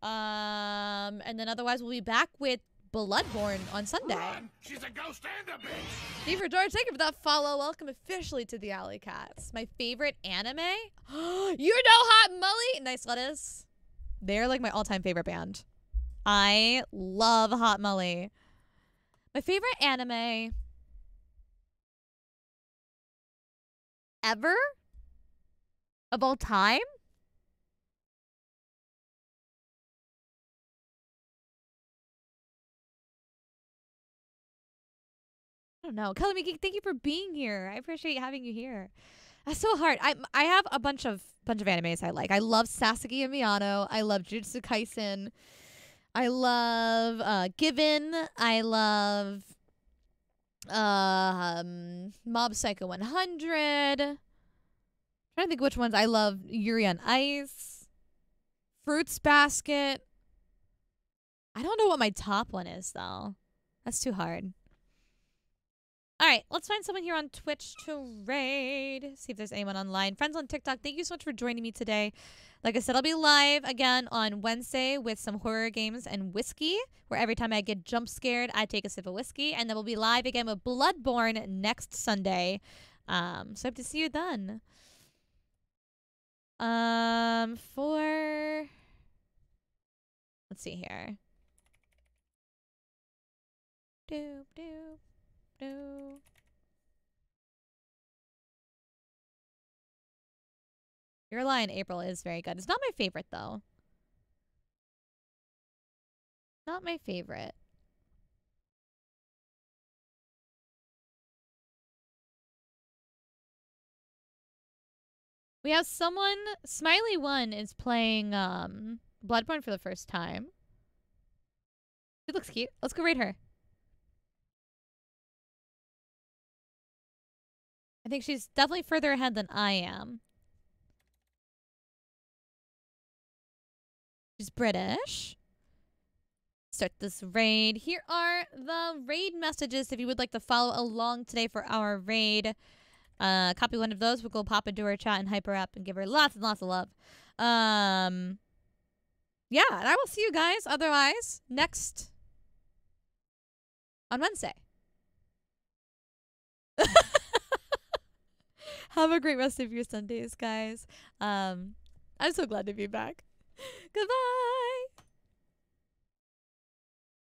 And then otherwise, we'll be back with Bloodborne on Sunday. Run. She's a ghost and a bitch. Beaver George, thank you for that follow. Welcome officially to the Alley Cats. My favorite anime? You know Hot Mully? Nice lettuce. They're like my all-time favorite band. I love Hot Mully. My favorite anime... ever? Of all time? I don't know. Color Me Geek, thank you for being here. I appreciate having you here. That's so hard. I have a bunch of animes I like. I love Sasuke and Miyano. I love Jujutsu Kaisen. I love Given. I love Mob Psycho 100. I'm trying to think which ones I love. Yuri on Ice, Fruits Basket. I don't know what my top one is though. That's too hard. All right, let's find someone here on Twitch to raid. See if there's anyone online. Friends on TikTok, thank you so much for joining me today. Like I said, I'll be live again on Wednesday with some horror games and whiskey, where every time I get jump scared, I take a sip of whiskey. And then we'll be live again with Bloodborne next Sunday. So I hope to see you then. Let's see here. Doop, doop. Your Lie in April is very good. It's not my favorite, though. Not my favorite. We have someone... Smiley1 is playing Bloodborne for the first time. She looks cute. Let's go raid her. I think she's definitely further ahead than I am. She's British. Start this raid. Here are the raid messages if you would like to follow along today for our raid. Copy one of those. We'll go pop into her chat and hype her up and give her lots and lots of love. Yeah, and I will see you guys otherwise next on Wednesday. Have a great rest of your Sundays, guys. I'm so glad to be back. Goodbye.